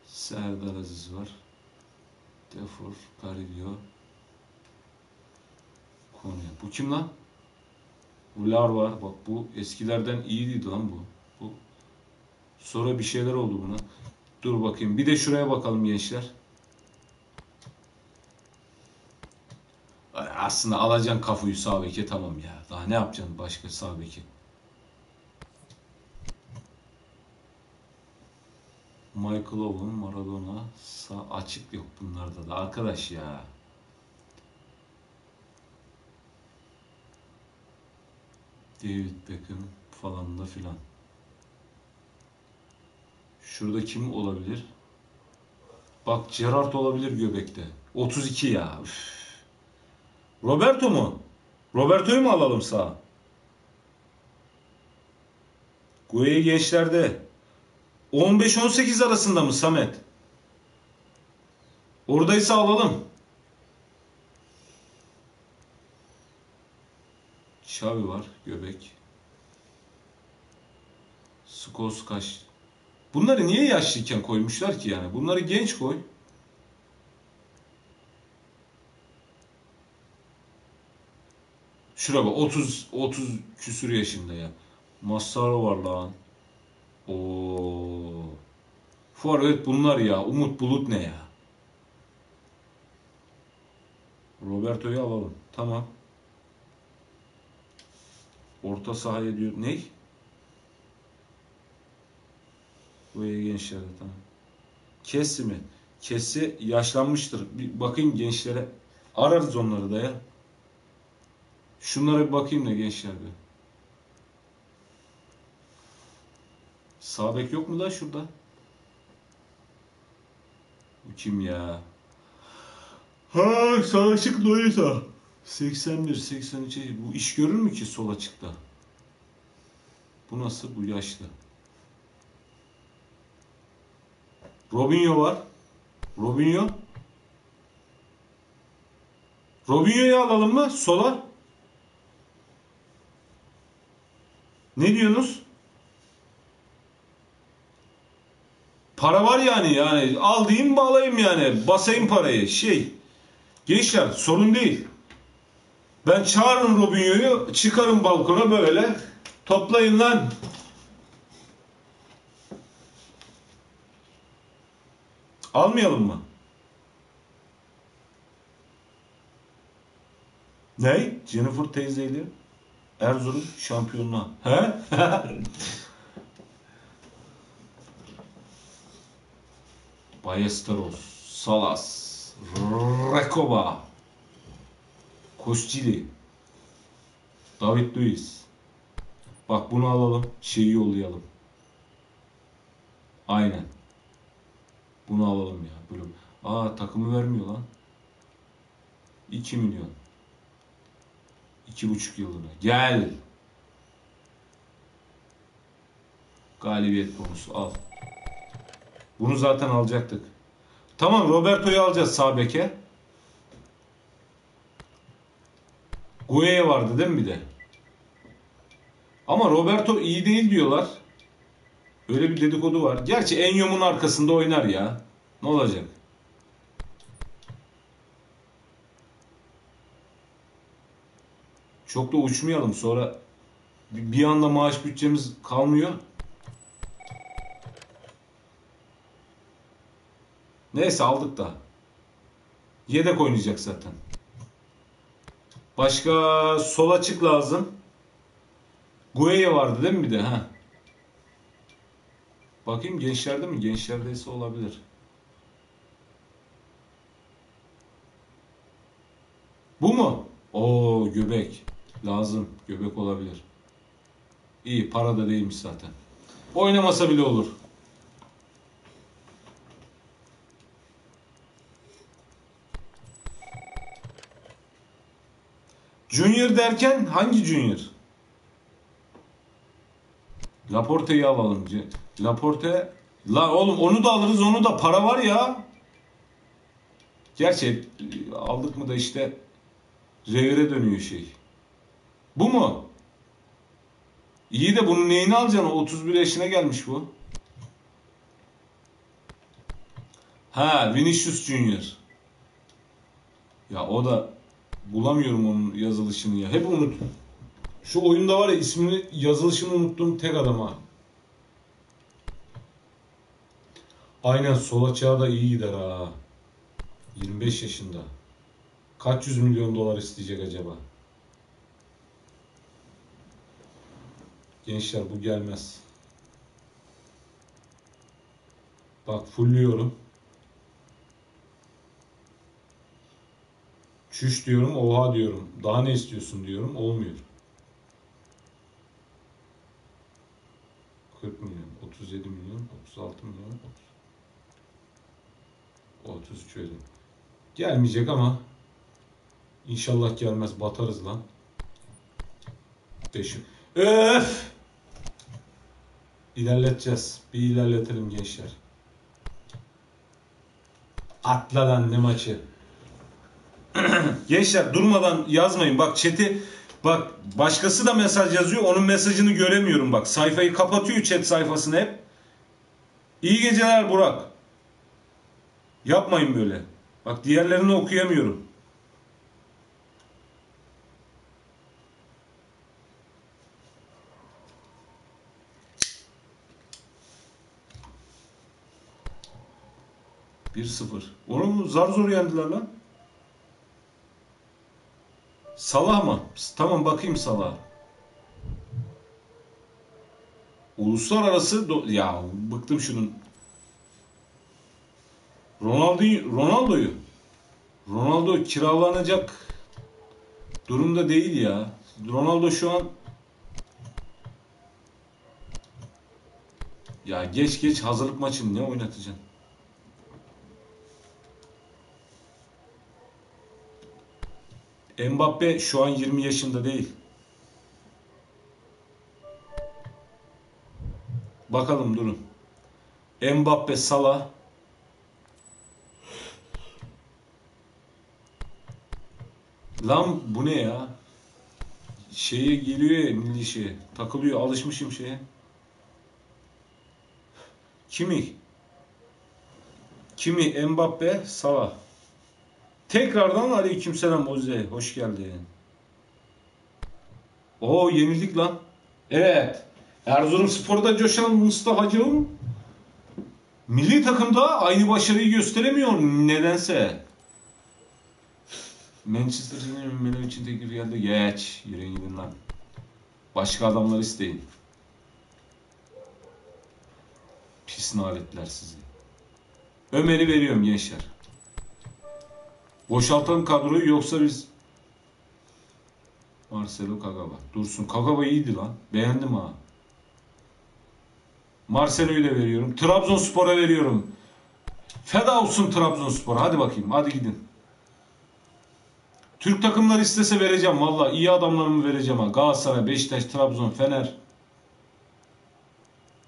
Serdar Aziz var. Defor, Carillo, Konya. Bu kim lan? Ular var. Bak bu eskilerden iyiydi lan bu. Bu. Sonra bir şeyler oldu buna. Dur bakayım. Bir de şuraya bakalım gençler. Aslında alacaksın kafayı sağ beke, tamam ya. Daha ne yapacaksın başka sağ beke? Michael Owen, Maradona, sağ açık yok bunlarda da arkadaş ya. David Beckham falan da filan. Şurada kim olabilir? Bak Gerrard olabilir göbekte. otuz iki ya. Üf. Roberto mu? Roberto'yu mu alalım sağa? Gueye gençlerde. on beş on sekiz arasında mı Samet? Oradaysa alalım. Xavi var. Göbek. Skos kaç? Bunları niye yaşlıyken koymuşlar ki yani? Bunları genç koy. Şuraya bak. otuz otuz küsür yaşında ya. Massaro var lan. Ooo. Forvet bunlar ya. Umut Bulut ne ya? Roberto'yu alalım. Tamam. Orta sahaya diyor. Ne? Bu iyi gençlerde tamam. Kesi mi? Kesi yaşlanmıştır. Bir bakayım gençlere. Ararız onları da ya. Şunlara bir bakayım da gençler be. Sağ bek yok mu da şurada? Bu kim ya? Ha sağ açık Noyta. seksen bir seksen iki. Bu iş görür mü ki sol açıkta? Bu nasıl? Bu yaşlı. Robinho var. Robinho. Robinho'yu alalım mı? Sola. Ne diyorsunuz? Para var yani. Yani al diyeyim bağlayayım yani. Basayım parayı. Şey. Gençler sorun değil. Ben çağırırım Robinho'yu. Çıkarım balkona böyle. Toplayın lan. Almayalım mı? Ne? Jennifer teyzeyle Erzurum şampiyonluğa. He? Ballesteros, Salas, Rekoba, Koşçili, David Luiz. Bak bunu alalım, şeyi yollayalım. Aynen. Bunu alalım ya. Böyle. Aa takımı vermiyor lan. iki milyon. iki buçuk yılına. Gel. Galibiyet bonusu al. Bunu zaten alacaktık. Tamam Roberto'yu alacağız sağ beke. Gueye vardı değil mi bir de? Ama Roberto iyi değil diyorlar. Öyle bir dedikodu var. Gerçi Enyom'un arkasında oynar ya. Ne olacak? Çok da uçmayalım. Sonra bir anda maaş bütçemiz kalmıyor. Neyse aldık da. Yedek oynayacak zaten. Başka sol açık lazım. Gueye vardı değil mi bir de? Ha. Bakayım gençlerde mi? Gençlerdeyse olabilir. Bu mu? Oo göbek. Lazım. Göbek olabilir. İyi. Para da değilmiş zaten. Oynamasa bile olur. Junior derken hangi Junior? Laporte'yi alalım. Laporte. La oğlum onu da alırız. Onu da para var ya. Gerçi aldık mı da işte revire dönüyor şey. Bu mu? İyi de bunun neyini alacaksın? otuz bir yaşına gelmiş bu. Ha Vinicius Junior. Ya o da bulamıyorum onun yazılışını ya. Hep unut. Şu oyunda var ya ismini yazılışını unuttuğum tek adam ha. Aynen sol açığa da iyi gider ha. yirmi beş yaşında. Kaç yüz milyon dolar isteyecek acaba? Gençler bu gelmez. Bak fulluyorum. Çüş diyorum, oha diyorum. Daha ne istiyorsun diyorum, olmuyor. kırk milyon, otuz yedi milyon, otuz altı milyon, otuz üç öyle. Gelmeyecek ama İnşallah gelmez. Batarız lan. beş. Öf! İlerleteceğiz. Bir ilerletelim gençler. Atla lan ne maçı. Gençler durmadan yazmayın. Bak chat'i, bak başkası da mesaj yazıyor. Onun mesajını göremiyorum bak. Sayfayı kapatıyor chat sayfasını hep. İyi geceler Burak. Yapmayın böyle. Bak diğerlerini okuyamıyorum. bir sıfır. Onu zar zor yendiler lan. Salah mı? Tamam bakayım Salah. Uluslararası ya bıktım şunun. Ronaldo'yu Ronaldo'yu Ronaldo kiralanacak durumda değil ya. Ronaldo şu an ya geç geç hazırlık maçını ne oynatacaksın? Mbappe şu an yirmi yaşında değil. Bakalım durun. Mbappe, Salah. Lan bu ne ya? Şeye geliyor ya, milli şeye. Takılıyor, alışmışım şeye. Kimi? Kimi, Mbappe, Salah. Tekrardan aleykümselam Oze. Hoş geldin. Oo yenildik lan. Evet. Erzurumspor'da coşan Mustafa Hacım milli takımda aynı başarıyı gösteremiyor nedense. Manchester United benim için tekrar geldi. Geç. Yürüyün gidin lan. Başka adamlar isteyin. Pis naletler sizi. Ömer'i veriyorum gençler. Boşaltalım kadroyu yoksa biz... Marcelo Kagawa. Dursun. Kagawa iyiydi lan. Beğendim ha. Marcelo'yu da veriyorum. Trabzonspor'a veriyorum. Feda olsun Trabzonspor'a. Hadi bakayım. Hadi gidin. Türk takımları istese vereceğim. Valla iyi adamlarımı vereceğim ha. Galatasaray, Beşiktaş, Trabzon, Fener.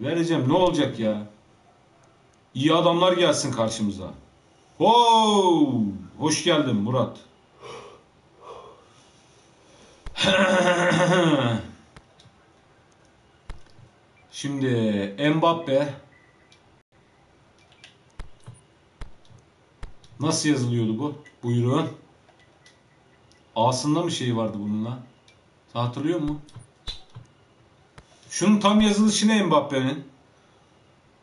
Vereceğim. Ne olacak ya? İyi adamlar gelsin karşımıza. Hooo. Hoş geldin Murat. Şimdi Mbappe. Nasıl yazılıyordu bu? Buyurun. A'sında mı şey vardı bununla? Hatırlıyor mu? Şunun tam yazılışı ne Mbappe'nin?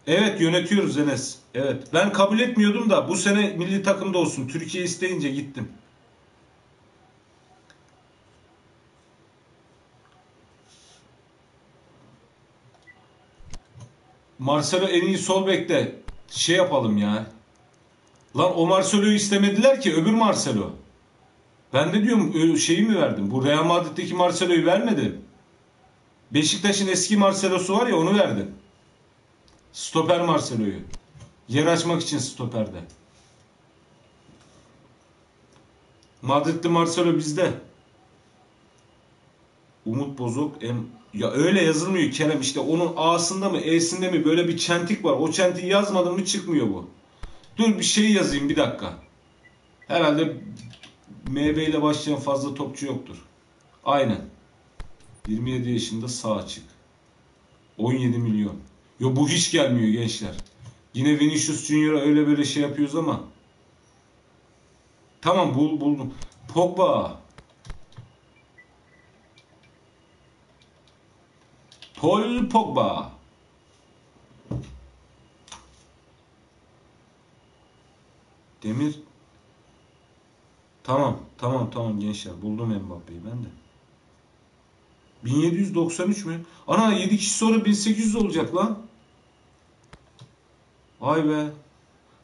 Evet yönetiyoruz Enes. Evet. Ben kabul etmiyordum da bu sene milli takımda olsun. Türkiye isteyince gittim. Marcelo en iyi sol bekte. Şey yapalım ya. Lan o Marcelo'yu istemediler ki öbür Marcelo. Ben de diyorum şeyi mi verdim? Bu Real Madrid'deki Marcelo'yu vermedim. Beşiktaş'ın eski Marcelo'su var ya onu verdim. Stoper Marcelo'yu. Yer açmak için stoperde. Madrid'li Marcelo bizde. Umut Bozok. Em ya öyle yazılmıyor Kerem işte. Onun A'sında mı E'sinde mi böyle bir çentik var. O çentiği yazmadım mı çıkmıyor bu. Dur bir şey yazayım bir dakika. Herhalde M B ile başlayan fazla topçu yoktur. Aynen. yirmi yedi yaşında sağ açık. on yedi milyon. Yo bu hiç gelmiyor gençler. Yine Vinicius Junior'a öyle böyle şey yapıyoruz ama. Tamam bul, buldum. Pogba. Paul Pogba. Demir. Tamam tamam tamam gençler. Buldum Mbappe'yi ben de. bin yedi yüz doksan üç mü? Ana yedi kişi sonra bin sekiz yüz olacak lan. Vay be.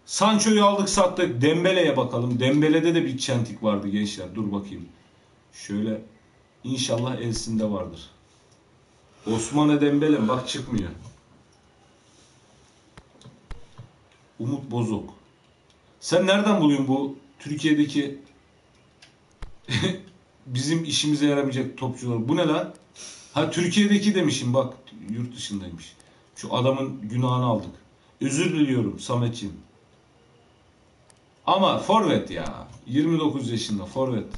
Sancho'yu aldık sattık. Dembele'ye bakalım. Dembele'de de bir çentik vardı gençler. Dur bakayım. Şöyle. İnşallah elsinde vardır. Osmane Dembele bak çıkmıyor. Umut Bozok. Sen nereden buluyorsun bu Türkiye'deki bizim işimize yaramayacak topçular? Bu ne lan? Ha Türkiye'deki demişim bak. Yurt dışındaymış. Şu adamın günahını aldık. Özür diliyorum Samet'ciğim. Ama forvet ya. yirmi dokuz yaşında forvet.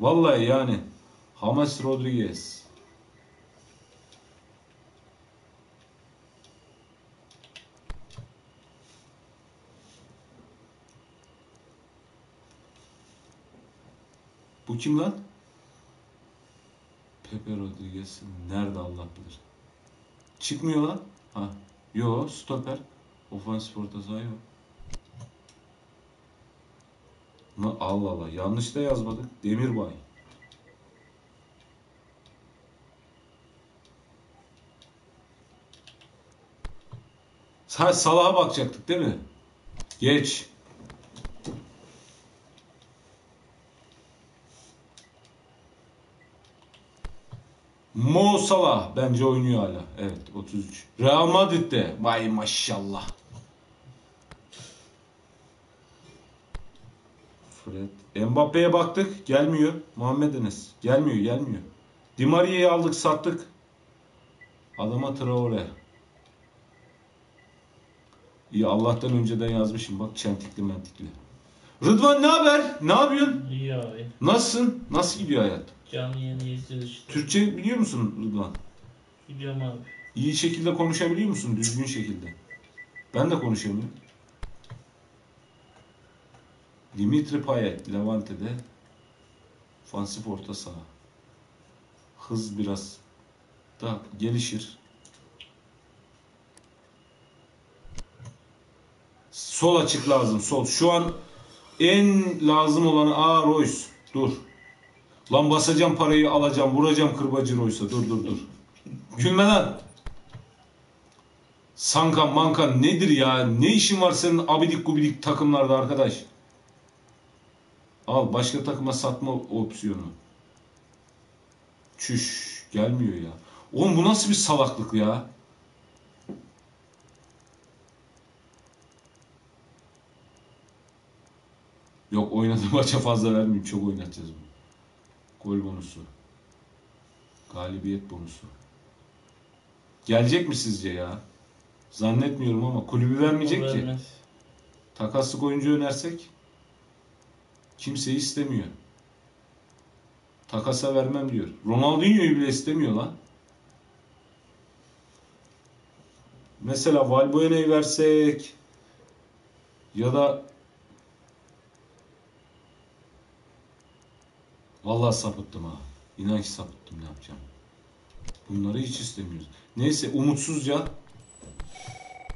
Vallahi yani. James Rodriguez. Bu kim lan? Pepe Rodriguez. Nerede Allah bilir. Çıkmıyor lan. Ha. Yo, stoper. Ofansif orta saha yok. Allah Allah. Yanlış da yazmadık. Demirbay. Salah'a bakacaktık değil mi? Geç. Mo Salah bence oynuyor hala. Evet, otuz üç. Real Madrid'de. Vay maşallah. Fred. Mbappe'ye baktık. Gelmiyor. Muhammed Enes. Gelmiyor, gelmiyor. Di Maria'yı aldık, sattık. Adama Traore. İyi, Allah'tan önceden yazmışım. Bak çentikli mentikli. Rıdvan ne haber? Ne yapıyorsun? İyi abi. Nasılsın? Nasıl gidiyor hayat? Canlı yeni izliyoruz işte. Türkçe biliyor musun Rıdvan? Biliyorum abi. İyi şekilde konuşabiliyor musun? Düzgün şekilde. Ben de konuşamıyorum. Dimitri Payet, Levante'de. Ofansif orta saha. Hız biraz daha gelişir. Sol açık lazım, sol. Şu an en lazım olan a Royce. Dur. Lan basacağım parayı, alacağım, vuracağım kırbacı Royce'a. Dur dur dur. Gülme lan. Sankan mankan nedir ya? Ne işin var senin abidik gubidik takımlarda arkadaş? Al başka takıma satma opsiyonu. Çüş. Gelmiyor ya. Oğlum bu nasıl bir salaklık ya? Yok, oynadığım maça fazla vermeyeyim. Çok oynatacağız bunu. Gol bonusu. Galibiyet bonusu. Gelecek mi sizce ya? Zannetmiyorum ama kulübü vermeyecek o ki. Vermez. Takaslık oyuncu önersek kimseyi istemiyor. Takasa vermem diyor. Ronaldinho'yu bile istemiyor lan. Mesela Valbuena'yı versek ya da vallahi sapıttım ha. İnan ki sapıttım, ne yapacağım. Bunları hiç istemiyoruz. Neyse, umutsuzca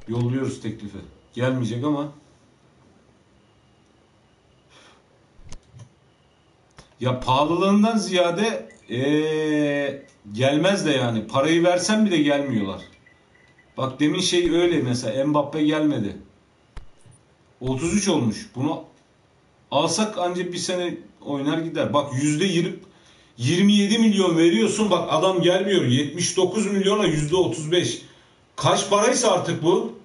yolluyoruz teklifi. Gelmeyecek ama. Ya pahalılığından ziyade ee, gelmez de yani. Parayı versem bile gelmiyorlar. Bak demin şey öyle mesela. Mbappe gelmedi. otuz üç olmuş. Bunu alsak ancak bir sene oynar gider. Bak yüzde yirmi yedi milyon veriyorsun. Bak adam gelmiyor. yetmiş dokuz milyona yüzde otuz beş. Kaç paraysa artık bu.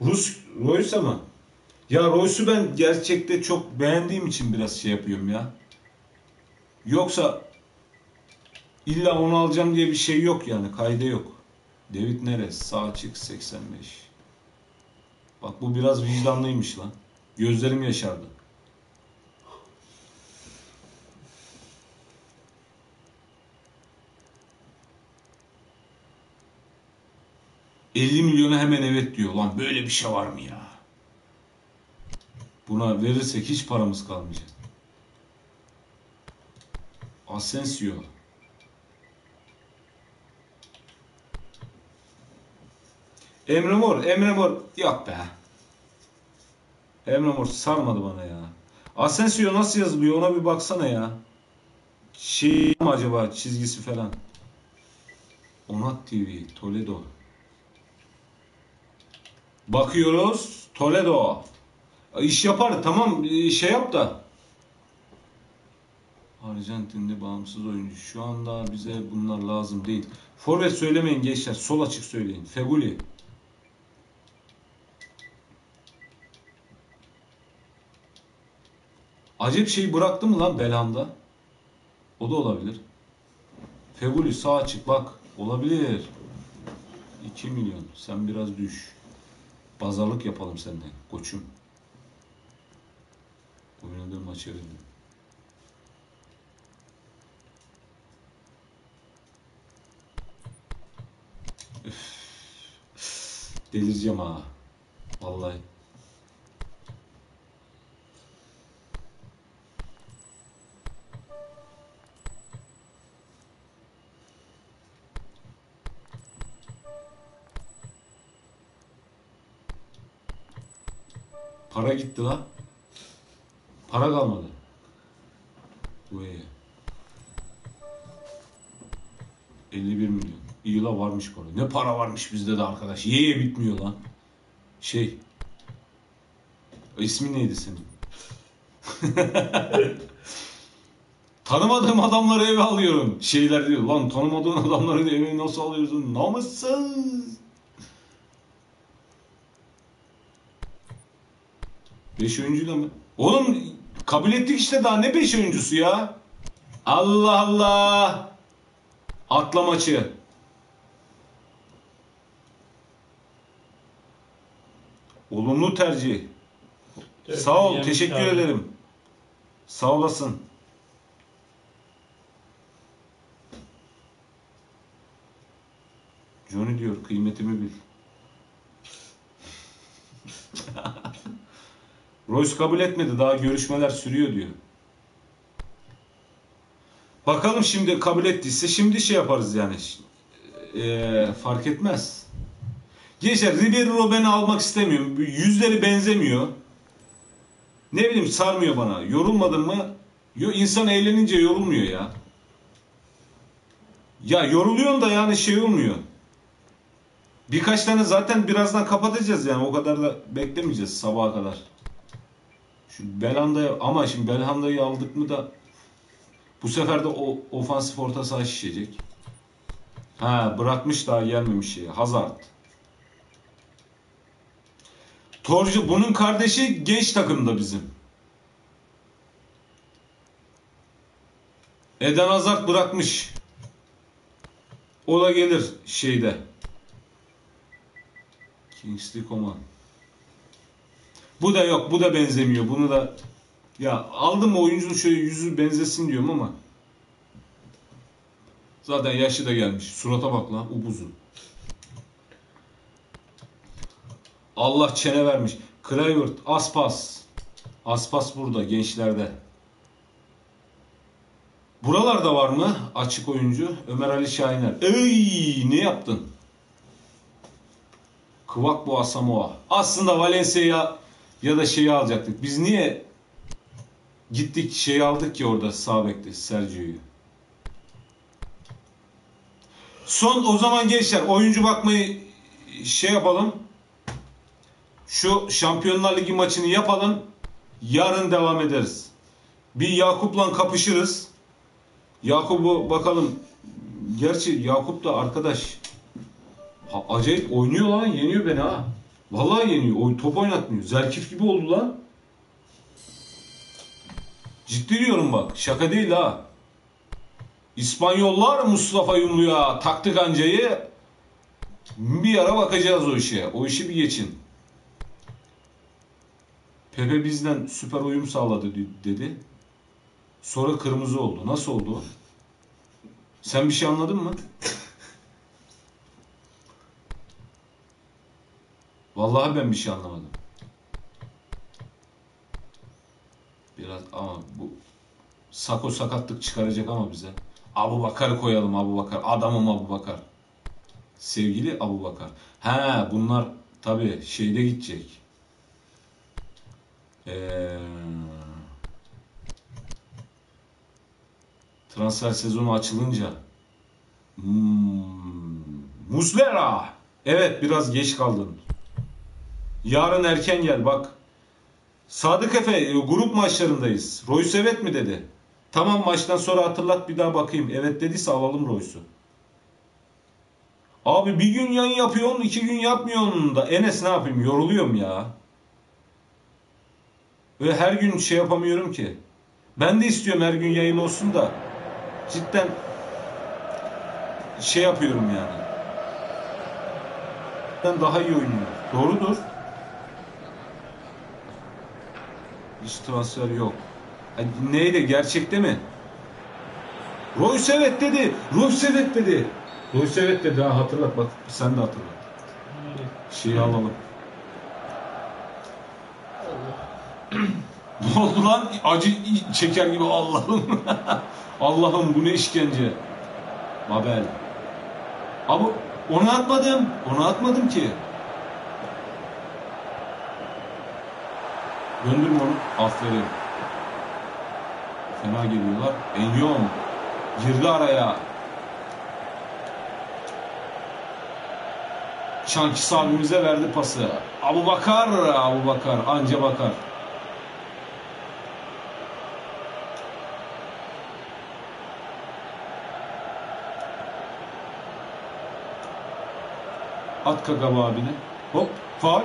Rus Royce ama. Ya Royce'u ben gerçekte çok beğendiğim için biraz şey yapıyorum ya. Yoksa illa onu alacağım diye bir şey yok yani. Kayda yok. David Neres. Sağ açık seksen beş. Bak bu biraz vicdanlıymış lan. Gözlerim yaşardı. elli milyona hemen evet diyor. Lan böyle bir şey var mı ya? Buna verirsek hiç paramız kalmayacak. Asensio. Emre Mor, Emre Mor yok be. Emre Mor sarmadı bana ya. Asensio nasıl yazılıyor ona bir baksana ya. Şey mi acaba çizgisi falan. Onat T V, Toledo. Bakıyoruz Toledo. İş yapar tamam, şey yap da. Arjantinli bağımsız oyuncu. Şu anda bize bunlar lazım değil. Forvet söylemeyin gençler, sol açık söyleyin. Feguli. Acep şeyi bıraktı mı lan belanda? O da olabilir. Febuli sağ çık bak. Olabilir. iki milyon. Sen biraz düş. Pazarlık yapalım seninle koçum. Oynadığım maçı verildim. Delireceğim ha. Vallahi. Para gitti la. Para kalmadı. Vay. elli bir milyon. İyi la, varmış para. Ne para varmış bizde de arkadaş. Ye ye bitmiyor lan. Şey. İsmin neydi senin? Tanımadığım adamları eve alıyorum. Şeyler diyor. Lan tanımadığın adamların evini nasıl alıyorsun? Namussuz. Beş oyuncuyla mı? Oğlum kabul ettik işte, daha ne beş oyuncusu ya? Allah Allah. Atla maçı. Olumlu tercih. Dövbe, sağ ol. Teşekkür abi. Ederim. Sağ olasın. Johnny diyor kıymetimi bil. Royce kabul etmedi. Daha görüşmeler sürüyor diyor. Bakalım şimdi kabul ettiyse şimdi şey yaparız yani. Ee, fark etmez. Gençler Ribeiro beni almak istemiyorum. Yüzleri benzemiyor. Ne bileyim, sarmıyor bana. Yorulmadın mı? İnsan eğlenince yorulmuyor ya. Ya yoruluyorsun da yani şey olmuyor. Birkaç tane zaten birazdan kapatacağız yani. O kadar da beklemeyeceğiz sabaha kadar. Şu Belhanda'yı, ama şimdi Belhanda'yı aldık mı da bu sefer de o ofansif orta saha şişecek. Ha, bırakmış daha gelmemiş şey. Hazard. Torcu bunun kardeşi genç takımda bizim. Eden Hazard bırakmış. O da gelir şeyde. Kingsley Coman. Bu da yok, bu da benzemiyor. Bunu da ya aldım oyuncunun şöyle yüzü benzesin diyorum ama zaten yaşı da gelmiş. Surata bak lan, upuzun. Allah çene vermiş. Kluivert, Aspas. Aspas burada gençlerde. Buralarda var mı açık oyuncu? Ömer Ali Şahiner. Ey, ne yaptın? Kıvakbo Asamoah. Aslında Valencia'ya ya da şeyi alacaktık. Biz niye gittik şeyi aldık ki orada sağ bekte Sergio'yu. Son o zaman gençler oyuncu bakmayı şey yapalım. Şu Şampiyonlar Ligi maçını yapalım. Yarın devam ederiz. Bir Yakup'la kapışırız. Yakup'u bakalım. Gerçi Yakup da arkadaş. Ha, acayip oynuyor lan. Yeniyor beni ha. Vallahi yeniyor. Oy, top oynatmıyor. Zerkif gibi oldu lan. Ciddi diyorum bak. Şaka değil ha. İspanyollar Mustafa Yumlu'ya taktık ancayı. Bir ara bakacağız o işe. O işi bir geçin. Pepe bizden süper uyum sağladı dedi. Sonra kırmızı oldu. Nasıl oldu? Sen bir şey anladın mı? Vallahi ben bir şey anlamadım. Biraz ama bu Sako sakatlık çıkaracak ama bize. Abubakar koyalım, Abubakar. Adamım Abubakar. Sevgili Abubakar. He, bunlar tabii şeyde gidecek. Ee, transfer sezonu açılınca hmm, Muslera, evet biraz geç kaldın. Yarın erken gel bak. Sadık Efe grup maçlarındayız. Royce evet mi dedi? Tamam, maçtan sonra hatırlat bir daha bakayım. Evet dediyse alalım Royce'u. Abi bir gün yan yapıyorsun, iki gün yapmıyorsun da Enes, ne yapayım, yoruluyorum ya. Ve her gün şey yapamıyorum ki. Ben de istiyorum her gün yayın olsun da cidden şey yapıyorum yani. Ben daha iyi oynuyorum. Doğrudur. Hiç transfer yok. Yani neyle? Gerçekte mi? Royce evet dedi. Royce evet dedi. Royce evet dedi. Ha, hatırlat bak. Sen de hatırlat. Şeyi alalım. Ne oldu lan? Acı çeker gibi Allah'ım. Allah'ım bu ne işkence. Babel. Abi onu atmadım. Onu atmadım ki. Döndürme onu. Aferin. Fena geliyorlar. Enyon. Girdi araya. Şankis abimize verdi pası. Abu Bakar. Abu Bakar. Anca bakar. At Kagawa abine. Hop. Faul.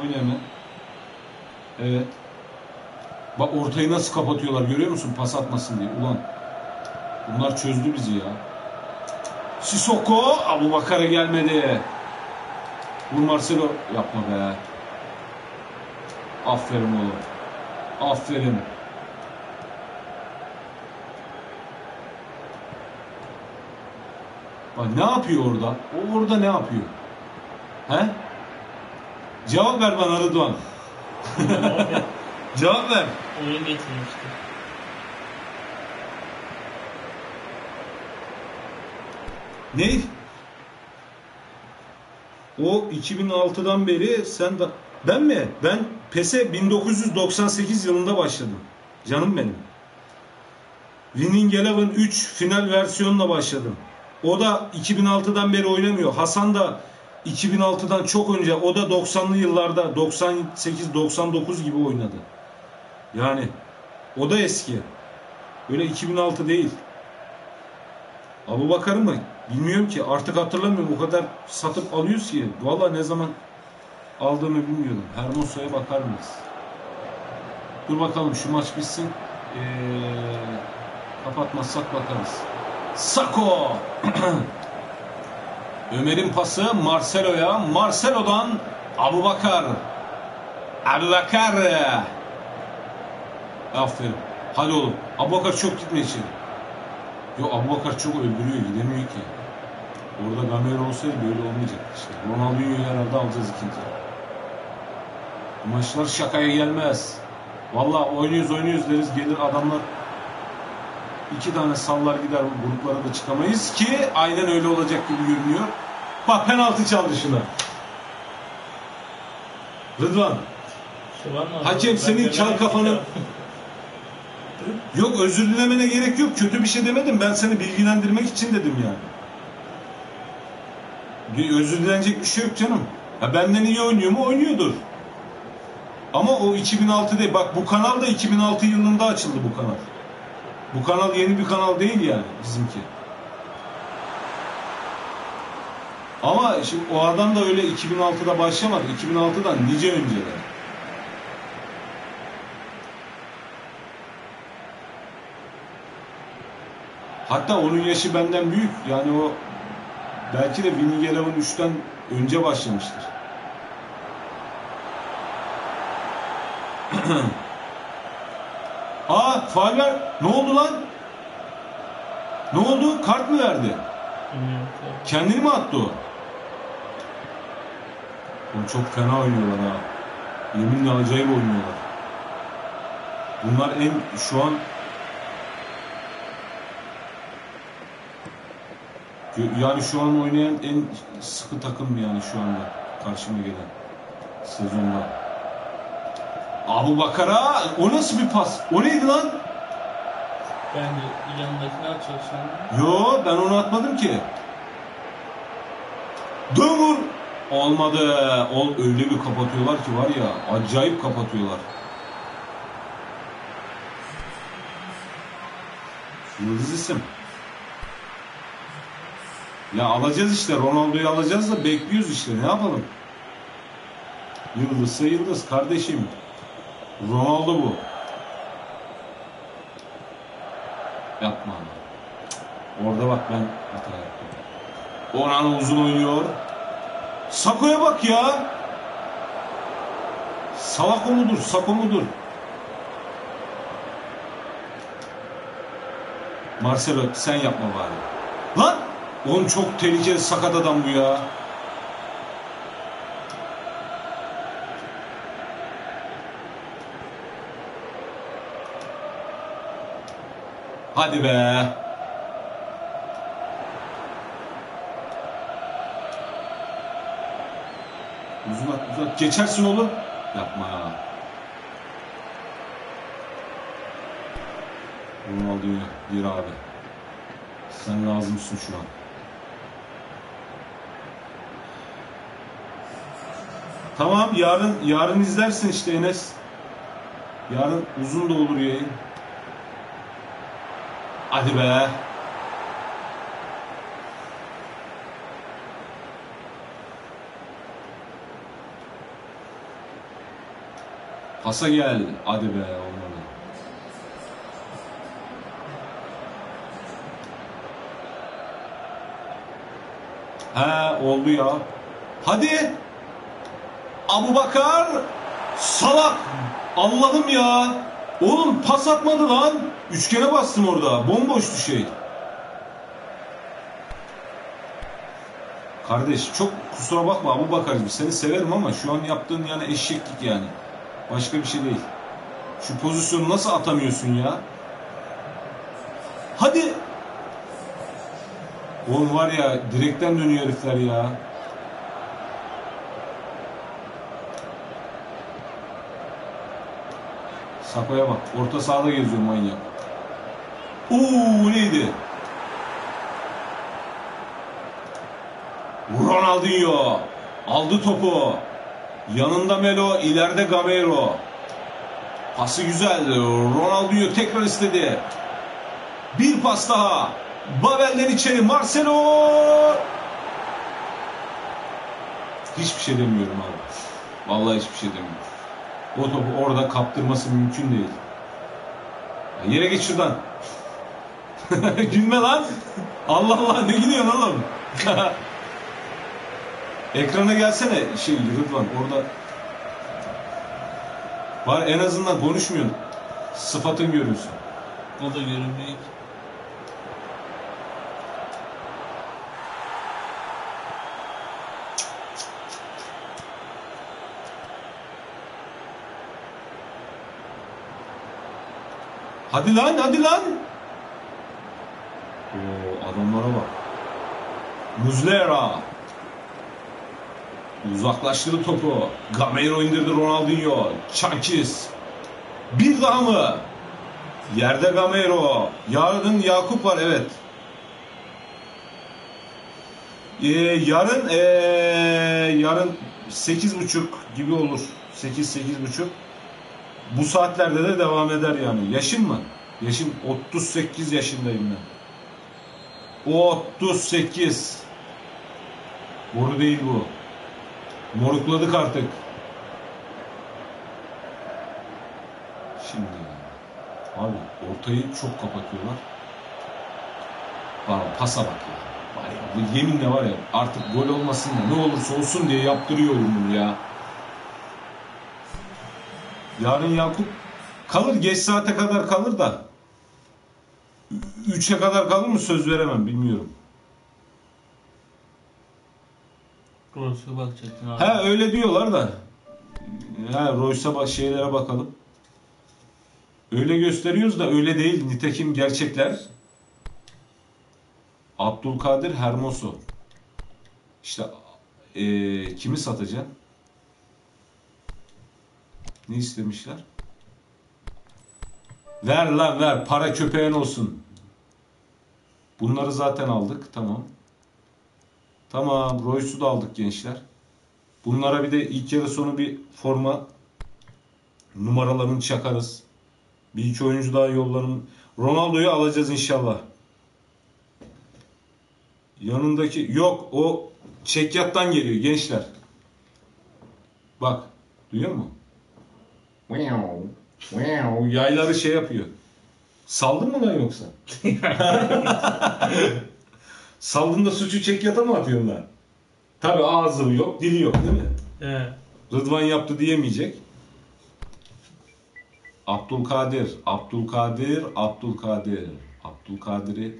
Oyna hemen. Evet. Bak ortayı nasıl kapatıyorlar görüyor musun? Pas atmasın diye. Ulan. Bunlar çözdü bizi ya. Sissoko. Abu Bakar'a gelmedi. Bu Marcelo. Yapma be. Aferin oğlum. Aferin. Bak ne yapıyor orada? O orada ne yapıyor? He? Cevap ver bana Rıdvan. Cevap ver. Oyun getirmişti. Ne? O iki bin altıdan beri sen de... Ben mi? Ben PES'e bin dokuz yüz doksan sekiz yılında başladım. Canım benim. Winning Eleven üç final versiyonla başladım. O da iki bin altıdan beri oynamıyor. Hasan da iki bin altıdan çok önce, o da doksanlı yıllarda doksan sekiz doksan dokuz gibi oynadı. Yani o da eski. Öyle iki bin altı değil. Abu Bakar mı? Bilmiyorum ki. Artık hatırlamıyorum. O kadar satıp alıyoruz ki. Valla ne zaman aldığımı bilmiyordum. Hermoso'ya bakar mıyız? Dur bakalım şu maç bitsin. Ee, kapatmazsak bakarız. Sako. Ömer'in pası Marcelo'ya. Marcelo'dan Abu Bakar. Abu Bakar. Aferin. Hadi oğlum. Abu Bakar çok gitme için. Yo, Abu Bakar çok öldürüyor. Gidemiyor ki. Orada Gamero olsaydı böyle olmayacak. İşte Ronaldinho'yu herhalde alacağız ikinci. Maçlar şakaya gelmez. Valla oynuyoruz oynuyoruz deriz. Gelir adamlar. İki tane sallar gider, gruplara da çıkamayız ki aynen öyle olacak gibi görünüyor. Bak penaltı çalışına. Rıdvan. Hakem senin çal kafanı. Yok özür dilemene gerek yok. Kötü bir şey demedim. Ben seni bilgilendirmek için dedim yani. Özür dilenecek bir şey yok canım. Ya benden iyi oynuyor mu? Oynuyordur. Ama o iki bin altı değil. Bak bu kanal da iki bin altı yılında açıldı bu kanal. Bu kanal yeni bir kanal değil yani bizimki. Ama şimdi o adam da öyle iki bin altıda başlamadı. iki bin altıdan nice önceden. Hatta onun yaşı benden büyük. Yani o belki de Winning Eleven üçten önce başlamıştır. Aa faul ver. Ne oldu lan? Ne oldu? Kart mı verdi? Evet. Kendini mi attı o? Oğlum çok fena oynuyorlar ha. Yeminle acayip oynuyorlar. Bunlar en şu an yani şu an oynayan en sıkı takım yani şu anda karşıma gelen sezonda. Abu Bakar'a o nasıl bir pas? O neydi lan? Ben de yanındakini atıyorsun. Yo ben onu atmadım ki. Dön vur. Olmadı. Ol, öyle bir kapatıyorlar ki var ya acayip kapatıyorlar. Yıldız isim. Ya alacağız işte. Ronaldo'yu alacağız da bekliyoruz işte. Ne yapalım? Yıldızsa yıldız kardeşim. Ronaldo bu. yapma. Orada bak ben hata yaptım. Orhan uzun oynuyor. Sako'ya bak ya. Salako mudur? Sako mudur? Marcelo sen yapma bari. Lan! Oğlum çok tehlikeli sakat adam bu ya. Hadi be. Uzun at, uzun at. Geçersin oğlum. Yapma. Ronaldo'yu gir abi. Sen lazımsın şu an. Tamam yarın yarın izlersin işte Enes. Yarın uzun da olur yayın. Hadi be. Pasa gel. Hadi be olmadı. He oldu ya. Hadi. Abubakar. Salak. Allah'ım ya. Oğlum pas atmadı lan. Üçgene bastım orada. Bomboştu şey. Kardeş çok kusura bakma Abubakar'cığım. Seni severim ama şu an yaptığın yani eşeklik yani. Başka bir şey değil. Şu pozisyonu nasıl atamıyorsun ya? Hadi. Oğlum var ya direkten dönüyor herifler ya. Sako'ya bak. Orta sahada geziyor manyak. Uuu neydi? Ronaldinho. Aldı topu. Yanında Melo. İleride Gamero. Pası güzeldi. Ronaldinho tekrar istedi. Bir pas daha. Babel'den içeri. Marcelo. Hiçbir şey demiyorum abi. Vallahi hiçbir şey demiyorum. O topu orada kaptırması mümkün değil. Ya yere geç şuradan. Gülme lan. Allah Allah ne gidiyorsun oğlum? Ekrana gelsene şey Rıdvan orada. Var en azından konuşmuyorsun. Sıfatın görüyorsun. O da görünmüyor. Hadi lan, hadi lan. Oo, adamlara bak. Muslera. Uzaklaştırdı topu. Gamero indirdi Ronaldinho. Çankis. Bir daha mı? Yerde Gamero. Yarın Yakup var, evet. Ee, yarın, ee, yarın sekiz buçuk gibi olur. sekiz sekiz buçuk. Bu saatlerde de devam eder yani. Yaşın mı? Yaşım otuz sekiz yaşındayım ben. otuz sekiz. Boru değil bu. Morukladık artık. Şimdi abi ortayı çok kapatıyorlar. Pardon pasa bak ya. Bu yeminle var ya artık gol olmasın da ne olursa olsun diye yaptırıyorum bunu ya. Yarın Yakup kalır. Geç saate kadar kalır da. üçe kadar kalır mı söz veremem. Bilmiyorum. Royce'a bakacaktın abi. He öyle diyorlar da. He Royce'a bak şeylere bakalım. Öyle gösteriyoruz da öyle değil. Nitekim gerçekler. Abdülkadir Hermoso. İşte ee, kimi satacaksın? Ne istemişler? Ver lan ver. Para köpeğin olsun. Bunları zaten aldık. Tamam. Tamam. Royce'u da aldık gençler. Bunlara bir de ilk yarı sonu bir forma numaralarını çakarız. Bir iki oyuncu daha yollarım. Ronaldo'yu alacağız inşallah. Yanındaki yok. O Çekyat'tan geliyor gençler. Bak. Duyuyor musun? Yayları şey yapıyor. Saldın mı lan yoksa? Saldığında suçu çek yata mı atıyorsun lan? Tabi ağzı yok, dili yok değil mi? Evet. Rıdvan yaptı diyemeyecek. Abdülkadir, Abdülkadir, Abdülkadir, Abdülkadir'i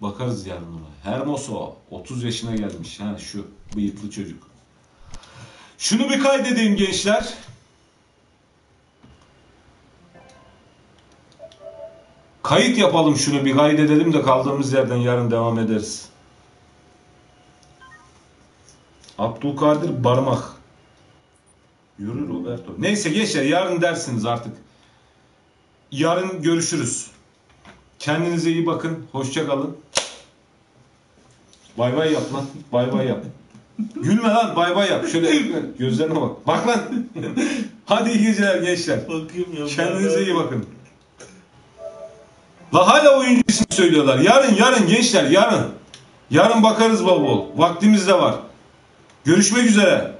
bakarız yarın ona. Hermoso, otuz yaşına gelmiş. Ha, şu bıyıklı çocuk. Şunu bir kaydedeyim gençler. Kayıt yapalım, şunu bir kaydedelim de kaldığımız yerden yarın devam ederiz. Abdülkadir Barmak. Yürü Roberto. Neyse gençler, yarın dersiniz artık. Yarın görüşürüz. Kendinize iyi bakın. Hoşça kalın. Bay bay yap lan. Bay bay yap. Gülme lan, bay bay yap. Şöyle gözlerine bak. Bak lan. Hadi iyi geceler gençler. Kendinize iyi bakın. La hala oyuncu ismi söylüyorlar. Yarın yarın gençler yarın. Yarın bakarız bol bol. Vaktimiz de var. Görüşmek üzere.